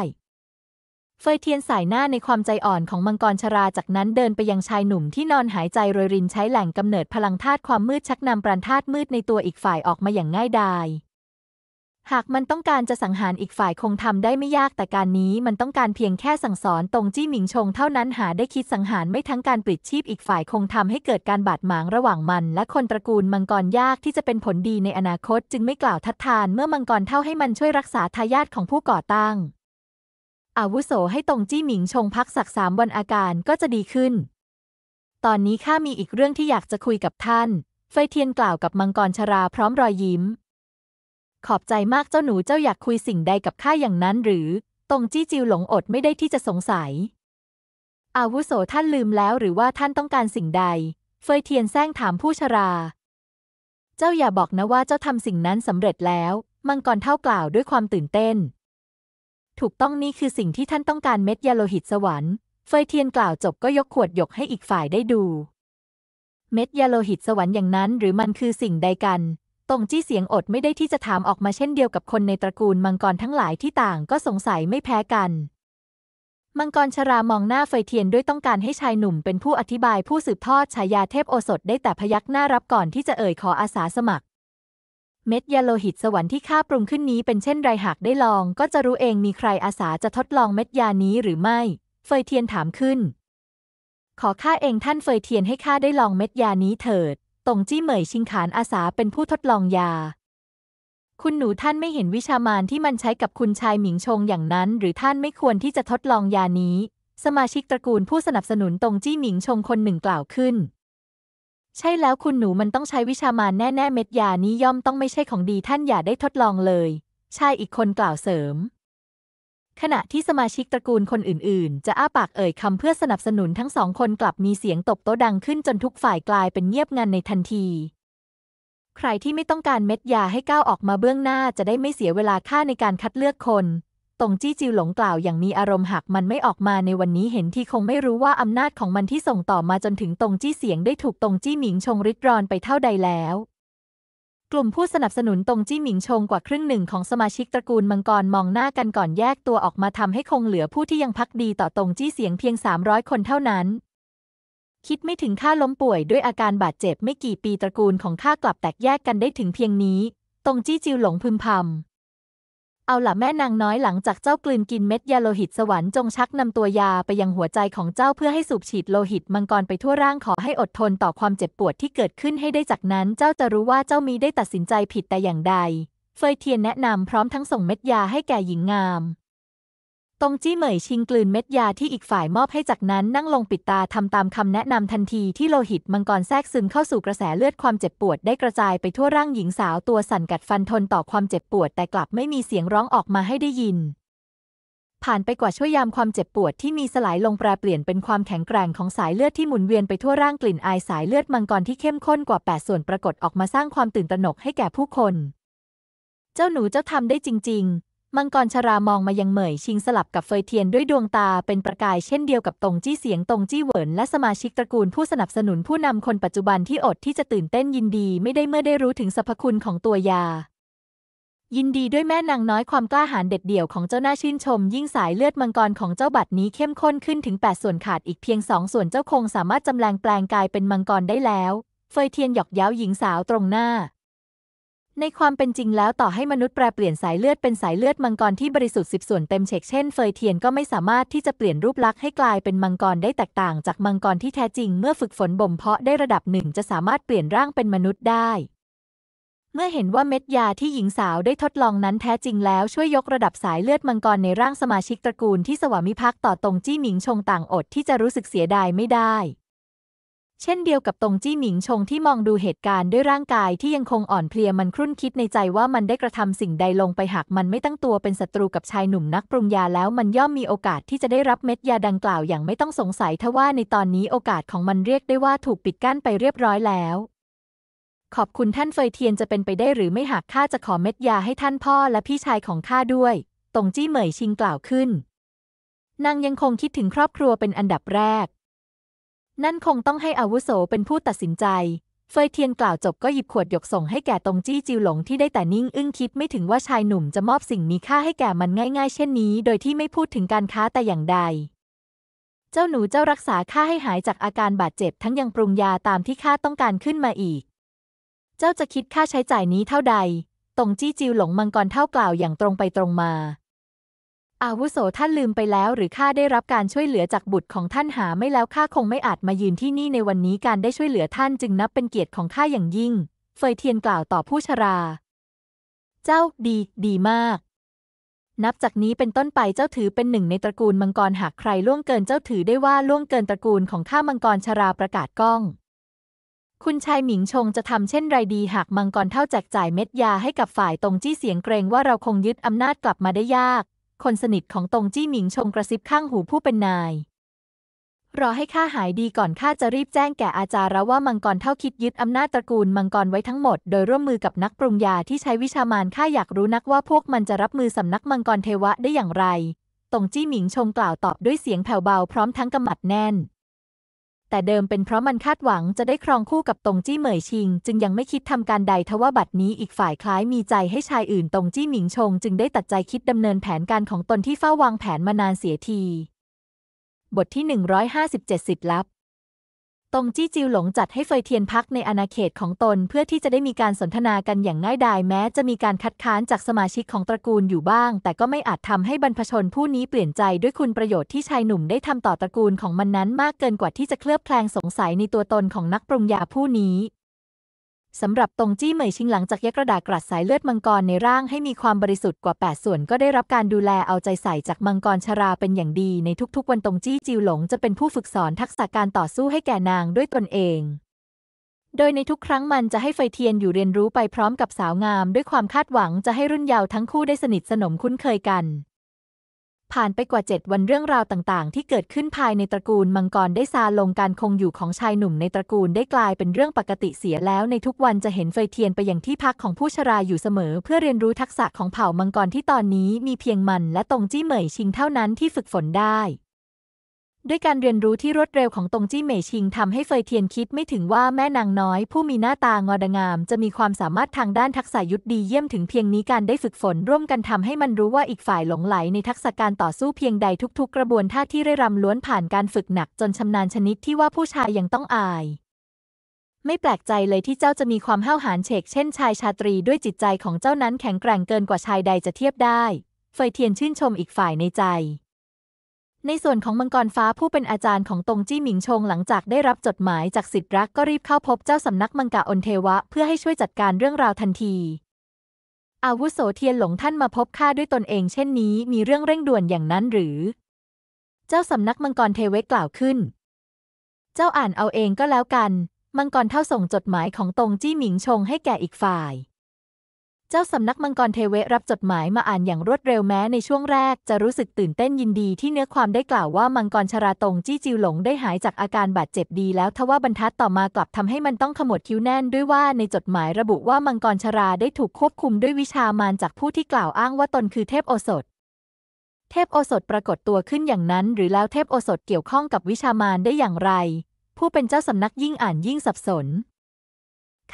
เฟยเทียนสายหน้าในความใจอ่อนของมังกรชราจากนั้นเดินไปยังชายหนุ่มที่นอนหายใจโรยรินใช้แหล่งกำเนิดพลังธาตุความมืดชักนำปราณธาตุมืดในตัวอีกฝ่ายออกมาอย่างง่ายดายหากมันต้องการจะสังหารอีกฝ่ายคงทำได้ไม่ยากแต่การนี้มันต้องการเพียงแค่สั่งสอนตงจี้หมิงชงเท่านั้นหาได้คิดสังหารไม่ทั้งการปลิดชีพอีกฝ่ายคงทำให้เกิดการบาดหมางระหว่างมันและคนตระกูลมังกรยากที่จะเป็นผลดีในอนาคตจึงไม่กล่าวทัดทานเมื่อมังกรเท่าให้มันช่วยรักษาทายาทของผู้ก่อตั้งอาวุโสให้ตงจี้หมิงชงพักสัก3 วันอาการก็จะดีขึ้นตอนนี้ข้ามีอีกเรื่องที่อยากจะคุยกับท่านเฟยเทียนกล่าวกับมังกรชราพร้อมรอยยิ้มขอบใจมากเจ้าหนูเจ้าอยากคุยสิ่งใดกับข้าอย่างนั้นหรือตงจี้จิวหลงอดไม่ได้ที่จะสงสัยอาวุโสท่านลืมแล้วหรือว่าท่านต้องการสิ่งใดเฟยเทียนแซงถามผู้ชราเจ้าอย่าบอกนะว่าเจ้าทำสิ่งนั้นสำเร็จแล้วมังกรเท่ากล่าวด้วยความตื่นเต้นถูกต้องนี่คือสิ่งที่ท่านต้องการเม็ดยาโลหิตสวรรค์เฟยเทียนกล่าวจบก็ยกขวดหยกให้อีกฝ่ายได้ดูเม็ดยาโลหิตสวรรค์อย่างนั้นหรือมันคือสิ่งใดกันตงจี้เสียงอดไม่ได้ที่จะถามออกมาเช่นเดียวกับคนในตระกูลมังกรทั้งหลายที่ต่างก็สงสัยไม่แพ้กันมังกรชรามองหน้าเฟยเทียนด้วยต้องการให้ชายหนุ่มเป็นผู้อธิบายผู้สืบทอดฉายาเทพโอสถได้แต่พยักหน้ารับก่อนที่จะเอ่ยขออาสาสมัครเม็ดยาโลหิตสวรรค์ที่ข้าปรุงขึ้นนี้เป็นเช่นไรหากได้ลองก็จะรู้เองมีใครอาสาจะทดลองเม็ดยานี้หรือไม่เฟยเทียนถามขึ้นขอข้าเองท่านเฟยเทียนให้ข้าได้ลองเม็ดยานี้เถิดตงจี้เหมยชิงขานอาสาเป็นผู้ทดลองยาคุณหนูท่านไม่เห็นวิชามารที่มันใช้กับคุณชายหมิงชงอย่างนั้นหรือท่านไม่ควรที่จะทดลองยานี้สมาชิกตระกูลผู้สนับสนุนตงจี้หมิงชงคนหนึ่งกล่าวขึ้นใช่แล้วคุณหนูมันต้องใช้วิชามารแน่ๆเม็ดยานี้ย่อมต้องไม่ใช่ของดีท่านอย่าได้ทดลองเลยชายอีกคนกล่าวเสริมขณะที่สมาชิกตระกูลคนอื่นๆจะอ้าปากเอ่ยคำเพื่อสนับสนุนทั้งสองคนกลับมีเสียงตบโต๊ะดังขึ้นจนทุกฝ่ายกลายเป็นเงียบงันในทันทีใครที่ไม่ต้องการเม็ดยาให้ก้าวออกมาเบื้องหน้าจะได้ไม่เสียเวลาค่าในการคัดเลือกคนตงจี้จิวหลงกล่าวอย่างมีอารมณ์หากมันไม่ออกมาในวันนี้เห็นทีคงไม่รู้ว่าอำนาจของมันที่ส่งต่อมาจนถึงตงจี้เสียงได้ถูกตงจี้หมิงชงริดรอนไปเท่าใดแล้ว กลุ่มผู้สนับสนุนตงจี้หมิงชงกว่าครึ่งหนึ่งของสมาชิกตระกูลมังกรมองหน้ากันก่อนแยกตัวออกมาทำให้คงเหลือผู้ที่ยังภักดีต่อตงจี้เสียงเพียง300คนเท่านั้นคิดไม่ถึงข้าล้มป่วยด้วยอาการบาดเจ็บไม่กี่ปีตระกูลของข้ากลับแตกแยกกันได้ถึงเพียงนี้ตงจี้จิวหลงพึมพำเอาล่ะแม่นางน้อยหลังจากเจ้ากลืนกินเม็ดยาโลหิตสวรรค์จงชักนำตัวยาไปยังหัวใจของเจ้าเพื่อให้สูบฉีดโลหิตมังกรไปทั่วร่างขอให้อดทนต่อความเจ็บปวดที่เกิดขึ้นให้ได้จากนั้นเจ้าจะรู้ว่าเจ้ามิได้ตัดสินใจผิดแต่อย่างใดเฟยเทียนแนะนำพร้อมทั้งส่งเม็ดยาให้แก่หญิงงามตงจี้เหมยชิงกลืนเม็ดยาที่อีกฝ่ายมอบให้จากนั้นนั่งลงปิดตาทำตามคำแนะนำทันทีที่โลหิตมังกรแทรกซึมเข้าสู่กระแสเลือดความเจ็บปวดได้กระจายไปทั่วร่างหญิงสาวตัวสั่นกัดฟันทนต่อความเจ็บปวดแต่กลับไม่มีเสียงร้องออกมาให้ได้ยินผ่านไปกว่าชั่วยามความเจ็บปวดที่มีสลายลงแปรเปลี่ยนเป็นความแข็งแกร่งของสายเลือดที่หมุนเวียนไปทั่วร่างกลิ่นอายสายเลือดมังกรที่เข้มข้นกว่า8ส่วนปรากฏออกมาสร้างความตื่นตระหนกให้แก่ผู้คนเจ้าหนูเจ้าทำได้จริงๆมังกรชรามองมายังเหมยชิงสลับกับเฟยเทียนด้วยดวงตาเป็นประกายเช่นเดียวกับตงจี้เสียงตงจี้เหวินและสมาชิกตระกูลผู้สนับสนุนผู้นำคนปัจจุบันที่อดที่จะตื่นเต้นยินดีไม่ได้เมื่อได้รู้ถึงสรรพคุณของตัวยายินดีด้วยแม่นางน้อยความกล้าหาญเด็ดเดี่ยวของเจ้าน่าชื่นชมยิ่งสายเลือดมังกรของเจ้าบัดนี้เข้มข้นขึ้นถึง8ส่วนขาดอีกเพียง2ส่วนเจ้าคงสามารถจำแรงแปลงกายเป็นมังกรได้แล้วเฟยเทียนหยอกเย้าหญิงสาวตรงหน้าในความเป็นจริงแล้วต่อให้มนุษย์แปรเปลี่ยนสายเลือดเป็นสายเลือดมังกรที่บริสุทธิ์10ส่วนเต็มเชกเช่นเฟยเทียนก็ไม่สามารถที่จะเปลี่ยนรูปลักษณ์ให้กลายเป็นมังกรได้แตกต่างจากมังกรที่แท้จริงเมื่อฝึกฝนบ่มเพาะได้ระดับหนึ่งจะสามารถเปลี่ยนร่างเป็นมนุษย์ได้เมื่อเห็นว่าเม็ดยาที่หญิงสาวได้ทดลองนั้นแท้จริงแล้วช่วยยกระดับสายเลือดมังกรในร่างสมาชิกตระกูลที่สวามิภักดิ์ต่อตงจี้หมิงชงต่างอดที่จะรู้สึกเสียดายไม่ได้เช่นเดียวกับตงจี้หมิงชงที่มองดูเหตุการณ์ด้วยร่างกายที่ยังคงอ่อนเพลียมันครุ่นคิดในใจว่ามันได้กระทำสิ่งใดลงไปหากมันไม่ตั้งตัวเป็นศัตรูกับชายหนุ่มนักปรุงยาแล้วมันย่อมมีโอกาสที่จะได้รับเม็ดยาดังกล่าวอย่างไม่ต้องสงสัยทว่าในตอนนี้โอกาสของมันเรียกได้ว่าถูกปิดกั้นไปเรียบร้อยแล้วขอบคุณท่านเฟยเทียนจะเป็นไปได้หรือไม่หากข้าจะขอเม็ดยาให้ท่านพ่อและพี่ชายของข้าด้วยตงจี้เหมยชิงกล่าวขึ้นนางยังคงคิดถึงครอบครัวเป็นอันดับแรกนั่นคงต้องให้อาวุโสเป็นผู้ตัดสินใจเฟยเทียนกล่าวจบก็หยิบขวดหยกส่งให้แก่ตงจี้จิวหลงที่ได้แต่นิ่งอึ้งคิดไม่ถึงว่าชายหนุ่มจะมอบสิ่งมีค่าให้แก่มันง่ายๆเช่นนี้โดยที่ไม่พูดถึงการค้าแต่อย่างใดเจ้าหนูเจ้ารักษาข้าให้หายจากอาการบาดเจ็บทั้งยังปรุงยาตามที่ข้าต้องการขึ้นมาอีกเจ้าจะคิดค่าใช้จ่ายนี้เท่าใดตงจี้จิวหลงมังกรเท่ากล่าวอย่างตรงไปตรงมาอาวุโสท่านลืมไปแล้วหรือข้าได้รับการช่วยเหลือจากบุตรของท่านหาไม่แล้วข้าคงไม่อาจมายืนที่นี่ในวันนี้การได้ช่วยเหลือท่านจึงนับเป็นเกียรติของข้าอย่างยิ่งเฟยเทียนกล่าวต่อผู้ชราเจ้าดีมากนับจากนี้เป็นต้นไปเจ้าถือเป็นหนึ่งในตระกูลมังกรหากใครล่วงเกินเจ้าถือได้ว่าล่วงเกินตระกูลของข้ามังกรชราประกาศก้องคุณชายหมิงชงจะทำเช่นไรดีหากมังกรเท่าแจกจ่ายเม็ดยาให้กับฝ่ายตงจี้เสียงเกรงว่าเราคงยึดอำนาจกลับมาได้ยากคนสนิทของตงจี้หมิงชงกระซิบข้างหูผู้เป็นนายรอให้ข้าหายดีก่อนข้าจะรีบแจ้งแก่อาจารย์ว่ามังกรเท่าคิดยึดอำนาจตระกูลมังกรไว้ทั้งหมดโดยร่วมมือกับนักปรุงยาที่ใช้วิชามารข้าอยากรู้นักว่าพวกมันจะรับมือสำนักมังกรเทวะได้อย่างไรตงจี้หมิงชงกล่าวตอบด้วยเสียงแผ่วเบาพร้อมทั้งกำมัดแน่นแต่เดิมเป็นเพราะมันคาดหวังจะได้ครองคู่กับตงจี้เหมยชิงจึงยังไม่คิดทำการใดทว่าบัดนี้อีกฝ่ายคล้ายมีใจให้ชายอื่นตงจี้หมิงชงจึงได้ตัดใจคิดดำเนินแผนการของตนที่เฝ้าวางแผนมานานเสียทีบทที่157สิทธิลับตงจี้จิวหลงจัดให้เฟยเทียนพักในอาณาเขตของตนเพื่อที่จะได้มีการสนทนากันอย่างง่ายดายแม้จะมีการคัดค้านจากสมาชิกของตระกูลอยู่บ้างแต่ก็ไม่อาจทำให้บรรพชนผู้นี้เปลี่ยนใจด้วยคุณประโยชน์ที่ชายหนุ่มได้ทำต่อตระกูลของมันนั้นมากเกินกว่าที่จะเคลือบแคลงสงสัยในตัวตนของนักปรุงยาผู้นี้สำหรับตงจี้เหมยชิงหลังจากยักกระดาษกลัดสายเลือดมังกรในร่างให้มีความบริสุทธิ์กว่า8ส่วนก็ได้รับการดูแลเอาใจใส่จากมังกรชราเป็นอย่างดีในทุกๆวันตงจี้จิวหลงจะเป็นผู้ฝึกสอนทักษะการต่อสู้ให้แก่นางด้วยตนเองโดยในทุกครั้งมันจะให้เฟยเทียนอยู่เรียนรู้ไปพร้อมกับสาวงามด้วยความคาดหวังจะให้รุ่นเยาว์ทั้งคู่ได้สนิทสนมคุ้นเคยกันผ่านไปกว่า7วันเรื่องราวต่างๆที่เกิดขึ้นภายในตระกูลมังกรได้ซาลงการคงอยู่ของชายหนุ่มในตระกูลได้กลายเป็นเรื่องปกติเสียแล้วในทุกวันจะเห็นเฟยเทียนไปยังที่พักของผู้ชราอยู่เสมอเพื่อเรียนรู้ทักษะของเผ่ามังกรที่ตอนนี้มีเพียงมันและตงจี้เหมยชิงเท่านั้นที่ฝึกฝนได้ ด้วยการเรียนรู้ที่รวดเร็วของตงจี้เหม่ชิงทำให้เฟยเทียนคิดไม่ถึงว่าแม่นางน้อยผู้มีหน้าตางดงามจะมีความสามารถทางด้านทักษะยุทธดีเยี่ยมถึงเพียงนี้การได้ฝึกฝนร่วมกันทำให้มันรู้ว่าอีกฝ่ายหลงไหลในทักษะการต่อสู้เพียงใดทุกๆกระบวนท่าที่เร่รำล้วนผ่านการฝึกหนักจนชำนาญชนิดที่ว่าผู้ชายยังต้องอายไม่แปลกใจเลยที่เจ้าจะมีความห้าวหาญเฉกเช่นชายชาตรีด้วยจิตใจของเจ้านั้นแข็งแกร่งเกินกว่าชายใดจะเทียบได้เฟยเทียนชื่นชมอีกฝ่ายในใจในส่วนของมังกรฟ้าผู้เป็นอาจารย์ของตงจี้หมิงชงหลังจากได้รับจดหมายจากศิษย์รักก็รีบเข้าพบเจ้าสำนักมังกรอนเทวะเพื่อให้ช่วยจัดการเรื่องราวทันทีอาวุโสเทียนหลงท่านมาพบข้าด้วยตนเองเช่นนี้มีเรื่องเร่งด่วนอย่างนั้นหรือเจ้าสำนักมังกรเทวะกล่าวขึ้นเจ้าอ่านเอาเองก็แล้วกันมังกรเท่าส่งจดหมายของตงจี้หมิงชงให้แก่อีกฝ่ายเจ้าสำนักมังกรเทเวะรับจดหมายมาอ่านอย่างรวดเร็วแม้ในช่วงแรกจะรู้สึกตื่นเต้นยินดีที่เนื้อความได้กล่าวว่ามังกรชราตงจี้จิวหลงได้หายจากอาการบาดเจ็บดีแล้วทว่าบรรทัดต่อมากลับทำให้มันต้องขมวดคิ้วแน่นด้วยว่าในจดหมายระบุว่ามังกรชราได้ถูกควบคุมด้วยวิชามารจากผู้ที่กล่าวอ้างว่าตนคือเทพโอสถปรากฏตัวขึ้นอย่างนั้นหรือแล้วเทพโอสถเกี่ยวข้องกับวิชามารได้อย่างไรผู้เป็นเจ้าสำนักยิ่งอ่านยิ่งสับสน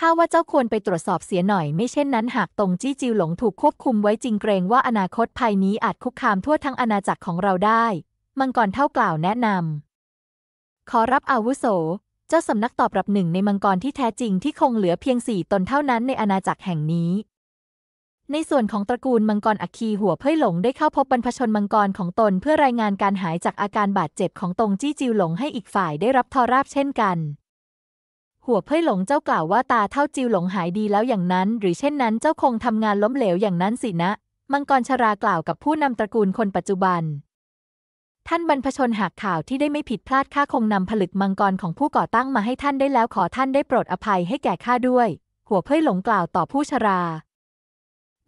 ข้าว่าเจ้าควรไปตรวจสอบเสียหน่อยไม่เช่นนั้นหากตงจี้จิวหลงถูกควบคุมไว้จริงเกรงว่าอนาคตภัยนี้อาจคุกคามทั่วทั้งอาณาจักรของเราได้มังกรเท่ากล่าวแนะนำขอรับอาวุโสเจ้าสำนักตอบรับหนึ่งในมังกรที่แท้จริงที่คงเหลือเพียง4ตนเท่านั้นในอาณาจักรแห่งนี้ในส่วนของตระกูลมังกรอัคคีหัวเพ่ยหลงได้เข้าพบบรรพชนมังกรของตนเพื่อรายงานการหายจากอาการบาดเจ็บของตงจี้จิวหลงให้อีกฝ่ายได้รับทราบเช่นกันหัวเพ่ยหลงเจ้ากล่าวว่าตาเท่าจิวหลงหายดีแล้วอย่างนั้นหรือเช่นนั้นเจ้าคงทำงานล้มเหลวอย่างนั้นสินะมังกรชรากล่าวกับผู้นำตระกูลคนปัจจุบันท่านบรรพชนหากข่าวที่ได้ไม่ผิดพลาดข้าคงนำผลึกมังกรของผู้ก่อตั้งมาให้ท่านได้แล้วขอท่านได้โปรดอภัยให้แก่ข้าด้วยหัวเพ่ยหลงกล่าวต่อผู้ชรา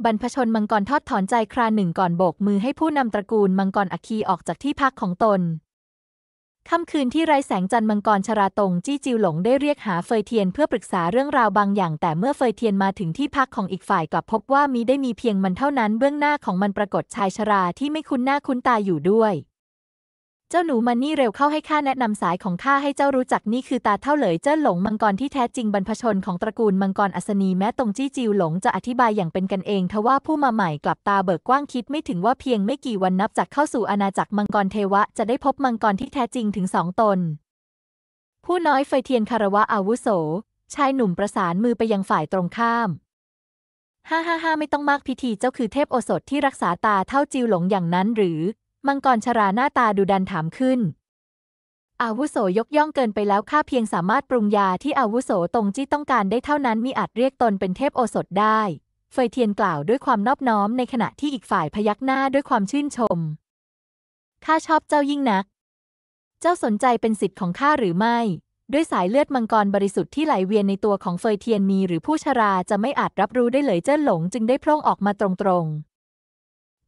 บรรพชนมังกรทอดถอนใจคราหนึ่งก่อนโบกมือให้ผู้นำตระกูลมังกรอัคคีออกจากที่พักของตนค่ำคืนที่ไร้แสงจันทร์มังกรชราตงจี้จิวหลงได้เรียกหาเฟยเทียนเพื่อปรึกษาเรื่องราวบางอย่างแต่เมื่อเฟยเทียนมาถึงที่พักของอีกฝ่ายกลับพบว่ามิได้มีเพียงมันเท่านั้นเบื้องหน้าของมันปรากฏชายชราที่ไม่คุ้นหน้าคุ้นตาอยู่ด้วยเจ้าหนูมันนี่เร็วเข้าให้ข้าแนะนำสายของข้าให้เจ้ารู้จักนี่คือตาเท่าเหลยเจ้าหลงมังกรที่แท้จริงบรรพชนของตระกูลมังกรอัศนีแม้ตงจี้จิวหลงจะอธิบายอย่างเป็นกันเองทว่าผู้มาใหม่กลับตาเบิกกว้างคิดไม่ถึงว่าเพียงไม่กี่วันนับจากเข้าสู่อาณาจักรมังกรเทวะจะได้พบมังกรที่แท้จริงถึง2ตนผู้น้อยเฟยเทียนคารวะอาวุโสชายหนุ่มประสานมือไปยังฝ่ายตรงข้ามฮ่าไม่ต้องมากพิธีเจ้าคือเทพโอสถที่รักษาตาเท่าจิวหลงอย่างนั้นหรือมังกรชราหน้าตาดุดันถามขึ้นอาวุโสยกย่องเกินไปแล้วข้าเพียงสามารถปรุงยาที่อาวุโสตรงจี้ต้องการได้เท่านั้นมิอาจเรียกตนเป็นเทพโอสถได้เฟยเทียนกล่าวด้วยความนอบน้อมในขณะที่อีกฝ่ายพยักหน้าด้วยความชื่นชมข้าชอบเจ้ายิ่งนักเจ้าสนใจเป็นศิษย์ของข้าหรือไม่ด้วยสายเลือดมังกรบริสุทธิ์ที่ไหลเวียนในตัวของเฟยเทียนมีหรือผู้ชราจะไม่อาจรับรู้ได้เลยเจ้าหลงจึงได้โพล่งออกมาตรง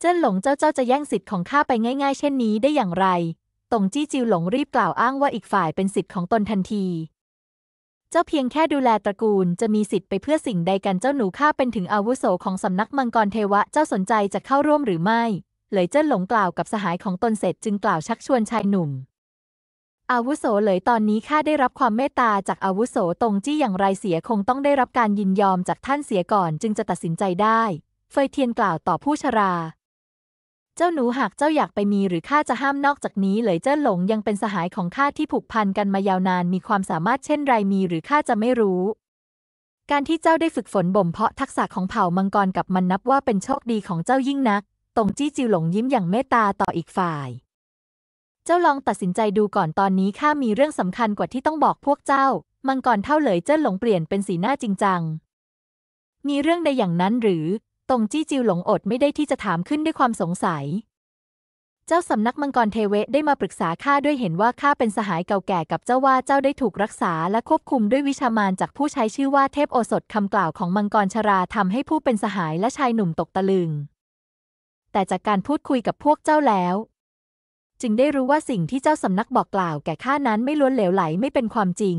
เจิ้นหลงเจ้าจะแย่งสิทธิ์ของข้าไปง่ายๆเช่นนี้ได้อย่างไรตงจี้จิวหลงรีบกล่าวอ้างว่าอีกฝ่ายเป็นสิทธิ์ของตนทันทีเจ้าเพียงแค่ดูแลตระกูลจะมีสิทธิ์ไปเพื่อสิ่งใดกันเจ้าหนูข้าเป็นถึงอาวุโสของสำนักมังกรเทวะเจ้าสนใจจะเข้าร่วมหรือไม่เหลยเจิ้นหลงกล่าวกับสหายของตนเสร็จจึงกล่าวชักชวนชายหนุ่มอาวุโสเหลยตอนนี้ข้าได้รับความเมตตาจากอาวุโสตงจี้อย่างไรเสียคงต้องได้รับการยินยอมจากท่านเสียก่อนจึงจะตัดสินใจได้เฟยเทียนกล่าวต่อผู้ชราเจ้าหนูหากเจ้าอยากไปมีหรือข้าจะห้ามนอกจากนี้เหลยเจ้าหลงยังเป็นสหายของข้าที่ผูกพันกันมายาวนานมีความสามารถเช่นไรมีหรือข้าจะไม่รู้การที่เจ้าได้ฝึกฝนบ่มเพาะทักษะของเผ่ามังกรกับมันนับว่าเป็นโชคดีของเจ้ายิ่งนักตงจี้จิวหลงยิ้มอย่างเมตตาต่ออีกฝ่ายเจ้าลองตัดสินใจดูก่อนตอนนี้ข้ามีเรื่องสำคัญกว่าที่ต้องบอกพวกเจ้ามังกรเท่าเหลยเจ้าหลงเปลี่ยนเป็นสีหน้าจริงจังมีเรื่องใดอย่างนั้นหรือตงจี้จิวหลงอดไม่ได้ที่จะถามขึ้นด้วยความสงสัยเจ้าสำนักมังกรเทเวะได้มาปรึกษาข้าด้วยเห็นว่าข้าเป็นสหายเก่าแก่กับเจ้าว่าเจ้าได้ถูกรักษาและควบคุมด้วยวิชามารจากผู้ใช้ชื่อว่าเทพโอสถคำกล่าวของมังกรชราทำให้ผู้เป็นสหายและชายหนุ่มตกตะลึงแต่จากการพูดคุยกับพวกเจ้าแล้วจึงได้รู้ว่าสิ่งที่เจ้าสำนักบอกกล่าวแก่ข้านั้นไม่ล้วนเหลวไหลไม่เป็นความจริง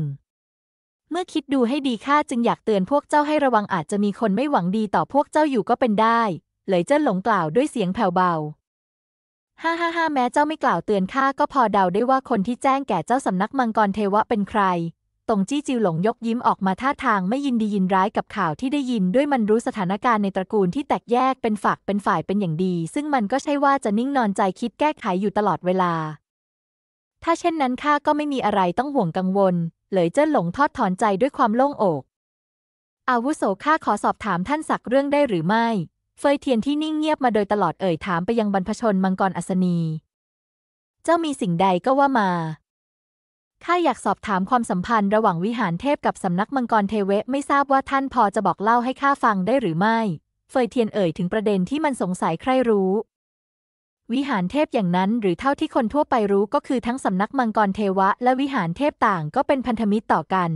เมื่อคิดดูให้ดีข้าจึงอยากเตือนพวกเจ้าให้ระวังอาจจะมีคนไม่หวังดีต่อพวกเจ้าอยู่ก็เป็นได้เหลยเจิ้นหลงกล่าวด้วยเสียงแผ่วเบา ฮ่าฮ่าฮ่าแม้เจ้าไม่กล่าวเตือนข้าก็พอเดาได้ว่าคนที่แจ้งแก่เจ้าสำนักมังกรเทวะเป็นใครตงจี้จิวหลงยกยิ้มออกมาท่าทางไม่ยินดียินร้ายกับข่าวที่ได้ยินด้วยมันรู้สถานการณ์ในตระกูลที่แตกแยกเป็นฝักเป็นฝ่ายเป็นอย่างดีซึ่งมันก็ใช่ว่าจะนิ่งนอนใจคิดแก้ไขอยู่ตลอดเวลาถ้าเช่นนั้นข้าก็ไม่มีอะไรต้องห่วงกังวลเลยเจิ้นหลงทอดถอนใจด้วยความโล่งอกอาวุโสข้าขอสอบถามท่านสักเรื่องได้หรือไม่เฟยเทียนที่นิ่งเงียบมาโดยตลอดเอ่ยถามไปยังบรรพชนมังกรอัศนีเจ้ามีสิ่งใดก็ว่ามาข้าอยากสอบถามความสัมพันธ์ระหว่างวิหารเทพกับสำนักมังกรเทวะไม่ทราบว่าท่านพอจะบอกเล่าให้ข้าฟังได้หรือไม่เฟยเทียนเอ่ยถึงประเด็นที่มันสงสัยใครรู้วิหารเทพอย่างนั้นหรือเท่าที่คนทั่วไปรู้ก็คือทั้งสำนักมังกรเทวะและวิหารเทพต่างก็เป็นพันธมิตรต่อกัน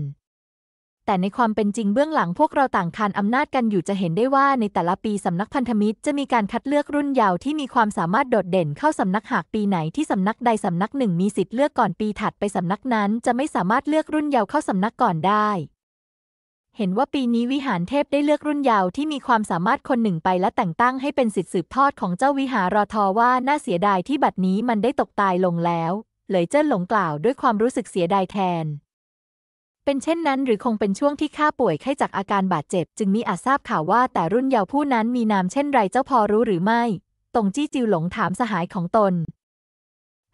แต่ในความเป็นจริงเบื้องหลังพวกเราต่างคานอำนาจกันอยู่จะเห็นได้ว่าในแต่ละปีสำนักพันธมิตรจะมีการคัดเลือกรุ่นเยาว์ที่มีความสามารถโดดเด่นเข้าสำนักหากปีไหนที่สำนักใดสำนักหนึ่งมีสิทธิ์เลือกก่อนปีถัดไปสำนักนั้นจะไม่สามารถเลือกรุ่นเยาว์เข้าสำนักก่อนได้เห็นว่าปีนี้วิหารเทพได้เลือกรุ่นเยาว์ที่มีความสามารถคนหนึ่งไปและแต่งตั้งให้เป็นสิทธิสืบทอดของเจ้าวิหารทว่าน่าเสียดายที่บัดนี้มันได้ตกตายลงแล้วเลยเจิ้นหลงกล่าวด้วยความรู้สึกเสียดายแทนเป็นเช่นนั้นหรือคงเป็นช่วงที่ข้าป่วยไข้จากอาการบาดเจ็บจึงมิอาจทราบข่าวว่าแต่รุ่นเยาว์ผู้นั้นมีนามเช่นไรเจ้าพอรู้หรือไม่ตงจี้จิวหลงถามสหายของตน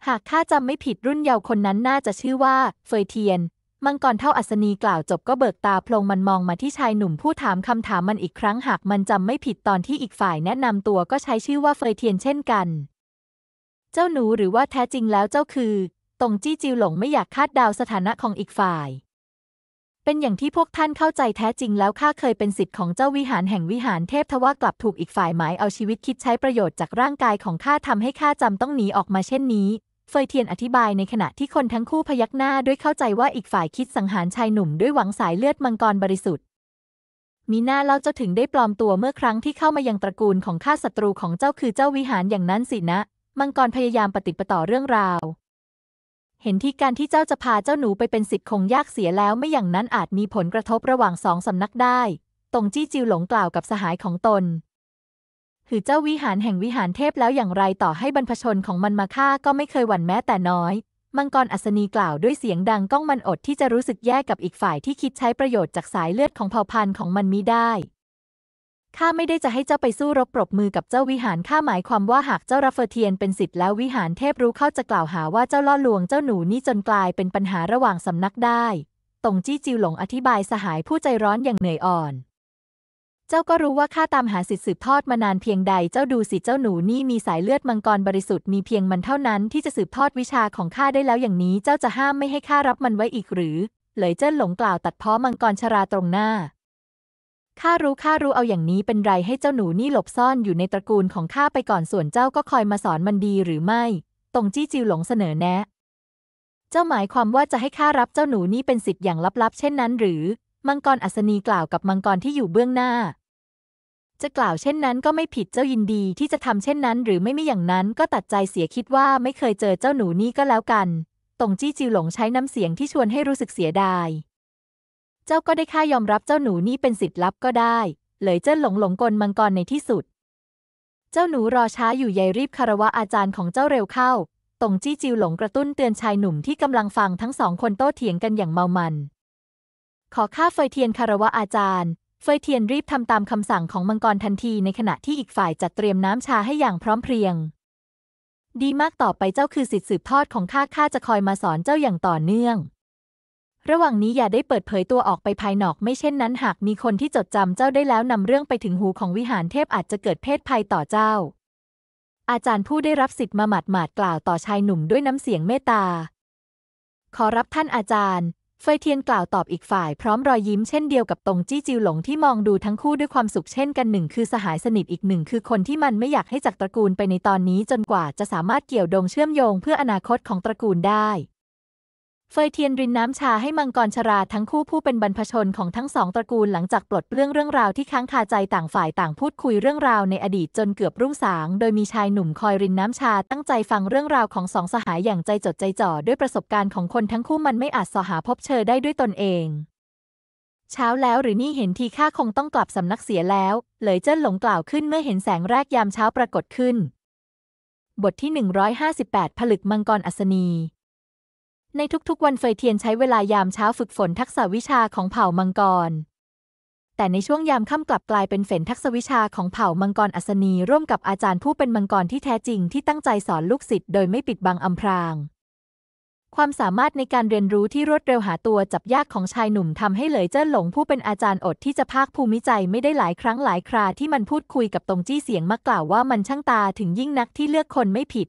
หากข้าจำไม่ผิดรุ่นเยาว์คนนั้นน่าจะชื่อว่าเฟยเทียนมังกรเท่าอัศนีกล่าวจบก็เบิกตาโพลงมันมองมาที่ชายหนุ่มผู้ถามคำถามมันอีกครั้งหากมันจำไม่ผิดตอนที่อีกฝ่ายแนะนำตัวก็ใช้ชื่อว่าเฟยเทียนเช่นกันเจ้าหนูหรือว่าแท้จริงแล้วเจ้าคือตงจี้จิวหลงไม่อยากคาดเดาสถานะของอีกฝ่ายเป็นอย่างที่พวกท่านเข้าใจแท้จริงแล้วข้าเคยเป็นศิษย์ของเจ้าวิหารแห่งวิหารเทพทว่ากลับถูกอีกฝ่ายหมายเอาชีวิตคิดใช้ประโยชน์จากร่างกายของข้าทำให้ข้าจำต้องหนีออกมาเช่นนี้เฟยเทียนอธิบายในขณะที่คนทั้งคู่พยักหน้าด้วยเข้าใจว่าอีกฝ่ายคิดสังหารชายหนุ่มด้วยหวังสายเลือดมังกรบริสุทธิ์มีหน้าเล่าเจ้าถึงได้ปลอมตัวเมื่อครั้งที่เข้ามายังตระกูลของข้าศัตรูของเจ้าคือเจ้าวิหารอย่างนั้นสินะมังกรพยายามปฏิปต่อเรื่องราวเห็นที่การที่เจ้าจะพาเจ้าหนูไปเป็นศิษย์คงยากเสียแล้วไม่อย่างนั้นอาจมีผลกระทบระหว่างสองสำนักได้ตงจี้จิวหลงกล่าวกับสหายของตนถือเจ้าวิหารแห่งวิหารเทพแล้วอย่างไรต่อให้บรรพชนของมันมาฆ่าก็ไม่เคยหวั่นแม้แต่น้อยมังกรอัศนีกล่าวด้วยเสียงดังก้องมันอดที่จะรู้สึกแย่กับอีกฝ่ายที่คิดใช้ประโยชน์จากสายเลือดของเผ่าพันธุ์ของมันมิได้ข้าไม่ได้จะให้เจ้าไปสู้รบปรบมือกับเจ้าวิหารข้าหมายความว่าหากเจ้ารับเฟยเทียนเป็นศิษย์แล้ววิหารเทพรู้เข้าจะกล่าวหาว่าเจ้าล่อลวงเจ้าหนูนี่จนกลายเป็นปัญหาระหว่างสำนักได้ตงจี้จิวหลงอธิบายสหายผู้ใจร้อนอย่างเหนื่อยอ่อนเจ้าก็รู้ว่าข้าตามหาศิษย์สืบทอดมานานเพียงใดเจ้าดูสิเจ้าหนูนี่มีสายเลือดมังกรบริสุทธิ์มีเพียงมันเท่านั้นที่จะสืบทอดวิชาของข้าได้แล้วอย่างนี้เจ้าจะห้ามไม่ให้ข้ารับมันไว้อีกหรือเลยเจิ้นหลงกล่าวตัดพ้อมังกรชราตรงหน้าข้ารู้เอาอย่างนี้เป็นไรให้เจ้าหนูนี่หลบซ่อนอยู่ในตระกูลของข้าไปก่อนส่วนเจ้าก็คอยมาสอนมันดีหรือไม่ตงจี้จิวหลงเสนอแนะเจ้าหมายความว่าจะให้ข้ารับเจ้าหนูนี่เป็นศิษย์อย่างลับๆเช่นนั้นหรือมังกรอัศนีกล่าวกับมังกรที่อยู่เบื้องหน้าจะกล่าวเช่นนั้นก็ไม่ผิดเจ้ายินดีที่จะทำเช่นนั้นหรือไม่อย่างนั้นก็ตัดใจเสียคิดว่าไม่เคยเจอเจ้าหนูนี่ก็แล้วกันตงจี้จิวหลงใช้น้ำเสียงที่ชวนให้รู้สึกเสียดายเจ้าก็ได้ข้ายอมรับเจ้าหนูนี่เป็นศิษย์ลับก็ได้เลยเจิ้นหลงหลงกลมังกรในที่สุดเจ้าหนูรอช้าอยู่ใหญ่รีบคารวะอาจารย์ของเจ้าเร็วเข้าตงจี้จิวหลงกระตุ้นเตือนชายหนุ่มที่กำลังฟังทั้งสองคนโต้เถียงกันอย่างเมามันขอข้าเฟยเทียนคารวะอาจารย์เฟยเทียนรีบทำตามคำสั่งของมังกรทันทีในขณะที่อีกฝ่ายจัดเตรียมน้ำชาให้อย่างพร้อมเพรียงดีมากต่อไปเจ้าคือศิษย์สืบทอดของข้าข้าจะคอยมาสอนเจ้าอย่างต่อเนื่องระหว่างนี้อย่าได้เปิดเผยตัวออกไปภายนอกไม่เช่นนั้นหากมีคนที่จดจำเจ้าได้แล้วนำเรื่องไปถึงหูของวิหารเทพอาจจะเกิดเพศภัยต่อเจ้าอาจารย์ผู้ได้รับสิทธิ์มาหมาดกล่าวต่อชายหนุ่มด้วยน้ำเสียงเมตตาขอรับท่านอาจารย์เฟยเทียนกล่าวตอบอีกฝ่ายพร้อมรอยยิ้มเช่นเดียวกับตงจี้จิวหลงที่มองดูทั้งคู่ด้วยความสุขเช่นกันหนึ่งคือสหายสนิทอีกหนึ่งคือคนที่มันไม่อยากให้จากตระกูลไปในตอนนี้จนกว่าจะสามารถเกี่ยวดงเชื่อมโยงเพื่ออนาคตของตระกูลได้เฟยเทียนรินน้ำชาให้มังกรชราทั้งคู่ผู้เป็นบรรพชนของทั้งสองตระกูลหลังจากปลดเปลื้องเรื่องราวที่ค้างคาใจต่างฝ่ายต่างพูดคุยเรื่องราวในอดีตจนเกือบรุ่งสางโดยมีชายหนุ่มคอยรินน้ำชาตั้งใจฟังเรื่องราวของสองสหายอย่างใจจดใจจ่อด้วยประสบการณ์ของคนทั้งคู่มันไม่อาจสอหาพบเชอได้ด้วยตนเองเช้าแล้วหรือนี่เห็นทีข้าคงต้องกลับสำนักเสียแล้วเลยเจิ้นหลงกล่าวขึ้นเมื่อเห็นแสงแรกยามเช้าปรากฏขึ้น บทที่158ผลึกมังกรอัศนีในทุกๆวันเฟยเทียนใช้เวลายามเช้าฝึกฝนทักษะวิชาของเผ่ามังกรแต่ในช่วงยามค่ำกลับกลายเป็นเฝนทักษะวิชาของเผ่ามังกรอัศนีร่วมกับอาจารย์ผู้เป็นมังกรที่แท้จริงที่ตั้งใจสอนลูกศิษย์โดยไม่ปิดบังอำพรางความสามารถในการเรียนรู้ที่รวดเร็วหาตัวจับยากของชายหนุ่มทำให้เหลยเจิ้นหลงผู้เป็นอาจารย์อดที่จะภาคภูมิใจไม่ได้หลายครั้งหลายคราที่มันพูดคุยกับตงจี้เสียงมากล่าวว่ามันช่างตาถึงยิ่งนักที่เลือกคนไม่ผิด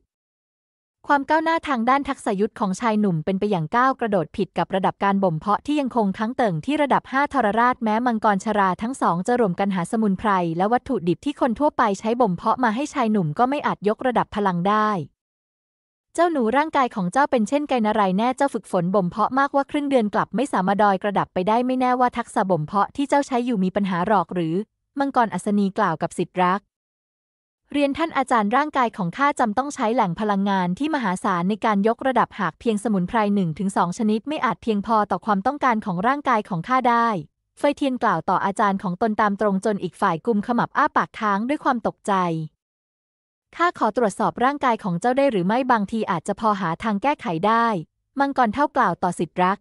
ความก้าวหน้าทางด้านทักษะยุทธของชายหนุ่มเป็นไปอย่างก้าวกระโดดผิดกับระดับการบ่มเพาะที่ยังคงค้างเติ่งที่ระดับ5ทรราชแม้มังกรชราทั้งสองจะรวมกันหาสมุนไพรและวัตถุดิบที่คนทั่วไปใช้บ่มเพาะมาให้ชายหนุ่มก็ไม่อาจยกระดับพลังได้เจ้าหนูร่างกายของเจ้าเป็นเช่นไกนารายแน่เจ้าฝึกฝนบ่มเพาะมากว่าครึ่งเดือนกลับไม่สามารถดอยกระดับไปได้ไม่แน่ว่าทักษะบ่มเพาะที่เจ้าใช้อยู่มีปัญหาหรอกหรือมังกรอัศนีกล่าวกับศิษย์รักเรียนท่านอาจารย์ร่างกายของข้าจำต้องใช้แหล่งพลังงานที่มหาศาลในการยกระดับหากเพียงสมุนไพร 1-2 ชนิดไม่อาจเพียงพอต่อความต้องการของร่างกายของข้าได้เฟยเทียนกล่าวต่ออาจารย์ของตนตามตรงจนอีกฝ่ายกุมขมับอ้าปากค้างด้วยความตกใจข้าขอตรวจสอบร่างกายของเจ้าได้หรือไม่บางทีอาจจะพอหาทางแก้ไขได้มังกรเท่ากล่าวต่อศิษย์รัก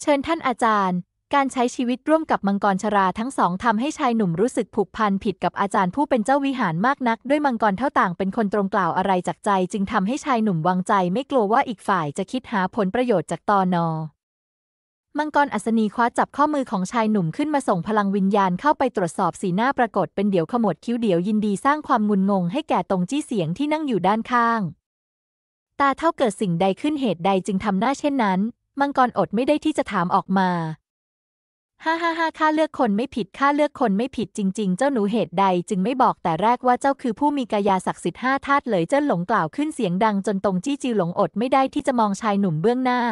เชิญท่านอาจารย์การใช้ชีวิตร่วมกับมังกรชราทั้งสองทำให้ชายหนุ่มรู้สึกผูกพันผิดกับอาจารย์ผู้เป็นเจ้าวิหารมากนักด้วยมังกรเท่าต่างเป็นคนตรงกล่าวอะไรจากใจจึงทำให้ชายหนุ่มวางใจไม่กลัวว่าอีกฝ่ายจะคิดหาผลประโยชน์จากตนมังกรอัศนีคว้าจับข้อมือของชายหนุ่มขึ้นมาส่งพลังวิญญาณเข้าไปตรวจสอบสีหน้าปรากฏเป็นเดี่ยวขมวดคิ้วเดี่ยวยินดีสร้างความงุนงงให้แก่ตงจี้เสียงที่นั่งอยู่ด้านข้างตาเท่าเกิดสิ่งใดขึ้นเหตุใดจึงทำหน้าเช่นนั้นมังกรอดไม่ได้ที่จะถามออกมาฮ่าข้าเลือกคนไม่ผิดข้าเลือกคนไม่ผิดจริงๆเจ้าหนูเหตุใดจึงไม่บอกแต่แรกว่าเจ้าคือผู้มีกายาศักดิ์สิทธิ์5ธาตุเลยเจ้าหลงกล่าวขึ้นเสียงดังจนตงจี้จิวหลงอดไม่ได้ที่จะมองชายหนุ่มเบื้องหน้า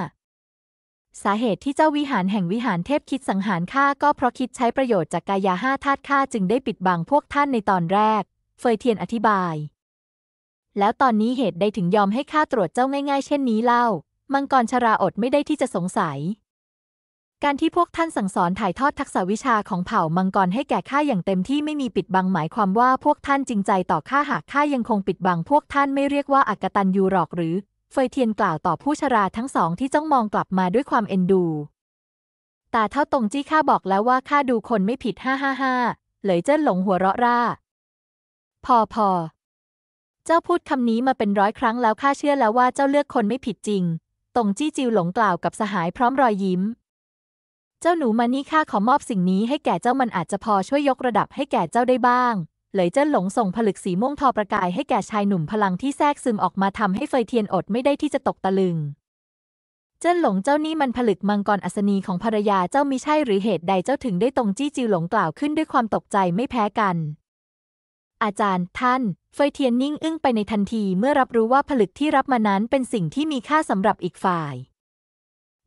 สาเหตุที่เจ้าวิหารแห่งวิหารเทพคิดสังหารข้าก็เพราะคิดใช้ประโยชน์จากกายา5ธาตุข้าจึงได้ปิดบังพวกท่านในตอนแรกเฟยเทียนอธิบายแล้วตอนนี้เหตุใดถึงยอมให้ข้าตรวจเจ้าง่ายๆเช่นนี้เล่ามังกรชราอดไม่ได้ที่จะสงสัยการที่พวกท่านสั่งสอนถ่ายทอดทักษะวิชาของเผ่ามังกรให้แก่ข้าอย่างเต็มที่ไม่มีปิดบังหมายความว่าพวกท่านจริงใจต่อข้าหากข้ายังคงปิดบังพวกท่านไม่เรียกว่าอักตันยูหรอกหรือเฟยเทียนกล่าวต่อผู้ชราทั้งสองที่จ้องมองกลับมาด้วยความเอ็นดูตาเท่าตงจี้ข้าบอกแล้วว่าข้าดูคนไม่ผิดฮ่าเหลยเจิ้นหลงหัวเราะร่าพอเจ้าพูดคำนี้มาเป็นร้อยครั้งแล้วข้าเชื่อแล้วว่าเจ้าเลือกคนไม่ผิดจริงตงจี้จิวหลงกล่าวกับสหายพร้อมรอยยิ้มเจ้าหนูมานี่ข้าขอมอบสิ่งนี้ให้แก่เจ้ามันอาจจะพอช่วยยกระดับให้แก่เจ้าได้บ้างเหลยเจิ้นหลงส่งผลึกสีม่วงทอประกายให้แก่ชายหนุ่มพลังที่แทรกซึมออกมาทำให้เฟยเทียนอดไม่ได้ที่จะตกตะลึงเจิ้นหลงเจ้านี่มันผลึกมังกรอัศนีของภรรยาเจ้ามิใช่หรือเหตุใดเจ้าถึงได้ตงจี้จิวหลงกล่าวขึ้นด้วยความตกใจไม่แพ้กันอาจารย์ท่านเฟยเทียนนิ่งอึ้งไปในทันทีเมื่อรับรู้ว่าผลึกที่รับมานั้นเป็นสิ่งที่มีค่าสำหรับอีกฝ่าย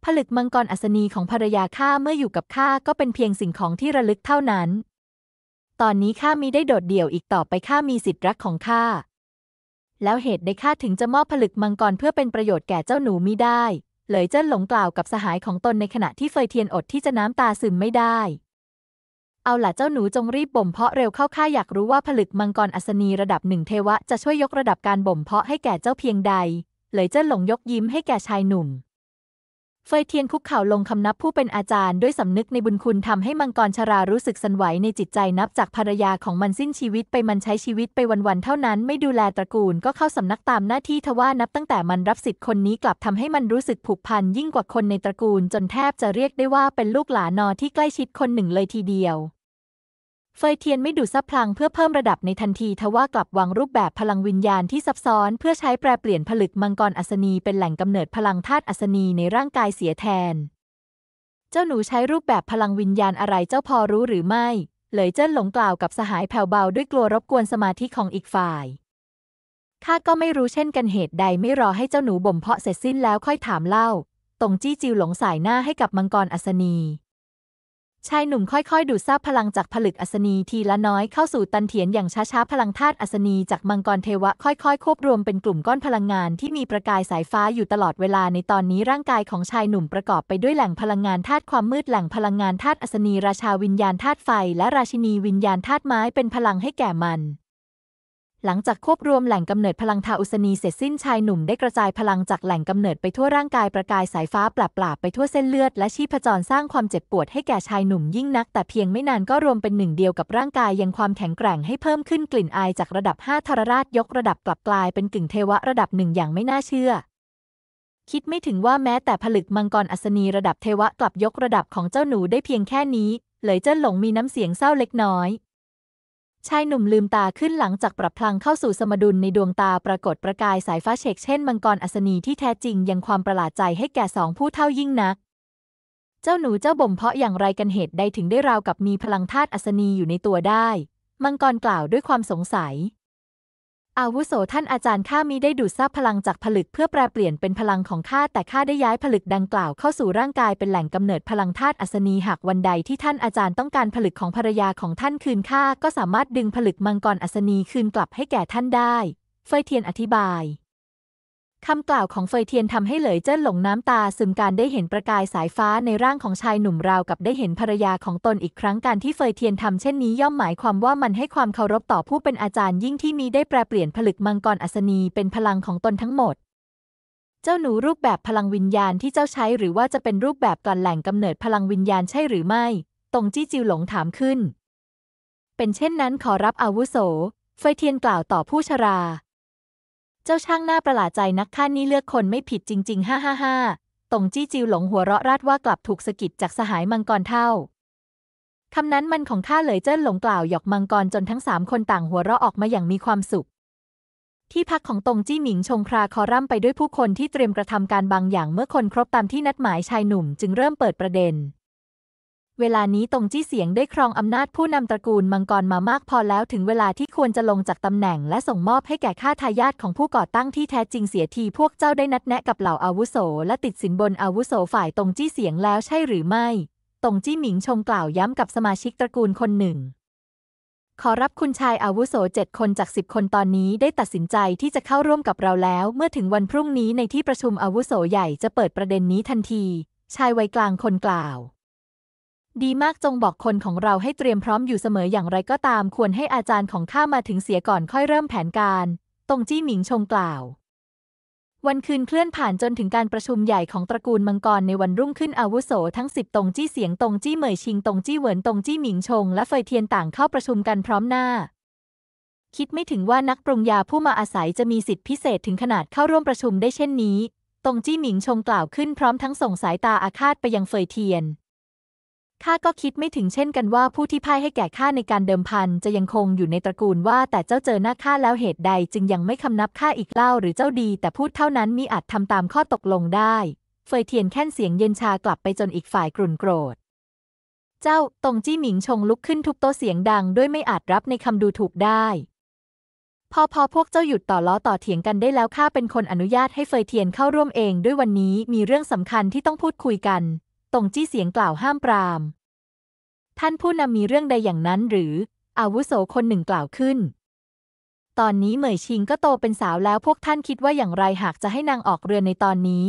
ผลึกมังกรอัศนีของภรรยาข้าเมื่ออยู่กับข้าก็เป็นเพียงสิ่งของที่ระลึกเท่านั้นตอนนี้ข้ามิได้โดดเดี่ยวอีกต่อไปข้ามีสิทธิ์รักของข้าแล้วเหตุใดข้าถึงจะมอบผลึกมังกรเพื่อเป็นประโยชน์แก่เจ้าหนูมิได้เหลยเจิ้นหลงกล่าวกับสหายของตนในขณะที่เฟยเทียนอดที่จะน้ำตาซึมไม่ได้เอาล่ะเจ้าหนูจงรีบบ่มเพาะเร็วเข้าข้าอยากรู้ว่าผลึกมังกรอัศนีระดับ1เทวะจะช่วยยกระดับการบ่มเพาะให้แก่เจ้าเพียงใดเหลยเจิ้นหลงยกยิ้มให้แก่ชายหนุ่มเฟยเทียนคุกเข่าลงคำนับผู้เป็นอาจารย์ด้วยสำนึกในบุญคุณทำให้มังกรชรารู้สึกสั่นไหวในจิตใจนับจากภรรยาของมันสิ้นชีวิตไปมันใช้ชีวิตไปวันๆเท่านั้นไม่ดูแลตระกูลก็เข้าสำนักตามหน้าที่ทว่านับตั้งแต่มันรับสิทธิ์คนนี้กลับทำให้มันรู้สึกผูกพันยิ่งกว่าคนในตระกูลจนแทบจะเรียกได้ว่าเป็นลูกหลานนอที่ใกล้ชิดคนหนึ่งเลยทีเดียวเฟยเทียนไม่ดูดซับพลังเพื่อเพิ่มระดับในทันทีทว่ากลับวางรูปแบบพลังวิญญาณที่ซับซ้อนเพื่อใช้แปรเปลี่ยนผลึกมังกรอัศนีเป็นแหล่งกำเนิดพลังธาตุอัศนีในร่างกายเสียแทนเจ้าหนูใช้รูปแบบพลังวิญญาณอะไรเจ้าพอรู้หรือไม่เหลยเจิ้นหลงกล่าวกับสหายแผ่วเบาด้วยกลัวรบกวนสมาธิของอีกฝ่ายข้าก็ไม่รู้เช่นกันเหตุใดไม่รอให้เจ้าหนูบ่มเพาะเสร็จสิ้นแล้วค่อยถามเล่าตงจี้จิวหลงสายหน้าให้กับมังกรอัศนีชายหนุ่มค่อยๆดูดซับพลังจากผลึกอัศนีทีละน้อยเข้าสู่ตันเถียนอย่างช้าๆพลังธาตุอัศนีจากมังกรเทวะค่อยๆควบรวมเป็นกลุ่มก้อนพลังงานที่มีประกายสายฟ้าอยู่ตลอดเวลาในตอนนี้ร่างกายของชายหนุ่มประกอบไปด้วยแหล่งพลังงานธาตุความมืดแหล่งพลังงานธาตุอัศนีราชาวิญญาณธาตุไฟและราชินีวิญญาณธาตุไม้เป็นพลังให้แก่มัน หลังจากควบรวมแหล่งกำเนิดพลังทาอุสนีเสร็จสิ้นชายหนุ่มได้กระจายพลังจากแหล่งกำเนิดไปทั่วร่างกายประกายสายฟ้าปราบไปทั่วเส้นเลือดและชีพจรสร้างความเจ็บปวดให้แก่ชายหนุ่มยิ่งนักแต่เพียงไม่นานก็รวมเป็นหนึ่งเดียวกับร่างกายยังความแข็งแกร่งให้เพิ่มขึ้นกลิ่นอายจากระดับ5ทรราชยกระดับกลับกลายเป็นกึ่งเทวะระดับหนึ่งอย่างไม่น่าเชื่อคิดไม่ถึงว่าแม้แต่ผลึกมังกรอัศนีระดับเทวะกลับยกระดับของเจ้าหนูได้เพียงแค่นี้เลยเจิ้นหลงมีน้ำเสียงเศร้าเล็กน้อยชายหนุ่มลืมตาขึ้นหลังจากปรับพลังเข้าสู่สมดุลในดวงตาปรากฏประกายสายฟ้าเฉกเช่นมังกรอัศนีที่แท้จริงยังความประหลาดใจให้แก่สองผู้เท่ายิ่งนักเจ้าหนูเจ้าบ่มเพาะอย่างไรกันเหตุใดถึงได้ราวกับมีพลังธาตุอัศนีอยู่ในตัวได้มังกรกล่าวด้วยความสงสัยอาวุโสท่านอาจารย์ข้ามิได้ดูดซับพลังจากผลึกเพื่อแปรเปลี่ยนเป็นพลังของข้าแต่ข้าได้ย้ายผลึกดังกล่าวเข้าสู่ร่างกายเป็นแหล่งกำเนิดพลังธาตุอัศนีหากวันใดที่ท่านอาจารย์ต้องการผลึกของภรรยาของท่านคืนข้าก็สามารถดึงผลึกมังกรอัศนีคืนกลับให้แก่ท่านได้เฟยเทียนอธิบายคำกล่าวของเฟยเทียนทำให้เหลยเจิ้นหลงน้ำตาซึมการได้เห็นประกายสายฟ้าในร่างของชายหนุ่มราวกับได้เห็นภรรยาของตนอีกครั้งการที่เฟยเทียนทำเช่นนี้ย่อมหมายความว่ามันให้ความเคารพต่อผู้เป็นอาจารย์ยิ่งที่มีได้แปรเปลี่ยนผลึกมังกรอัศนีเป็นพลังของตนทั้งหมดเจ้าหนูรูปแบบพลังวิญญาณที่เจ้าใช้หรือว่าจะเป็นรูปแบบกลั่นแหล่งกำเนิดพลังวิญญาณใช่หรือไม่ตงจี้จิวหลงถามขึ้นเป็นเช่นนั้นขอรับอาวุโสเฟยเทียนกล่าวต่อผู้ชราเจ้าช่างน่าประหลาดใจนักข้านี่เลือกคนไม่ผิดจริงๆฮ่าตงจี้จิวหลงหัวเราะราดว่ากลับถูกสะกิดจากสหายมังกรเท่าคำนั้นมันของข้าเลยเจิ้นหลงกล่าวหยอกมังกรจนทั้งสามคนต่างหัวเราะออกมาอย่างมีความสุขที่พักของตงจี้หมิงชงคราคอร่ำไปด้วยผู้คนที่เตรียมกระทำการบางอย่างเมื่อคนครบตามที่นัดหมายชายหนุ่มจึงเริ่มเปิดประเด็นเวลานี้ตงจี้เสียงได้ครองอำนาจผู้นำตระกูลมังกรมามากพอแล้วถึงเวลาที่ควรจะลงจากตำแหน่งและส่งมอบให้แก่ข้าทายาทของผู้ก่อตั้งที่แท้จริงเสียทีพวกเจ้าได้นัดแนะกับเหล่าอาวุโสและติดสินบนอาวุโสฝ่ายตงจี้เสียงแล้วใช่หรือไม่ตงจี้หมิงชงกล่าวย้ำกับสมาชิกตระกูลคนหนึ่งขอรับคุณชายอาวุโส7 คนจาก10 คนตอนนี้ได้ตัดสินใจที่จะเข้าร่วมกับเราแล้วเมื่อถึงวันพรุ่งนี้ในที่ประชุมอาวุโสใหญ่จะเปิดประเด็นนี้ทันทีชายวัยกลางคนกล่าวดีมากจงบอกคนของเราให้เตรียมพร้อมอยู่เสมออย่างไรก็ตามควรให้อาจารย์ของข้ามาถึงเสียก่อนค่อยเริ่มแผนการตงจี้หมิงชงกล่าววันคืนเคลื่อนผ่านจนถึงการประชุมใหญ่ของตระกูลมังกรในวันรุ่งขึ้นอาวุโสทั้ง10ตงจี้เสียงตงจี้เหมยชิงตงจี้เหวินตงจี้หมิงชงและเฟยเทียนต่างเข้าประชุมกันพร้อมหน้าคิดไม่ถึงว่านักปรุงยาผู้มาอาศัยจะมีสิทธิพิเศษถึงขนาดเข้าร่วมประชุมได้เช่นนี้ตงจี้หมิงชงกล่าวขึ้นพร้อมทั้งส่งสายตาอาฆาตไปยังเฟยเทียนข้าก็คิดไม่ถึงเช่นกันว่าผู้ที่พ่ายให้แก่ข้าในการเดิมพันจะยังคงอยู่ในตระกูลว่าแต่เจ้าเจอหน้าข้าแล้วเหตุใดจึงยังไม่คำนับข้าอีกเล่าหรือเจ้าดีแต่พูดเท่านั้นมิอาจทำตามข้อตกลงได้เฟยเทียนแค่นเสียงเย็นชากลับไปจนอีกฝ่ายกรุ่นโกรธเจ้าตงจี้หมิงชงลุกขึ้นทุบโต๊ะเสียงดังด้วยไม่อาจรับในคำดูถูกได้พอพวกเจ้าหยุดต่อล้อต่อเถียงกันได้แล้วข้าเป็นคนอนุญาตให้เฟยเทียนเข้าร่วมเองด้วยวันนี้มีเรื่องสำคัญที่ต้องพูดคุยกันตงจี้เสียงกล่าวห้ามปรามท่านผู้นำมีเรื่องใดอย่างนั้นหรืออาวุโสคนหนึ่งกล่าวขึ้นตอนนี้เหมยชิงก็โตเป็นสาวแล้วพวกท่านคิดว่าอย่างไรหากจะให้นางออกเรือนในตอนนี้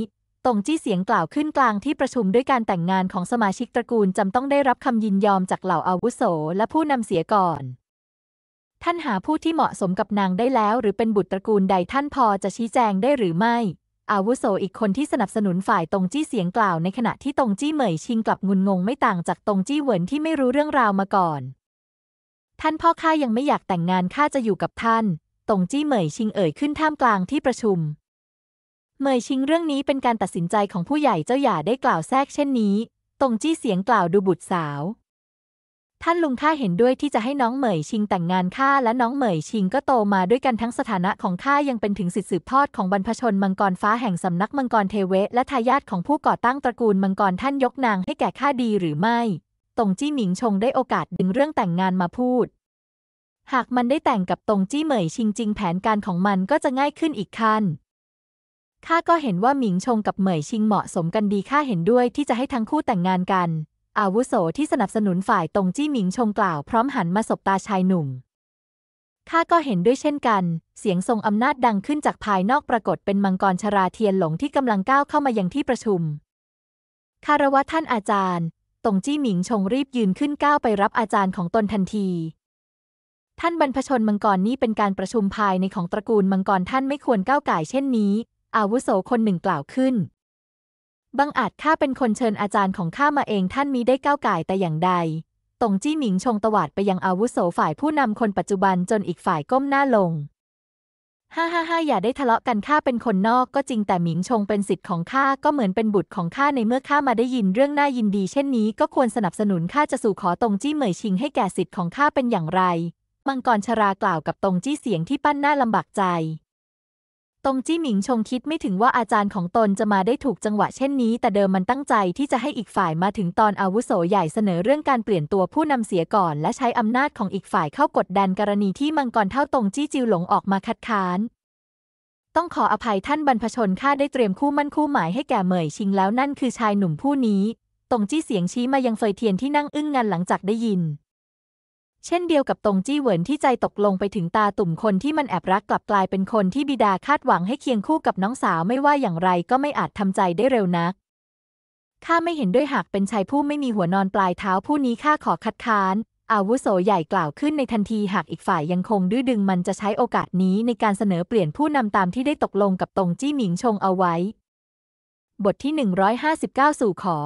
ตงจี้เสียงกล่าวขึ้นกลางที่ประชุมด้วยการแต่งงานของสมาชิกตระกูลจำต้องได้รับคำยินยอมจากเหล่าอาวุโสและผู้นำเสียก่อนท่านหาผู้ที่เหมาะสมกับนางได้แล้วหรือเป็นบุตรตระกูลใดท่านพอจะชี้แจงได้หรือไม่อาวุโสอีกคนที่สนับสนุนฝ่ายตงจี้เสียงกล่าวในขณะที่ตงจี้เหมยชิงกลับงุนงงไม่ต่างจากตงจี้เหวินที่ไม่รู้เรื่องราวมาก่อนท่านพ่อข้ายังไม่อยากแต่งงานข้าจะอยู่กับท่านตงจี้เหมยชิงเอ่ยขึ้นท่ามกลางที่ประชุมเหมยชิงเรื่องนี้เป็นการตัดสินใจของผู้ใหญ่เจ้าอย่าได้กล่าวแทรกเช่นนี้ตงจี้เสียงกล่าวดูบุตรสาวท่านลุงข้าเห็นด้วยที่จะให้น้องเหมยชิงแต่งงานข้าและน้องเหมยชิงก็โตมาด้วยกันทั้งสถานะของข้ายังเป็นถึงสิทธิสืบทอดของบรรพชนมังกรฟ้าแห่งสำนักมังกรเทเวะและทายาทของผู้ก่อตั้งตระกูลมังกรท่านยกนางให้แก่ข้าดีหรือไม่ตงจี้หมิงชงได้โอกาสดึงเรื่องแต่งงานมาพูดหากมันได้แต่งกับตงจี้เหมยชิงจริงแผนการของมันก็จะง่ายขึ้นอีกขั้นข้าก็เห็นว่าหมิงชงกับเหมยชิงเหมาะสมกันดีข้าเห็นด้วยที่จะให้ทั้งคู่แต่งงานกันอาวุโสที่สนับสนุนฝ่ายตงจี้หมิงชงกล่าวพร้อมหันมาสบตาชายหนุ่มข้าก็เห็นด้วยเช่นกันเสียงทรงอำนาจดังขึ้นจากภายนอกปรากฏเป็นมังกรชราเทียนหลงที่กำลังก้าวเข้ามายังที่ประชุมคารวะท่านอาจารย์ตงจี้หมิงชงรีบยืนขึ้นก้าวไปรับอาจารย์ของตนทันที ท่านบรรพชนมังกรนี่เป็นการประชุมภายในของตระกูลมังกรท่านไม่ควรก้าวก่ายเช่นนี้อาวุโสคนหนึ่งกล่าวขึ้นบังอาจข้าเป็นคนเชิญอาจารย์ของข้ามาเองท่านมิได้ก้าวก่ายแต่อย่างใดตงจี้หนิงชงตวาดไปยังอาวุโสฝ่ายผู้นำคนปัจจุบันจนอีกฝ่ายก้มหน้าลงฮ่าอย่าได้ทะเลาะกันข้าเป็นคนนอกก็จริงแต่หมิงชงเป็นสิทธิ์ของข้าก็เหมือนเป็นบุตรของข้าในเมื่อข้ามาได้ยินเรื่องน่ายินดีเช่นนี้ก็ควรสนับสนุนข้าจะสู่ขอตงจี้เหมยชิงให้แก่สิทธิ์ของข้าเป็นอย่างไรมังกรชรากล่าวกับตงจี้เสียงที่ปั้นหน้าลำบากใจตงจี้หมิงชงคิดไม่ถึงว่าอาจารย์ของตนจะมาได้ถูกจังหวะเช่นนี้แต่เดิมมันตั้งใจที่จะให้อีกฝ่ายมาถึงตอนอาวุโสใหญ่เสนอเรื่องการเปลี่ยนตัวผู้นำเสียก่อนและใช้อำนาจของอีกฝ่ายเข้ากดดันกรณีที่มังกรเท่าตงจี้จิวหลงออกมาคัดค้านต้องขออภัยท่านบรรพชนข้าได้เตรียมคู่มั่นคู่หมายให้แก่เหมยชิงแล้วนั่นคือชายหนุ่มผู้นี้ตงจี้เสียงชี้มายังเฟยเทียนที่นั่งอึ้งงันหลังจากได้ยินเช่นเดียวกับตงจี้เหวินที่ใจตกลงไปถึงตาตุ่มคนที่มันแอบรักกลับกลายเป็นคนที่บิดาคาดหวังให้เคียงคู่กับน้องสาวไม่ว่าอย่างไรก็ไม่อาจทำใจได้เร็วนักข้าไม่เห็นด้วยหากเป็นชายผู้ไม่มีหัวนอนปลายเท้าผู้นี้ข้าขอคัดค้านอาวุโสใหญ่กล่าวขึ้นในทันทีหากอีกฝ่ายยังคงดื้อดึงมันจะใช้โอกาสนี้ในการเสนอเปลี่ยนผู้นำตามที่ได้ตกลงกับตงจี้หมิงชงเอาไว้บทที่159สู่ขอ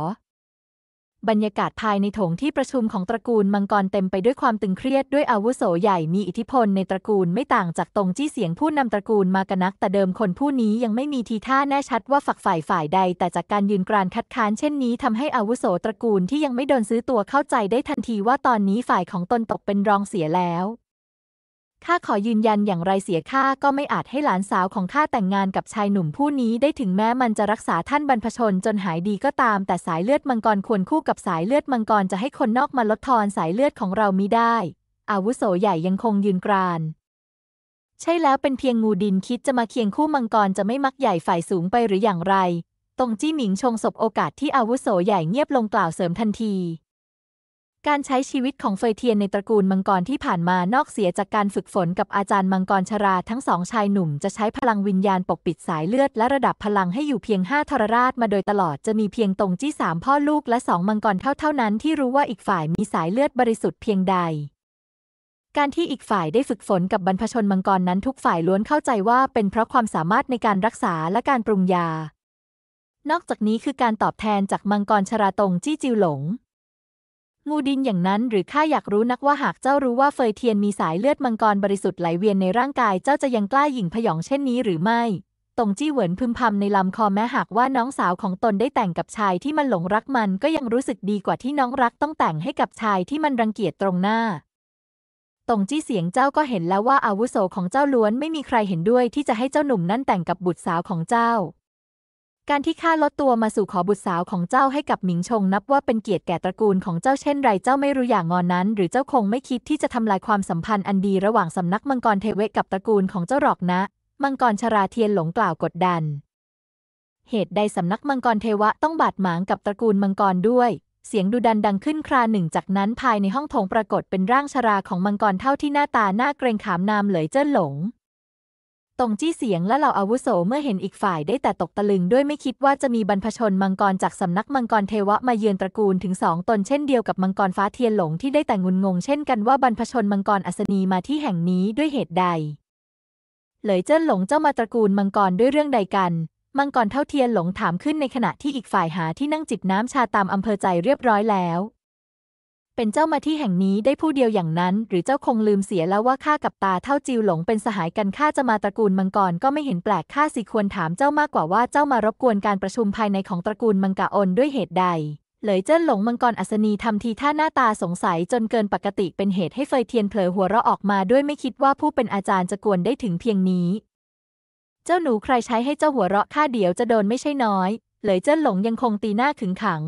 บรรยากาศภายในโถงที่ประชุมของตระกูลมังกรเต็มไปด้วยความตึงเครียดด้วยอาวุโสใหญ่มีอิทธิพลในตระกูลไม่ต่างจากตงจี้เสียงผู้นำตระกูลมากนักแต่เดิมคนผู้นี้ยังไม่มีทีท่าแน่ชัดว่าฝักใฝ่ฝ่ายใดแต่จากการยืนกรานคัดค้านเช่นนี้ทำให้อาวุโสตระกูลที่ยังไม่โดนซื้อตัวเข้าใจได้ทันทีว่าตอนนี้ฝ่ายของตนตกเป็นรองเสียแล้วข้าขอยืนยันอย่างไรเสียข้าก็ไม่อาจให้หลานสาวของข้าแต่งงานกับชายหนุ่มผู้นี้ได้ถึงแม้มันจะรักษาท่านบรรพชนจนหายดีก็ตามแต่สายเลือดมังกรควรคู่กับสายเลือดมังกรจะให้คนนอกมาลดทอนสายเลือดของเรามิได้อาวุโสใหญ่ยังคงยืนกรานใช่แล้วเป็นเพียงงูดินคิดจะมาเคียงคู่มังกรจะไม่มักใหญ่ฝ่ายสูงไปหรืออย่างไรตงจี้หมิงชงสบโอกาสที่อาวุโสใหญ่เงียบลงกล่าวเสริมทันทีการใช้ชีวิตของเฟยเทียนในตระกูลมังกรที่ผ่านมานอกเสียจากการฝึกฝนกับอาจารย์มังกรชราทั้งสองชายหนุ่มจะใช้พลังวิญญาณปกปิดสายเลือดและระดับพลังให้อยู่เพียง5ทรราชมาโดยตลอดจะมีเพียงตงจี้3พ่อลูกและ2มังกรเท่านั้นที่รู้ว่าอีกฝ่ายมีสายเลือดบริสุทธิ์เพียงใดการที่อีกฝ่ายได้ฝึกฝนกับบรรพชนมังกรนั้นทุกฝ่ายล้วนเข้าใจว่าเป็นเพราะความสามารถในการรักษาและการปรุงยานอกจากนี้คือการตอบแทนจากมังกรชราตงจี้จิวหลงงูดินอย่างนั้นหรือข้าอยากรู้นักว่าหากเจ้ารู้ว่าเฟยเทียนมีสายเลือดมังกรบริสุทธิ์ไหลเวียนในร่างกายเจ้าจะยังกล้าหยิ่งผยองเช่นนี้หรือไม่ตงจี้เหวินพึมพำในลำคอแม้หากว่าน้องสาวของตนได้แต่งกับชายที่มันหลงรักมันก็ยังรู้สึกดีกว่าที่น้องรักต้องแต่งให้กับชายที่มันรังเกียจตรงหน้าตงจี้เสียงเจ้าก็เห็นแล้วว่าอาวุโสของเจ้าล้วนไม่มีใครเห็นด้วยที่จะให้เจ้าหนุ่มนั่นแต่งกับบุตรสาวของเจ้าการที่ข้าลดตัวมาสู่ขอบุตรสาวของเจ้าให้กับหมิงชงนับว่าเป็นเกียรติแก่ตระกูลของเจ้าเช่นไรเจ้าไม่รู้อย่างงอนนั้นหรือเจ้าคงไม่คิดที่จะทำลายความสัมพันธ์อันดีระหว่างสำนักมังกรเทเวะกับตระกูลของเจ้าหรอกนะมังกรชราเทียนหลงกล่าวกดดันเหตุใดสำนักมังกรเทวะต้องบาดหมางกับตระกูลมังกรด้วยเสียงดุดันดังขึ้นคราหนึ่งจากนั้นภายในห้องโถงปรากฏเป็นร่างชราของมังกรเท่าที่หน้าตาหน้าเกรงขามนามเหลยเจิ้นหลงตงจี้เสียงและเหล่าอาวุโสเมื่อเห็นอีกฝ่ายได้แต่ตกตะลึงด้วยไม่คิดว่าจะมีบรรพชนมังกรจากสำนักมังกรเทวะมาเยือนตระกูลถึง2ตนเช่นเดียวกับมังกรฟ้าเทียนหลงที่ได้แต่งุนงงเช่นกันว่าบรรพชนมังกรอัศนีมาที่แห่งนี้ด้วยเหตุใดเหลยเจิ้นหลงเจ้ามาตระกูลมังกรด้วยเรื่องใดกันมังกรเท่าเทียนหลงถามขึ้นในขณะที่อีกฝ่ายหาที่นั่งจิบน้ำชาตามอำเภอใจเรียบร้อยแล้วเป็นเจ้ามาที่แห่งนี้ได้ผู้เดียวอย่างนั้นหรือเจ้าคงลืมเสียแล้วว่าข้ากับตาเท่าจิวหลงเป็นสหายกันข้าจะมาตระกูลมังกรก็ไม่เห็นแปลกข้าสิควรถามเจ้ามากกว่าว่าเจ้ามารบกวนการประชุมภายในของตระกูลมังกรอนด้วยเหตุใดเหลยเจิ้นหลงมังกรอัศนีทำทีท่าหน้าตาสงสัยจนเกินปกติเป็นเหตุให้เฟยเทียนเผลอหัวเราะออกมาด้วยไม่คิดว่าผู้เป็นอาจารย์จะกวนได้ถึงเพียงนี้เจ้าหนูใครใช้ให้เจ้าหัวเราะข้าเดี๋ยวจะโดนไม่ใช่น้อยเหลยเจิ้นหลงยังคงตีหน้าขึงขัง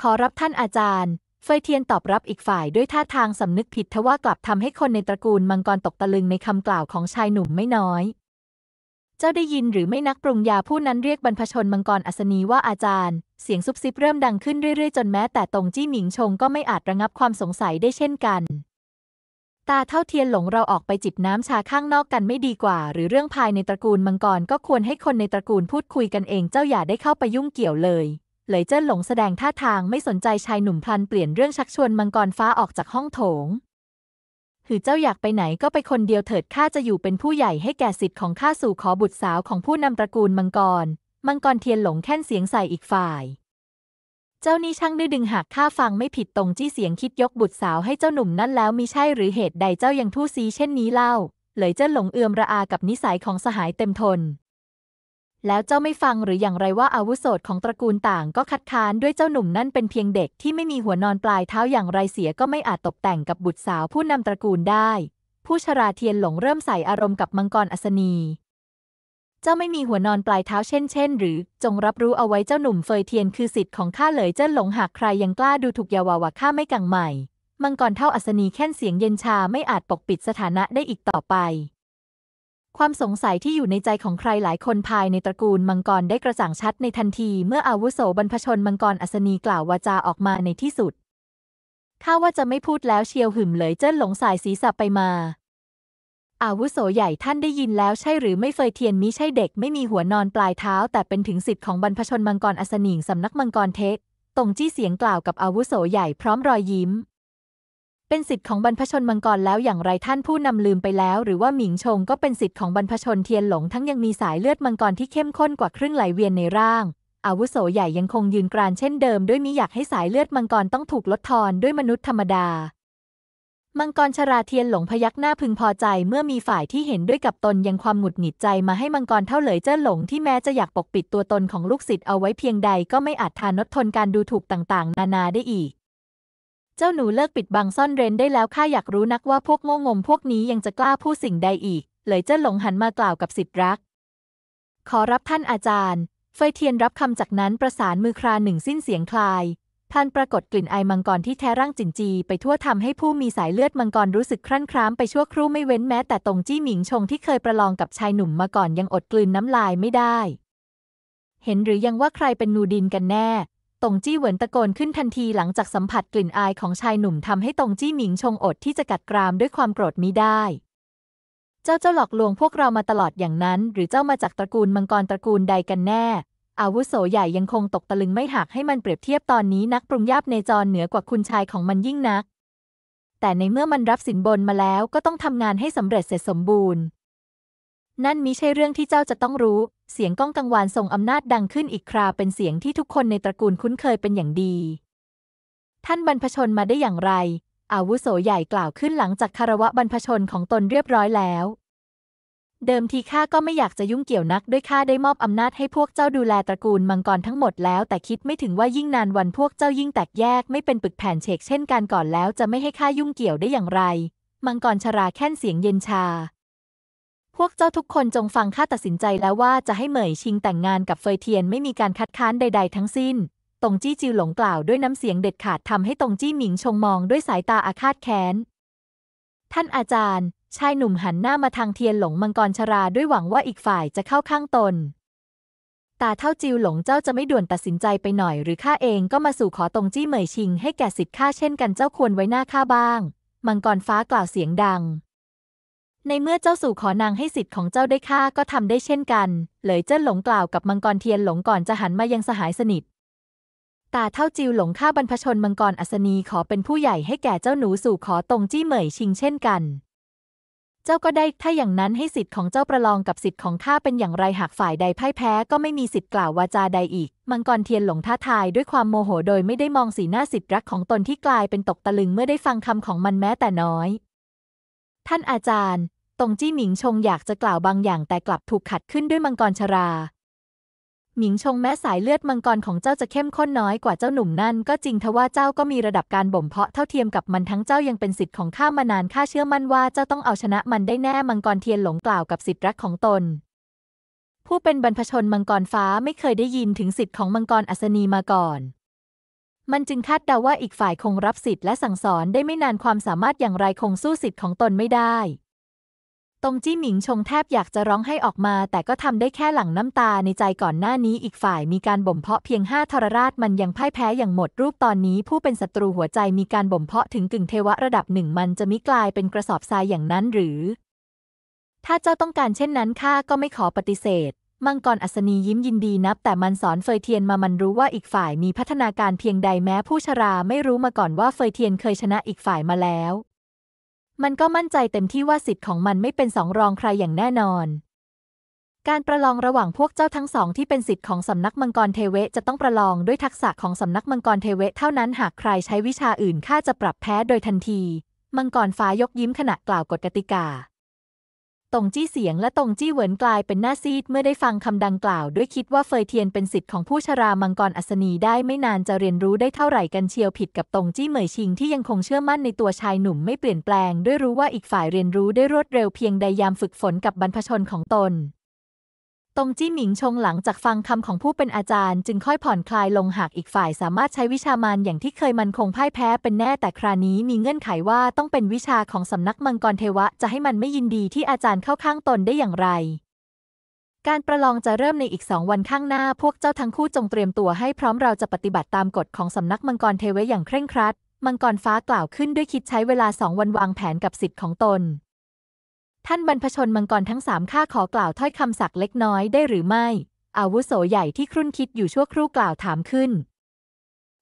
ขอรับท่านอาจารย์เฟยเทียนตอบรับอีกฝ่ายด้วยท่าทางสำนึกผิดทว่ากลับทำให้คนในตระกูลมังกรตกตะลึงในคำกล่าวของชายหนุ่มไม่น้อยเจ้าได้ยินหรือไม่นักปรุงยาผู้นั้นเรียกบรรพชนมังกรอัศนีว่าอาจารย์เสียงซุบซิบเริ่มดังขึ้นเรื่อยๆจนแม้แต่ตงจี้หมิงชงก็ไม่อาจระงับความสงสัยได้เช่นกันตาเท่าเทียนหลงเราออกไปจิบน้ำชาข้างนอกกันไม่ดีกว่าหรือเรื่องภายในตระกูลมังกรก็ควรให้คนในตระกูลพูดคุยกันเองเจ้าอย่าได้เข้าไปยุ่งเกี่ยวเลยเหลยเจิ้นหลงแสดงท่าทางไม่สนใจชายหนุ่มพลันเปลี่ยนเรื่องชักชวนมังกรฟ้าออกจากห้องโถง หรือเจ้าอยากไปไหนก็ไปคนเดียวเถิดข้าจะอยู่เป็นผู้ใหญ่ให้แก่สิทธิ์ของข้าสู่ขอบุตรสาวของผู้นำตระกูลมังกรเทียนหลงแค่นเสียงใส่อีกฝ่ายเจ้านี่ช่างดื้อดึงหากข้าฟังไม่ผิดตรงจี้เสียงคิดยกบุตรสาวให้เจ้าหนุ่มนั่นแล้วมิใช่หรือเหตุใดเจ้ายังทู่ซีเช่นนี้เล่าเลยเจ้าหลงเอือมระอากับนิสัยของสหายเต็มทนแล้วเจ้าไม่ฟังหรืออย่างไรว่าอาวุโสของตระกูลต่างก็คัดค้านด้วยเจ้าหนุ่มนั่นเป็นเพียงเด็กที่ไม่มีหัวนอนปลายเท้าอย่างไรเสียก็ไม่อาจตบแต่งกับบุตรสาวผู้นำตระกูลได้ผู้ชราเทียนหลงเริ่มใส่อารมณ์กับมังกรอัศนีเจ้าไม่มีหัวนอนปลายเท้าเช่นหรือจงรับรู้เอาไว้เจ้าหนุ่มเฟยเทียนคือสิทธิ์ของข้าเลยเจ้าหลงหากใครยังกล้าดูถูกยาวาวะข้าไม่กังใหม่มังกรเท่าอัศนีแค่นเสียงเย็นชาไม่อาจปกปิดสถานะได้อีกต่อไปความสงสัยที่อยู่ในใจของใครหลายคนภายในตระกูลมังกรได้กระจ่างชัดในทันทีเมื่ออาวุโสบรรพชนมังกรอัศนีกล่าววาจาออกมาในที่สุดข้าว่าจะไม่พูดแล้วเชียวหึ่มเลยเจิ้นหลงสายศีรษะไปมาอาวุโสใหญ่ท่านได้ยินแล้วใช่หรือไม่เฟยเทียนมิใช่เด็กไม่มีหัวนอนปลายเท้าแต่เป็นถึงสิทธิ์ของบรรพชนมังกรอัศนีสำนักมังกรเทคตงจี้เสียงกล่าวกับอาวุโสใหญ่พร้อมรอยยิ้มเป็นสิทธิ์ของบรรพชนมังกรแล้วอย่างไรท่านผู้นำลืมไปแล้วหรือว่าหมิงชงก็เป็นสิทธิ์ของบรรพชนเทียนหลงทั้งยังมีสายเลือดมังกรที่เข้มข้นกว่าครึ่งไหลเวียนในร่างอาวุโสใหญ่ยังคงยืนกรานเช่นเดิมด้วยมิอยากให้สายเลือดมังกรต้องถูกลดทอนด้วยมนุษย์ธรรมดามังกรชราเทียนหลงพยักหน้าพึงพอใจเมื่อมีฝ่ายที่เห็นด้วยกับตนยังความหงุดหงิดใจมาให้มังกรเท่าเหลยเจ้าหลงที่แม้จะอยากปกปิดตัวตนของลูกศิษย์เอาไว้เพียงใดก็ไม่อาจทานทนการดูถูกต่างๆนานาได้อีกเจ้าหนูเลิกปิดบังซ่อนเร้นได้แล้วข้าอยากรู้นักว่าพวกโง่งมพวกนี้ยังจะกล้าพูดสิ่งใดอีกเลยเจ้าหลงหันมากล่าวกับศิษย์รักขอรับท่านอาจารย์เฟยเทียนรับคำจากนั้นประสานมือคลาหนึ่งสิ้นเสียงคลายท่านปรากฏกลิ่นไอมังกรที่แท้ร่างจินจีไปทั่วทำให้ผู้มีสายเลือดมังกรรู้สึกครั่นคร้ามไปชั่วครู่ไม่เว้นแม้แต่ตงจี้หมิงชงที่เคยประลองกับชายหนุ่มมาก่อนยังอดกลืนน้ำลายไม่ได้เห็นหรือยังว่าใครเป็นงูดินกันแน่ตงจี้เหวินตะโกนขึ้นทันทีหลังจากสัมผัสกลิ่นอายของชายหนุ่มทำให้ตงจี้หมิงชงอดที่จะกัดกรามด้วยความโกรธมิได้เจ้าหลอกลวงพวกเรามาตลอดอย่างนั้นหรือเจ้ามาจากตระกูลมังกรตระกูลใดกันแน่อาวุโสใหญ่ยังคงตกตะลึงไม่หากให้มันเปรียบเทียบตอนนี้นักปรุงยาบเนจรเหนือกว่าคุณชายของมันยิ่งนักแต่ในเมื่อมันรับสินบนมาแล้วก็ต้องทำงานให้สำเร็จเสร็จสมบูรณ์นั่นมิใช่เรื่องที่เจ้าจะต้องรู้เสียงก้องกังวานทรงอำนาจดังขึ้นอีกคราเป็นเสียงที่ทุกคนในตระกูลคุ้นเคยเป็นอย่างดีท่านบรรพชนมาได้อย่างไรอาวุโสใหญ่กล่าวขึ้นหลังจากคารวะบรรพชนของตนเรียบร้อยแล้วเดิมทีข้าก็ไม่อยากจะยุ่งเกี่ยวนักด้วยข้าได้มอบอำนาจให้พวกเจ้าดูแลตระกูลมังกรทั้งหมดแล้วแต่คิดไม่ถึงว่ายิ่งนานวันพวกเจ้ายิ่งแตกแยกไม่เป็นปึกแผ่นเฉกเช่นกันก่อนแล้วจะไม่ให้ข้ายุ่งเกี่ยวได้อย่างไรมังกรชราแค่นเสียงเย็นชาพวกเจ้าทุกคนจงฟังข้าตัดสินใจแล้วว่าจะให้เหมยชิงแต่งงานกับเฟยเทียนไม่มีการคัดค้านใดๆทั้งสิ้นตงจี้จิวหลงกล่าวด้วยน้ำเสียงเด็ดขาดทำให้ตงจี้หมิงชงมองด้วยสายตาอาฆาตแค้นท่านอาจารย์ชายหนุ่มหันหน้ามาทางเทียนหลงมังกรชราด้วยหวังว่าอีกฝ่ายจะเข้าข้างตนตาเท่าจิวหลงเจ้าจะไม่ด่วนตัดสินใจไปหน่อยหรือข้าเองก็มาสู่ขอตงจี้เหมยชิงให้แก่สิทธิ์ข้าเช่นกันเจ้าควรไว้หน้าข้าบ้างมังกรฟ้ากล่าวเสียงดังในเมื่อเจ้าสู่ขอนางให้สิทธิ์ของเจ้าได้ข้าก็ทำได้เช่นกันเลยเจิ้นหลงกล่าวกับมังกรเทียนหลงก่อนจะหันมายังสหายสนิทตาเท่าจิวหลงข้าบรรพชนมังกรอัศนีขอเป็นผู้ใหญ่ให้แก่เจ้าหนูสู่ขอตงจี้เหมยชิงเช่นกันเจ้าก็ได้ถ้าอย่างนั้นให้สิทธิ์ของเจ้าประลองกับสิทธิ์ของข้าเป็นอย่างไรหากฝ่ายใดพ่ายแพ้ก็ไม่มีสิทธิ์กล่าววาจาใดอีกมังกรเทียนหลงท้าทายด้วยความโมโหโดยไม่ได้มองสีหน้าสิทธิ์รักของตนที่กลายเป็นตกตะลึงเมื่อได้ฟังคำของมันแม้แต่น้อยท่านอาจารย์ตงจี้หมิงชงอยากจะกล่าวบางอย่างแต่กลับถูกขัดขึ้นด้วยมังกรชราหมิงชงแม้สายเลือดมังกรของเจ้าจะเข้มข้นน้อยกว่าเจ้าหนุ่มนั่นก็จริงทว่าเจ้าก็มีระดับการบ่มเพาะเท่าเทียมกับมันทั้งเจ้ายังเป็นสิทธิ์ของข้ามานานข้าเชื่อมั่นว่าเจ้าต้องเอาชนะมันได้แน่มังกรเทียนหลงกล่าวกับสิทธิ์รักของตนผู้เป็นบรรพชนมังกรฟ้าไม่เคยได้ยินถึงสิทธิ์ของมังกรอัศนีมาก่อนมันจึงคาดเดาว่าอีกฝ่ายคงรับสิทธิ์และสั่งสอนได้ไม่นานความสามารถอย่างไรคงสู้สิทธิ์ของตนไม่ได้ตงจี้หมิงชงแทบอยากจะร้องให้ออกมาแต่ก็ทำได้แค่หลั่งน้ำตาในใจก่อนหน้านี้อีกฝ่ายมีการบ่มเพาะเพียง5ทรราชมันยังพ่ายแพ้อย่างหมดรูปตอนนี้ผู้เป็นศัตรูหัวใจมีการบ่มเพาะถึงกึ่งเทวะระดับหนึ่งมันจะมิกลายเป็นกระสอบทรายอย่างนั้นหรือถ้าเจ้าต้องการเช่นนั้นข้าก็ไม่ขอปฏิเสธมังกรอัศนียิ้มยินดีนับแต่มันสอนเฟยเทียนมามันรู้ว่าอีกฝ่ายมีพัฒนาการเพียงใดแม้ผู้ชราไม่รู้มาก่อนว่าเฟยเทียนเคยชนะอีกฝ่ายมาแล้ว มันก็มั่นใจเต็มที่ว่าสิทธิ์ของมันไม่เป็นสองรองใครอย่างแน่นอนการประลองระหว่างพวกเจ้าทั้งสองที่เป็นสิทธิ์ของสำนักมังกรเทเวจะต้องประลองด้วยทักษะของสำนักมังกรเทเวเท่านั้นหากใครใช้วิชาอื่นข้าจะปรับแพ้โดยทันทีมังกรฟ้ายกยิ้มขณะกล่าวกฎกติกาตงจี้เสียงและตงจี้เหวินกลายเป็นหน้าซีดเมื่อได้ฟังคำดังกล่าวด้วยคิดว่าเฟยเทียนเป็นสิทธิ์ของผู้ชรามังกรอัศนีได้ไม่นานจะเรียนรู้ได้เท่าไหร่กันเชียวผิดกับตงจี้เหมยชิงที่ยังคงเชื่อมั่นในตัวชายหนุ่มไม่เปลี่ยนแปลงด้วยรู้ว่าอีกฝ่ายเรียนรู้ได้รวดเร็วเพียงใดยามฝึกฝนกับบรรพชนของตนตงจี้หมิงชงหลังจากฟังคำของผู้เป็นอาจารย์จึงค่อยผ่อนคลายลงหากอีกฝ่ายสามารถใช้วิชามารอย่างที่เคยมันคงพ่ายแพ้เป็นแน่แต่คราวนี้มีเงื่อนไขว่าต้องเป็นวิชาของสำนักมังกรเทวะจะให้มันไม่ยินดีที่อาจารย์เข้าข้างตนได้อย่างไรการประลองจะเริ่มในอีก2 วันข้างหน้าพวกเจ้าทั้งคู่จงเตรียมตัวให้พร้อมเราจะปฏิบัติตามกฎของสำนักมังกรเทวะอย่างเคร่งครัดมังกรฟ้ากล่าวขึ้นด้วยคิดใช้เวลา2 วันวางแผนกับสิทธิ์ของตนท่านบรรพชนมังกรทั้ง3ข้าขอกล่าวถ้อยคำสักเล็กน้อยได้หรือไม่อาวุโสใหญ่ที่ครุ่นคิดอยู่ชั่วครู่กล่าวถามขึ้น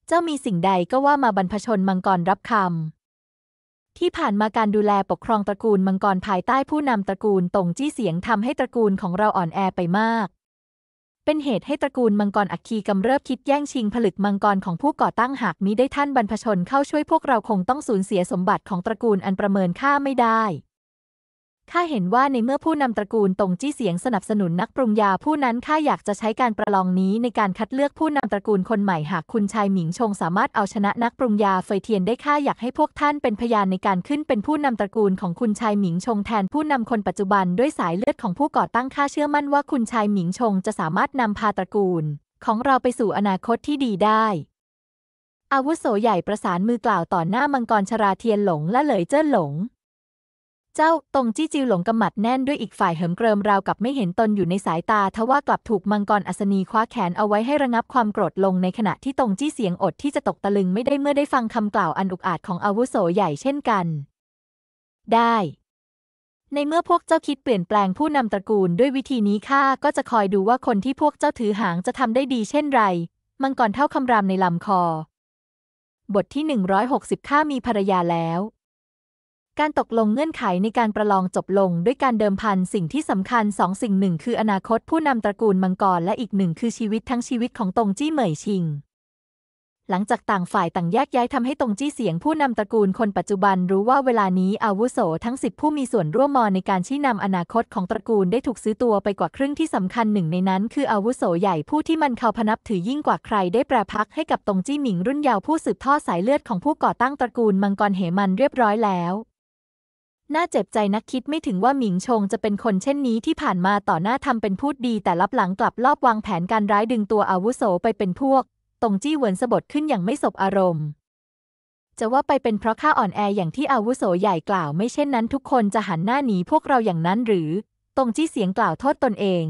เจ้ามีสิ่งใดก็ว่ามาบรรพชนมังกรรับคำที่ผ่านมาการดูแลปกครองตระกูลมังกรภายใต้ผู้นำตระกูลตงจี้เสียงทำให้ตระกูลของเราอ่อนแอไปมากเป็นเหตุให้ตระกูลมังกรอัคคีกำเริบคิดแย่งชิงผลึกมังกรของผู้ก่อตั้งหากมิได้ท่านบรรพชนเข้าช่วยพวกเราคงต้องสูญเสียสมบัติของตระกูลอันประเมินค่าไม่ได้ข้าเห็นว่าในเมื่อผู้นำตระกูลตงจี้เสียงสนับสนุนนักปรุงยาผู้นั้นข้าอยากจะใช้การประลองนี้ในการคัดเลือกผู้นำตระกูลคนใหม่หากคุณชายหมิงชงสามารถเอาชนะนักปรุงยาเฟยเทียนได้ข้าอยากให้พวกท่านเป็นพยานในการขึ้นเป็นผู้นำตระกูลของคุณชายหมิงชงแทนผู้นำคนปัจจุบันด้วยสายเลือดของผู้ก่อตั้งข้าเชื่อมั่นว่าคุณชายหมิงชงจะสามารถนำพาตระกูลของเราไปสู่อนาคตที่ดีได้อาวุโสใหญ่ประสานมือกล่าวต่อหน้ามังกรชราเทียนหลงและเหลยเจิ้นหลงเจ้าตงจี้จิวหลงกำหมัดแน่นด้วยอีกฝ่ายเหิมเกริมราวกับไม่เห็นตนอยู่ในสายตาทว่ากลับถูกมังกรอัศนีคว้าแขนเอาไว้ให้ระงับความโกรธลงในขณะที่ตงจี้เสียงอดที่จะตกตะลึงไม่ได้เมื่อได้ฟังคำกล่าวอันอุกอาจของอาวุโสใหญ่เช่นกันได้ในเมื่อพวกเจ้าคิดเปลี่ยนแปลงผู้นำตระกูลด้วยวิธีนี้ข้าก็จะคอยดูว่าคนที่พวกเจ้าถือหางจะทำได้ดีเช่นไรมังกรเท่าคำรามในลำคอบทที่160ข้ามีภรรยาแล้วการตกลงเงื่อนไขในการประลองจบลงด้วยการเดิมพันสิ่งที่สำคัญ2สิ่งหนึ่งคืออนาคตผู้นำตระกูลมังกรและอีกหนึ่งคือชีวิตทั้งชีวิตของตงจี้เหมยชิงหลังจากต่างฝ่ายต่างแยกย้ายทำให้ตงจี้เสียงผู้นำตระกูลคนปัจจุบันรู้ว่าเวลานี้อาวุโสทั้ง10ผู้มีส่วนร่วมในการชี้นำอนาคตของตระกูลได้ถูกซื้อตัวไปกว่าครึ่งที่สำคัญหนึ่งในนั้นคืออาวุโสใหญ่ผู้ที่มันเขาพนับถือยิ่งกว่าใครได้แปรพักให้กับตงจี้หมิงรุ่นยาวผู้สืบทอดสายเลือดของผู้ก่อตั้งตระกูลมังกรเหมันเรียบร้อยแล้วน่าเจ็บใจนักคิดไม่ถึงว่าหมิงชงจะเป็นคนเช่นนี้ที่ผ่านมาต่อหน้าทำเป็นพูดดีแต่ลับหลังกลับลอบวางแผนการร้ายดึงตัวอาวุโสไปเป็นพวกตงจี้เหวินสะบัดขึ้นอย่างไม่สบอารมณ์จะว่าไปเป็นเพราะข้าอ่อนแออย่างที่อาวุโสใหญ่กล่าวไม่เช่นนั้นทุกคนจะหันหน้าหนีพวกเราอย่างนั้นหรือตงจี้เสียงกล่าวโทษตนเอง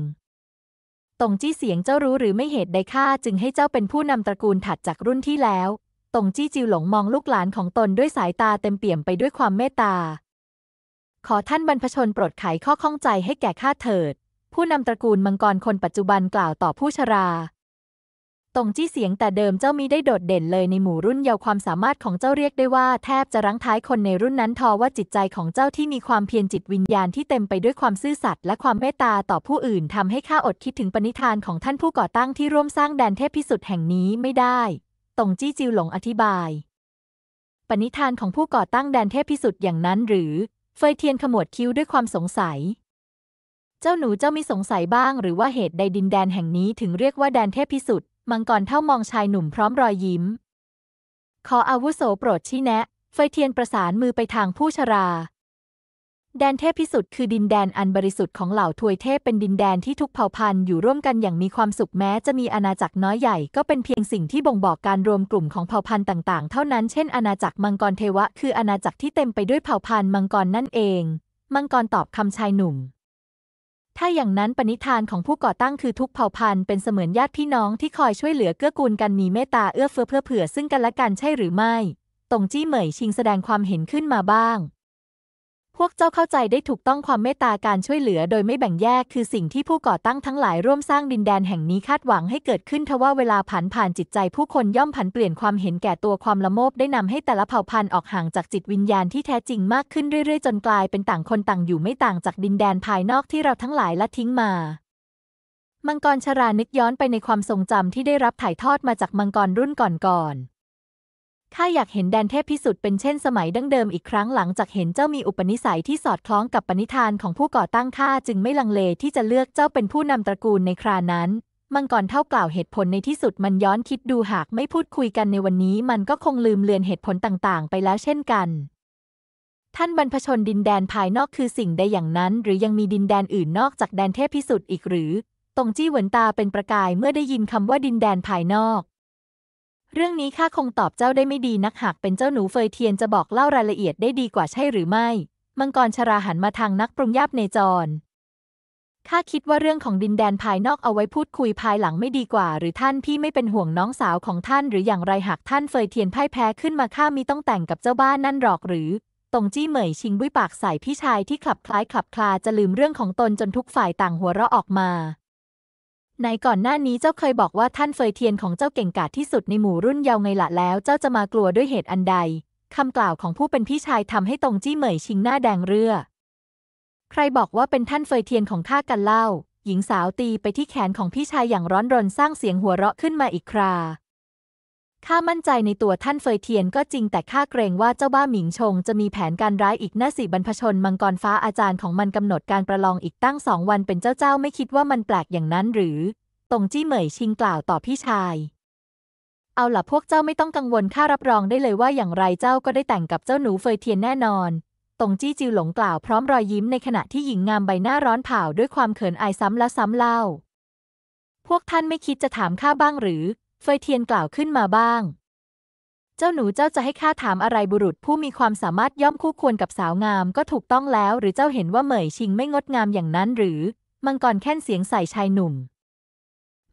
ตงจี้เสียงเจ้ารู้หรือไม่เหตุใดข้าจึงให้เจ้าเป็นผู้นำตระกูลถัดจากรุ่นที่แล้วตงจี้จิวหลงมองลูกหลานของตนด้วยสายตาเต็มเปี่ยมไปด้วยความเมตตาขอท่านบรรพชนโปรดไขข้อข้องใจให้แก่ข้าเถิดผู้นำตระกูลมังกรคนปัจจุบันกล่าวต่อผู้ชราตงจี้เสียงแต่เดิมเจ้ามิได้โดดเด่นเลยในหมู่รุ่นเยาว์ความสามารถของเจ้าเรียกได้ว่าแทบจะรั้งท้ายคนในรุ่นนั้นทว่าจิตใจของเจ้าที่มีความเพียรจิตวิญญาณที่เต็มไปด้วยความซื่อสัตย์และความเมตตาต่อผู้อื่นทำให้ข้าอดคิดถึงปณิธานของท่านผู้ก่อตั้งที่ร่วมสร้างแดนเทพพิสุทธิ์แห่งนี้ไม่ได้ตงจี้จิวหลงอธิบายปณิธานของผู้ก่อตั้งแดนเทพพิสุทธิ์อย่างนั้นหรือเฟยเทียนขมวดคิ้วด้วยความสงสัยเจ้าหนูเจ้ามีสงสัยบ้างหรือว่าเหตุใดดินแดนแห่งนี้ถึงเรียกว่าแดนเทพพิสุทธิ์มังกรเท่ามองชายหนุ่มพร้อมรอยยิ้มขออาวุโสโปรดชี้แนะเฟยเทียนประสานมือไปทางผู้ชราแดนเทพพิสุทธิ์คือดินแดนอันบริสุทธิ์ของเหล่าทวยเทพเป็นดินแดนที่ทุกเผ่าพันธุ์อยู่ร่วมกันอย่างมีความสุขแม้จะมีอาณาจักรน้อยใหญ่ก็เป็นเพียงสิ่งที่บ่งบอกการรวมกลุ่มของเผ่าพันธุ์ต่างๆเท่านั้นเช่นอาณาจักรมังกรเทวะคืออาณาจักรที่เต็มไปด้วยเผ่าพันธุ์มังกรนั่นเองมังกรตอบคำชายหนุ่มถ้าอย่างนั้นปณิธานของผู้ก่อตั้งคือทุกเผ่าพันธุ์เป็นเสมือนญาติพี่น้องที่คอยช่วยเหลือเกื้อกูลกันมีเมตตาเอื้อเฟื้อเพื่อเผื่อซึ่งกันและกันใช่หรือไม่ตงจี้เหมยชิงแสดงความเห็นขึ้นมาบ้าง พวกเจ้าเข้าใจได้ถูกต้องความเมตตาการช่วยเหลือโดยไม่แบ่งแยกคือสิ่งที่ผู้ก่อตั้งทั้งหลายร่วมสร้างดินแดนแห่งนี้คาดหวังให้เกิดขึ้นทว่าเวลาผ่านจิตใจผู้คนย่อมผันเปลี่ยนความเห็นแก่ตัวความละโมบได้นำให้แต่ละเผ่าพันธุ์ออกห่างจากจิตวิญญาณที่แท้จริงมากขึ้นเรื่อยๆจนกลายเป็นต่างคนต่างอยู่ไม่ต่างจากดินแดนภายนอกที่เราทั้งหลายละทิ้งมามังกรชรานึกย้อนไปในความทรงจำที่ได้รับถ่ายทอดมาจากมังกรรุ่นก่อนข้าอยากเห็นแดนเทพพิสุทธิ์เป็นเช่นสมัยดั้งเดิมอีกครั้งหลังจากเห็นเจ้ามีอุปนิสัยที่สอดคล้องกับปณิธานของผู้ก่อตั้งข้าจึงไม่ลังเลที่จะเลือกเจ้าเป็นผู้นำตระกูลในครานั้นมังกรเท่ากล่าวเหตุผลในที่สุดมันย้อนคิดดูหากไม่พูดคุยกันในวันนี้มันก็คงลืมเลือนเหตุผลต่างๆไปแล้วเช่นกันท่านบรรพชนดินแดนภายนอกคือสิ่งใดอย่างนั้นหรือยังมีดินแดนอื่นนอกจากแดนเทพพิสุทธิ์อีกหรือตงจี้เหวินตาเป็นประกายเมื่อได้ยินคำว่าดินแดนภายนอกเรื่องนี้ข้าคงตอบเจ้าได้ไม่ดีนักหากเป็นเจ้าหนูเฟยเทียนจะบอกเล่ารายละเอียดได้ดีกว่าใช่หรือไม่มังกรชราหันมาทางนักปรุงยาบเนจรข้าคิดว่าเรื่องของดินแดนภายนอกเอาไว้พูดคุยภายหลังไม่ดีกว่าหรือท่านพี่ไม่เป็นห่วงน้องสาวของท่านหรืออย่างไรหากท่านเฟยเทียนพ่ายแพ้ขึ้นมาข้ามิต้องแต่งกับเจ้าบ้านนั่นหรอกหรือตงจี้เหมยชิงบุ้ยปากใส่พี่ชายที่ขลับคล้ายขลับคลาจะลืมเรื่องของตนจนทุกฝ่ายต่างหัวเราะออกมาในก่อนหน้านี้เจ้าเคยบอกว่าท่านเฟยเทียนของเจ้าเก่งกาจที่สุดในหมู่รุ่นเยาว์ไงล่ะแล้วเจ้าจะมากลัวด้วยเหตุอันใดคำกล่าวของผู้เป็นพี่ชายทำให้ตงจี้เหมยชิงหน้าแดงเรือใครบอกว่าเป็นท่านเฟยเทียนของข้ากันเล่าหญิงสาวตีไปที่แขนของพี่ชายอย่างร้อนรนสร้างเสียงหัวเราะขึ้นมาอีกคราข้ามั่นใจในตัวท่านเฟยเทียนก็จริงแต่ข้าเกรงว่าเจ้าบ้าหมิงชงจะมีแผนการร้ายอีกน่าสิบรรพชนมังกรฟ้าอาจารย์ของมันกำหนดการประลองอีกตั้ง2 วันเป็นเจ้าไม่คิดว่ามันแปลกอย่างนั้นหรือตงจี้เหมยชิงกล่าวต่อพี่ชายเอาล่ะพวกเจ้าไม่ต้องกังวลข้ารับรองได้เลยว่าอย่างไรเจ้าก็ได้แต่งกับเจ้าหนูเฟยเทียนแน่นอนตงจี้จิวหลงกล่าวพร้อมรอยยิ้มในขณะที่หญิงงามใบหน้าร้อนเผาด้วยความเขินอายซ้ำแล้วซ้ำเล่าพวกท่านไม่คิดจะถามข้าบ้างหรือเฟยเทียนกล่าวขึ้นมาบ้างเจ้าหนูเจ้าจะให้ข้าถามอะไรบุรุษผู้มีความสามารถย่อมคู่ควรกับสาวงามก็ถูกต้องแล้วหรือเจ้าเห็นว่าเหมยชิงไม่งดงามอย่างนั้นหรือมังกรแค่นเสียงใส่ชายหนุ่ม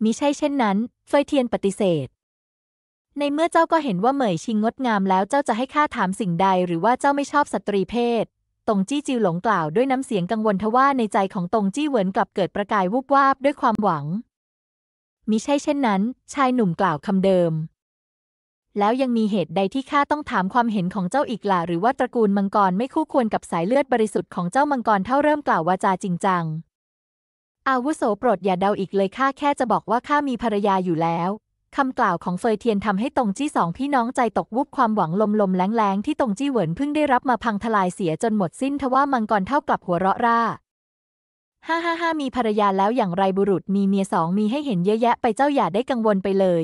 มิใช่เช่นนั้นเฟยเทียนปฏิเสธในเมื่อเจ้าก็เห็นว่าเหมยชิงงดงามแล้วเจ้าจะให้ข้าถามสิ่งใดหรือว่าเจ้าไม่ชอบสตรีเพศตงจี้จิวหลงกล่าวด้วยน้ำเสียงกังวลทว่าในใจของตงจี้เหวินกลับเกิดประกายวูบวาบด้วยความหวังมิใช่เช่นนั้นชายหนุ่มกล่าวคำเดิมแล้วยังมีเหตุใดที่ข้าต้องถามความเห็นของเจ้าอีกล่ะหรือว่าตระกูลมังกรไม่คู่ควรกับสายเลือดบริสุทธิ์ของเจ้ามังกรเท่าเริ่มกล่าววาจาจริงจังอาวุโสโปรดอย่าเดาอีกเลยข้าแค่จะบอกว่าข้ามีภรรยาอยู่แล้วคำกล่าวของเฟยเทียนทำให้ตงจี้สองพี่น้องใจตกวูบความหวังลมแล้งๆที่ตงจี้เหวินเพิ่งได้รับมาพังทลายเสียจนหมดสิ้นทว่ามังกรเท่ากลับหัวเราะร่าฮ่ามีภรรยาแล้วอย่างไรบุรุษมีเมีย2มีให้เห็นเยอะแยะไปเจ้าอย่าได้กังวลไปเลย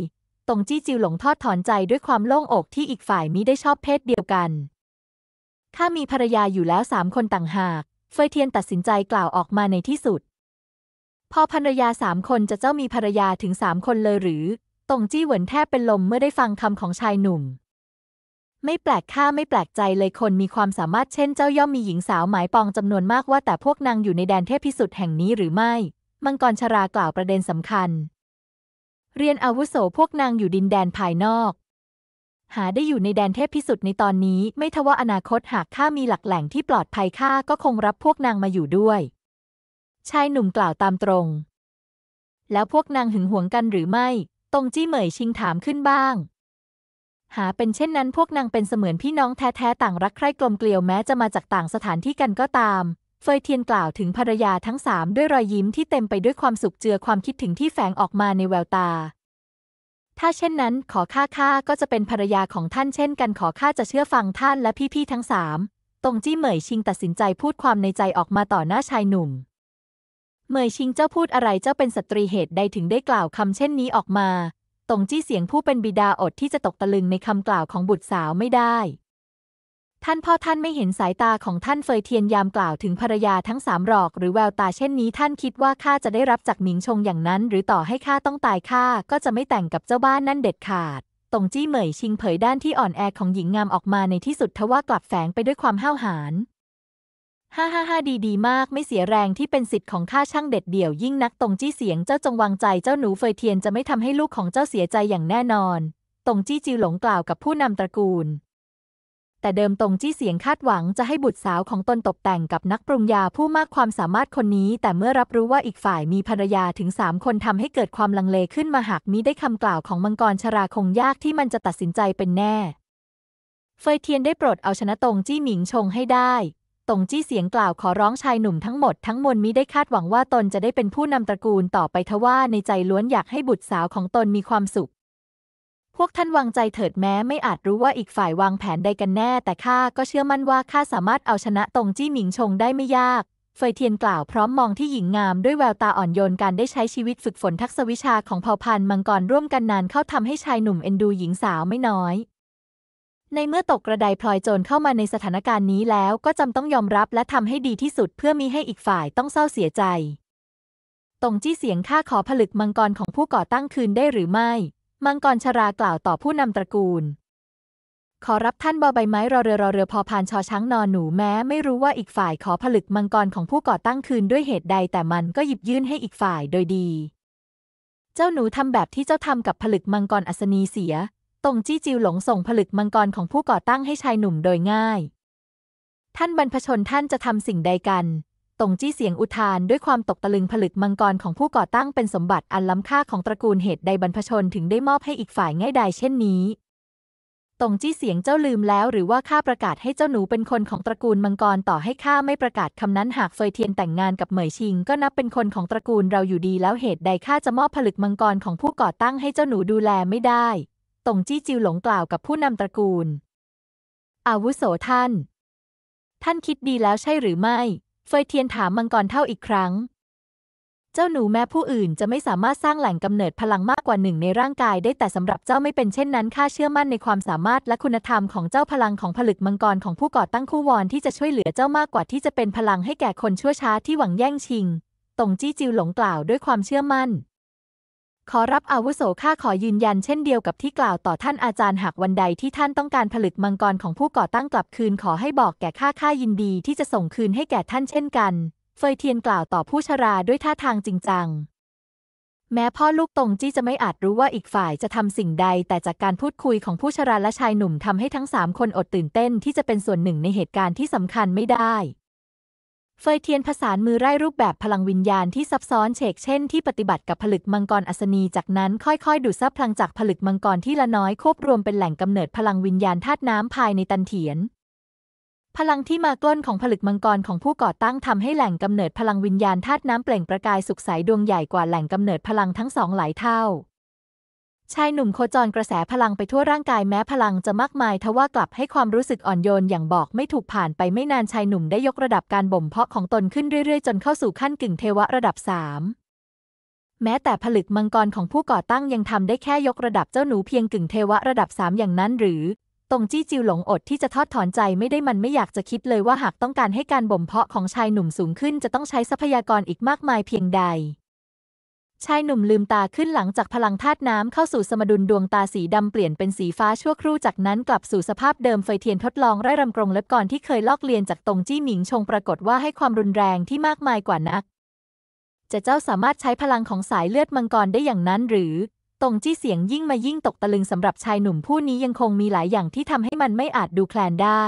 ตงจี้จิวหลงทอดถอนใจด้วยความโล่งอกที่อีกฝ่ายมิได้ชอบเพศเดียวกันข้ามีภรรยาอยู่แล้ว3 คนต่างหากเฟยเทียนตัดสินใจกล่าวออกมาในที่สุดพอภรรยา3 คนจะเจ้ามีภรรยาถึง3 คนเลยหรือตงจี้เหวินแทบเป็นลมเมื่อได้ฟังคำของชายหนุ่มไม่แปลกใจเลยคนมีความสามารถเช่นเจ้าย่อมมีหญิงสาวหมายปองจำนวนมากว่าแต่พวกนางอยู่ในแดนเทพพิสุทธิ์แห่งนี้หรือไม่มังกรชรากล่าวประเด็นสำคัญเรียนอาวุโสพวกนางอยู่ดินแดนภายนอกหาได้อยู่ในแดนเทพพิสุทธิ์ในตอนนี้ไม่ทว่าอนาคตหากข้ามีหลักแหล่งที่ปลอดภัยข้าก็คงรับพวกนางมาอยู่ด้วยชายหนุ่มกล่าวตามตรงแล้วพวกนางหึงหวงกันหรือไม่ตงจี้เหมยชิงถามขึ้นบ้างหาเป็นเช่นนั้นพวกนางเป็นเสมือนพี่น้องแท้ๆต่างรักใคร่กลมเกลียวแม้จะมาจากต่างสถานที่กันก็ตามเฟยเทียนกล่าวถึงภรรยาทั้ง3ด้วยรอยยิ้มที่เต็มไปด้วยความสุขเจือความคิดถึงที่แฝงออกมาในแววตาถ้าเช่นนั้นขอข้าก็จะเป็นภรรยาของท่านเช่นกันขอข้าจะเชื่อฟังท่านและพี่ๆทั้ง3ตงจี้เหมยชิงตัดสินใจพูดความในใจออกมาต่อหน้าชายหนุ่มเหมยชิงเจ้าพูดอะไรเจ้าเป็นสตรีเหตุใดถึงได้กล่าวคำเช่นนี้ออกมาตงจี้เสียงผู้เป็นบิดาอดที่จะตกตะลึงในคำกล่าวของบุตรสาวไม่ได้ท่านพ่อท่านไม่เห็นสายตาของท่านเฟยเทียนยามกล่าวถึงภรรยาทั้ง3หรอกหรือแววตาเช่นนี้ท่านคิดว่าข้าจะได้รับจากหมิงชงอย่างนั้นหรือต่อให้ข้าต้องตายข้าก็จะไม่แต่งกับเจ้าบ้านนั่นเด็ดขาดตงจี้เหมยชิงเผยด้านที่อ่อนแอของหญิงงามออกมาในที่สุดทว่ากลับแฝงไปด้วยความห้าวหาญฮ่าดีมากไม่เสียแรงที่เป็นสิทธิ์ของข้าช่างเด็ดเดี่ยวยิ่งนักตงจี้เสียงเจ้าจงวางใจเจ้าหนูเฟยเทียนจะไม่ทำให้ลูกของเจ้าเสียใจอย่างแน่นอนตงจี้จิวหลงกล่าวกับผู้นำตระกูลแต่ แต่เดิมตงจี้เสียงคาดหวังจะให้บุตรสาวของตนตกแต่งกับนักปรุงยาผู้มากความสามารถคนนี้แต่เมื่อรับรู้ว่าอีกฝ่ายมีภรรยาถึง3คนทำให้เกิดความลังเลขึ้นมาหากมิได้คำกล่าวของมังกรชราคงยากที่มันจะตัดสินใจเป็นแน่เฟยเทียนได้โปรดเอาชนะตงจี้หมิงชงให้ได้ตงจี้เสียงกล่าวขอร้องชายหนุ่มทั้งหมดทั้งมวลมิได้คาดหวังว่าตนจะได้เป็นผู้นำตระกูลต่อไปทว่าในใจล้วนอยากให้บุตรสาวของตนมีความสุขพวกท่านวางใจเถิดแม้ไม่อาจรู้ว่าอีกฝ่ายวางแผนใดกันแน่แต่ข้าก็เชื่อมั่นว่าข้าสามารถเอาชนะตงจี้หมิงชงได้ไม่ยากเฟยเทียนกล่าวพร้อมมองที่หญิงงามด้วยแววตาอ่อนโยนการได้ใช้ชีวิตฝึกฝนทักษะวิชาของเผ่าพันธุ์มังกรร่วมกันนานเข้าทำให้ชายหนุ่มเอ็นดูหญิงสาวไม่น้อยในเมื่อตกกระไดพลอยโจรเข้ามาในสถานการณ์นี้แล้วก็จำต้องยอมรับและทำให้ดีที่สุดเพื่อมิให้อีกฝ่ายต้องเศร้าเสียใจตงจี้เสียงข้าขอผลึกมังกรของผู้ก่อตั้งคืนได้หรือไม่มังกรชรากล่าวต่อผู้นำตระกูลขอรับท่านบอใบไม้รอเรือพอพานชอช้างนอนหนูแม้ไม่รู้ว่าอีกฝ่ายขอผลึกมังกรของผู้ก่อตั้งคืนด้วยเหตุใดแต่มันก็หยิบยื่นให้อีกฝ่ายโดยดีเจ้าหนูทำแบบที่เจ้าทำกับผลึกมังกรอัศนีเสียตงจี้จิวหลงส่งผลึกมังกรของผู้ก่อตั้งให้ชายหนุ่มโดยง่ายท่านบรรพชนท่านจะทำสิ่งใดกันตงจี้เสียงอุทานด้วยความตกตะลึงผลึกมังกรของผู้ก่อตั้งเป็นสมบัติอันล้ำค่าของตระกูลเหตุใดบรรพชนถึงได้มอบให้อีกฝ่ายง่ายดายเช่นนี้ตงจี้เสียงเจ้าลืมแล้วหรือว่าข้าประกาศให้เจ้าหนูเป็นคนของตระกูลมังกรต่อให้ข้าไม่ประกาศคำนั้นหากเฟยเทียนแต่งงานกับเหมยชิงก็นับเป็นคนของตระกูลเราอยู่ดีแล้วเหตุใดข้าจะมอบผลึกมังกรของผู้ก่อตั้งให้เจ้าหนูดูแลไม่ได้ตงจี้จิวหลงกล่าวกับผู้นำตระกูลอาวุโสท่านคิดดีแล้วใช่หรือไม่เฟยเทียนถามมังกรเท่าอีกครั้งเจ้าหนูแม้ผู้อื่นจะไม่สามารถสร้างแหล่งกำเนิดพลังมากกว่าหนึ่งในร่างกายได้แต่สำหรับเจ้าไม่เป็นเช่นนั้นข้าเชื่อมั่นในความสามารถและคุณธรรมของเจ้าพลังของผลึกมังกรของผู้ก่อตั้งคู่วอนที่จะช่วยเหลือเจ้ามากกว่าที่จะเป็นพลังให้แก่คนชั่วช้าที่หวังแย่งชิงตงจี้จิวหลงกล่าวด้วยความเชื่อมั่นขอรับอาวุโสข้าขอยืนยันเช่นเดียวกับที่กล่าวต่อท่านอาจารย์หากวันใดที่ท่านต้องการผลึกมังกรของผู้ก่อตั้งกลับคืนขอให้บอกแก่ข้ายินดีที่จะส่งคืนให้แก่ท่านเช่นกันเฟยเทียนกล่าวต่อผู้ชราด้วยท่าทางจริงจังแม้พ่อลูกตงจี้จะไม่อาจรู้ว่าอีกฝ่ายจะทำสิ่งใดแต่จากการพูดคุยของผู้ชราและชายหนุ่มทำให้ทั้ง3คนอดตื่นเต้นที่จะเป็นส่วนหนึ่งในเหตุการณ์ที่สำคัญไม่ได้เฟยเทียนผสานมือไร้รูปแบบพลังวิญญาณที่ซับซ้อนเฉกเช่นที่ปฏิบัติกับผลึกมังกรอัศนีจากนั้นค่อยๆดูดซับพลังจากผลึกมังกรที่ละน้อยควบรวมเป็นแหล่งกำเนิดพลังวิญญาณธาตุน้ำภายในตันเถียนพลังที่มากล้นของผลึกมังกรของผู้ก่อตั้งทำให้แหล่งกำเนิดพลังวิญญาณธาตุน้ำเปล่งประกายสุกใสดวงใหญ่กว่าแหล่งกำเนิดพลังทั้งสองหลายเท่าชายหนุ่มโคจรกระแสพลังไปทั่วร่างกายแม้พลังจะมากมายทว่ากลับให้ความรู้สึกอ่อนโยนอย่างบอกไม่ถูกผ่านไปไม่นานชายหนุ่มได้ยกระดับการบ่มเพาะของตนขึ้นเรื่อยๆจนเข้าสู่ขั้นกึ่งเทวะระดับ3แม้แต่ผลึกมังกรของผู้ก่อตั้งยังทำได้แค่ยกระดับเจ้าหนูเพียงกึ่งเทวะระดับ3อย่างนั้นหรือตงจี้จิวหลงอดที่จะทอดถอนใจไม่ได้มันไม่อยากจะคิดเลยว่าหากต้องการให้การบ่มเพาะของชายหนุ่มสูงขึ้นจะต้องใช้ทรัพยากรอีกมากมายเพียงใดชายหนุ่มลืมตาขึ้นหลังจากพลังธาตุน้ำเข้าสู่สมดุลดวงตาสีดำเปลี่ยนเป็นสีฟ้าชั่วครู่จากนั้นกลับสู่สภาพเดิมเฟยเทียนทดลองไร้รำกรงเล็บก่อนที่เคยลอกเลียนจากตงจี้หมิงชงปรากฏว่าให้ความรุนแรงที่มากมายกว่านักจะเจ้าสามารถใช้พลังของสายเลือดมังกรได้อย่างนั้นหรือตงจี้เสียงยิ่งตกตะลึงสำหรับชายหนุ่มผู้นี้ยังคงมีหลายอย่างที่ทำให้มันไม่อาจดูแคลนได้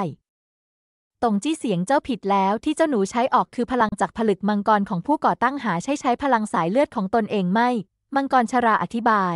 ตงจี้เสียงเจ้าผิดแล้วที่เจ้าหนูใช้ออกคือพลังจากผลึกมังกรของผู้ก่อตั้งหาใช้พลังสายเลือดของตนเองไม่มังกรชราอธิบาย